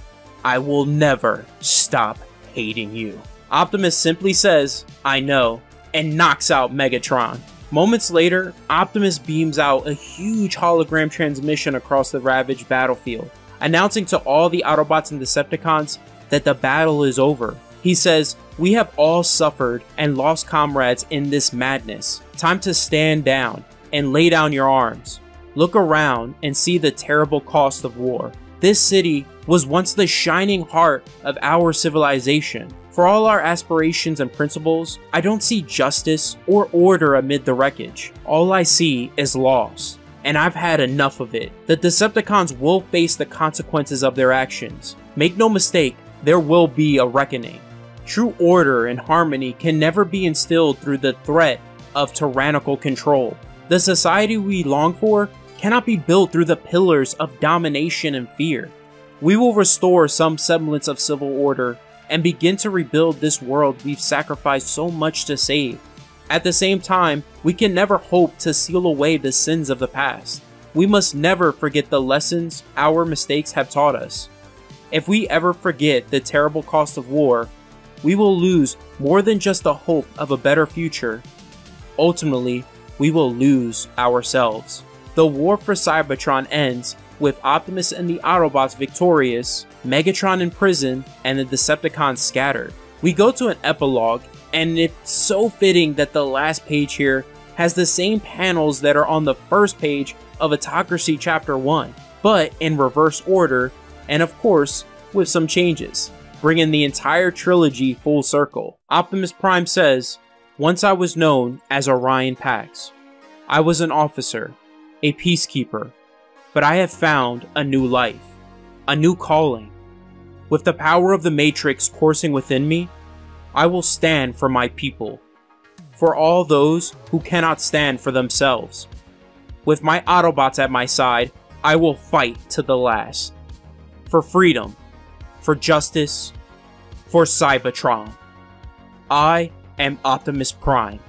I will never stop hating you." Optimus simply says, "I know," and knocks out Megatron. Moments later, Optimus beams out a huge hologram transmission across the ravaged battlefield, announcing to all the Autobots and Decepticons that the battle is over. He says, "We have all suffered and lost comrades in this madness. Time to stand down and lay down your arms. Look around and see the terrible cost of war. This city was once the shining heart of our civilization. For all our aspirations and principles, I don't see justice or order amid the wreckage. All I see is loss, and I've had enough of it." The Decepticons will face the consequences of their actions. Make no mistake, there will be a reckoning. True order and harmony can never be instilled through the threat of tyrannical control. The society we long for cannot be built through the pillars of domination and fear. We will restore some semblance of civil order and begin to rebuild this world we've sacrificed so much to save. At the same time, we can never hope to seal away the sins of the past. We must never forget the lessons our mistakes have taught us. If we ever forget the terrible cost of war, we will lose more than just the hope of a better future. Ultimately, we will lose ourselves. The war for Cybertron ends with Optimus and the Autobots victorious, Megatron in prison, and the Decepticons scattered. We go to an epilogue, and it's so fitting that the last page here has the same panels that are on the first page of Autocracy Chapter one, but in reverse order, and of course, with some changes, bringing the entire trilogy full circle. Optimus Prime says, "Once I was known as Orion Pax. I was an officer, a peacekeeper, but I have found a new life, a new calling. With the power of the Matrix coursing within me, I will stand for my people, for all those who cannot stand for themselves. With my Autobots at my side, I will fight to the last, for freedom, for justice, for Cybertron. I am Optimus Prime,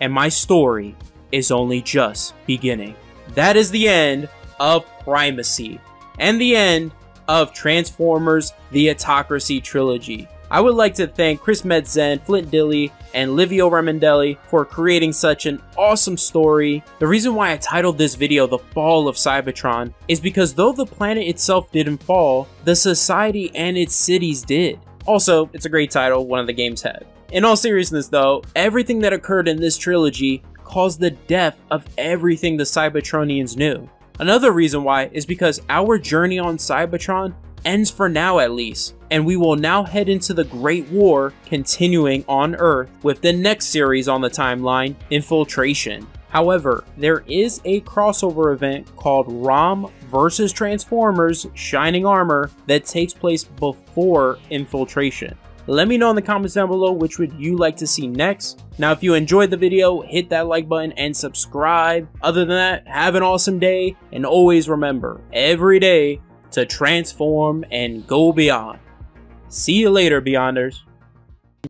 and my story is only just beginning. That is the end of Primacy, and the end of Transformers The Autocracy Trilogy. I would like to thank Chris Metzen, Flint Dilley, and Livio Remendelli for creating such an awesome story. The reason why I titled this video The Fall of Cybertron is because though the planet itself didn't fall, the society and its cities did. Also, it's a great title one of the games had. In all seriousness though, everything that occurred in this trilogy caused the death of everything the Cybertronians knew. Another reason why is because our journey on Cybertron ends for now at least, and we will now head into the Great War continuing on Earth with the next series on the timeline, Infiltration. However, there is a crossover event called ROM versus Transformers Shining Armor that takes place before Infiltration. Let me know in the comments down below which would you like to see next. Now if you enjoyed the video, hit that like button and subscribe. Other than that, have an awesome day, and always remember, every day, to transform and go beyond. See you later, Beyonders.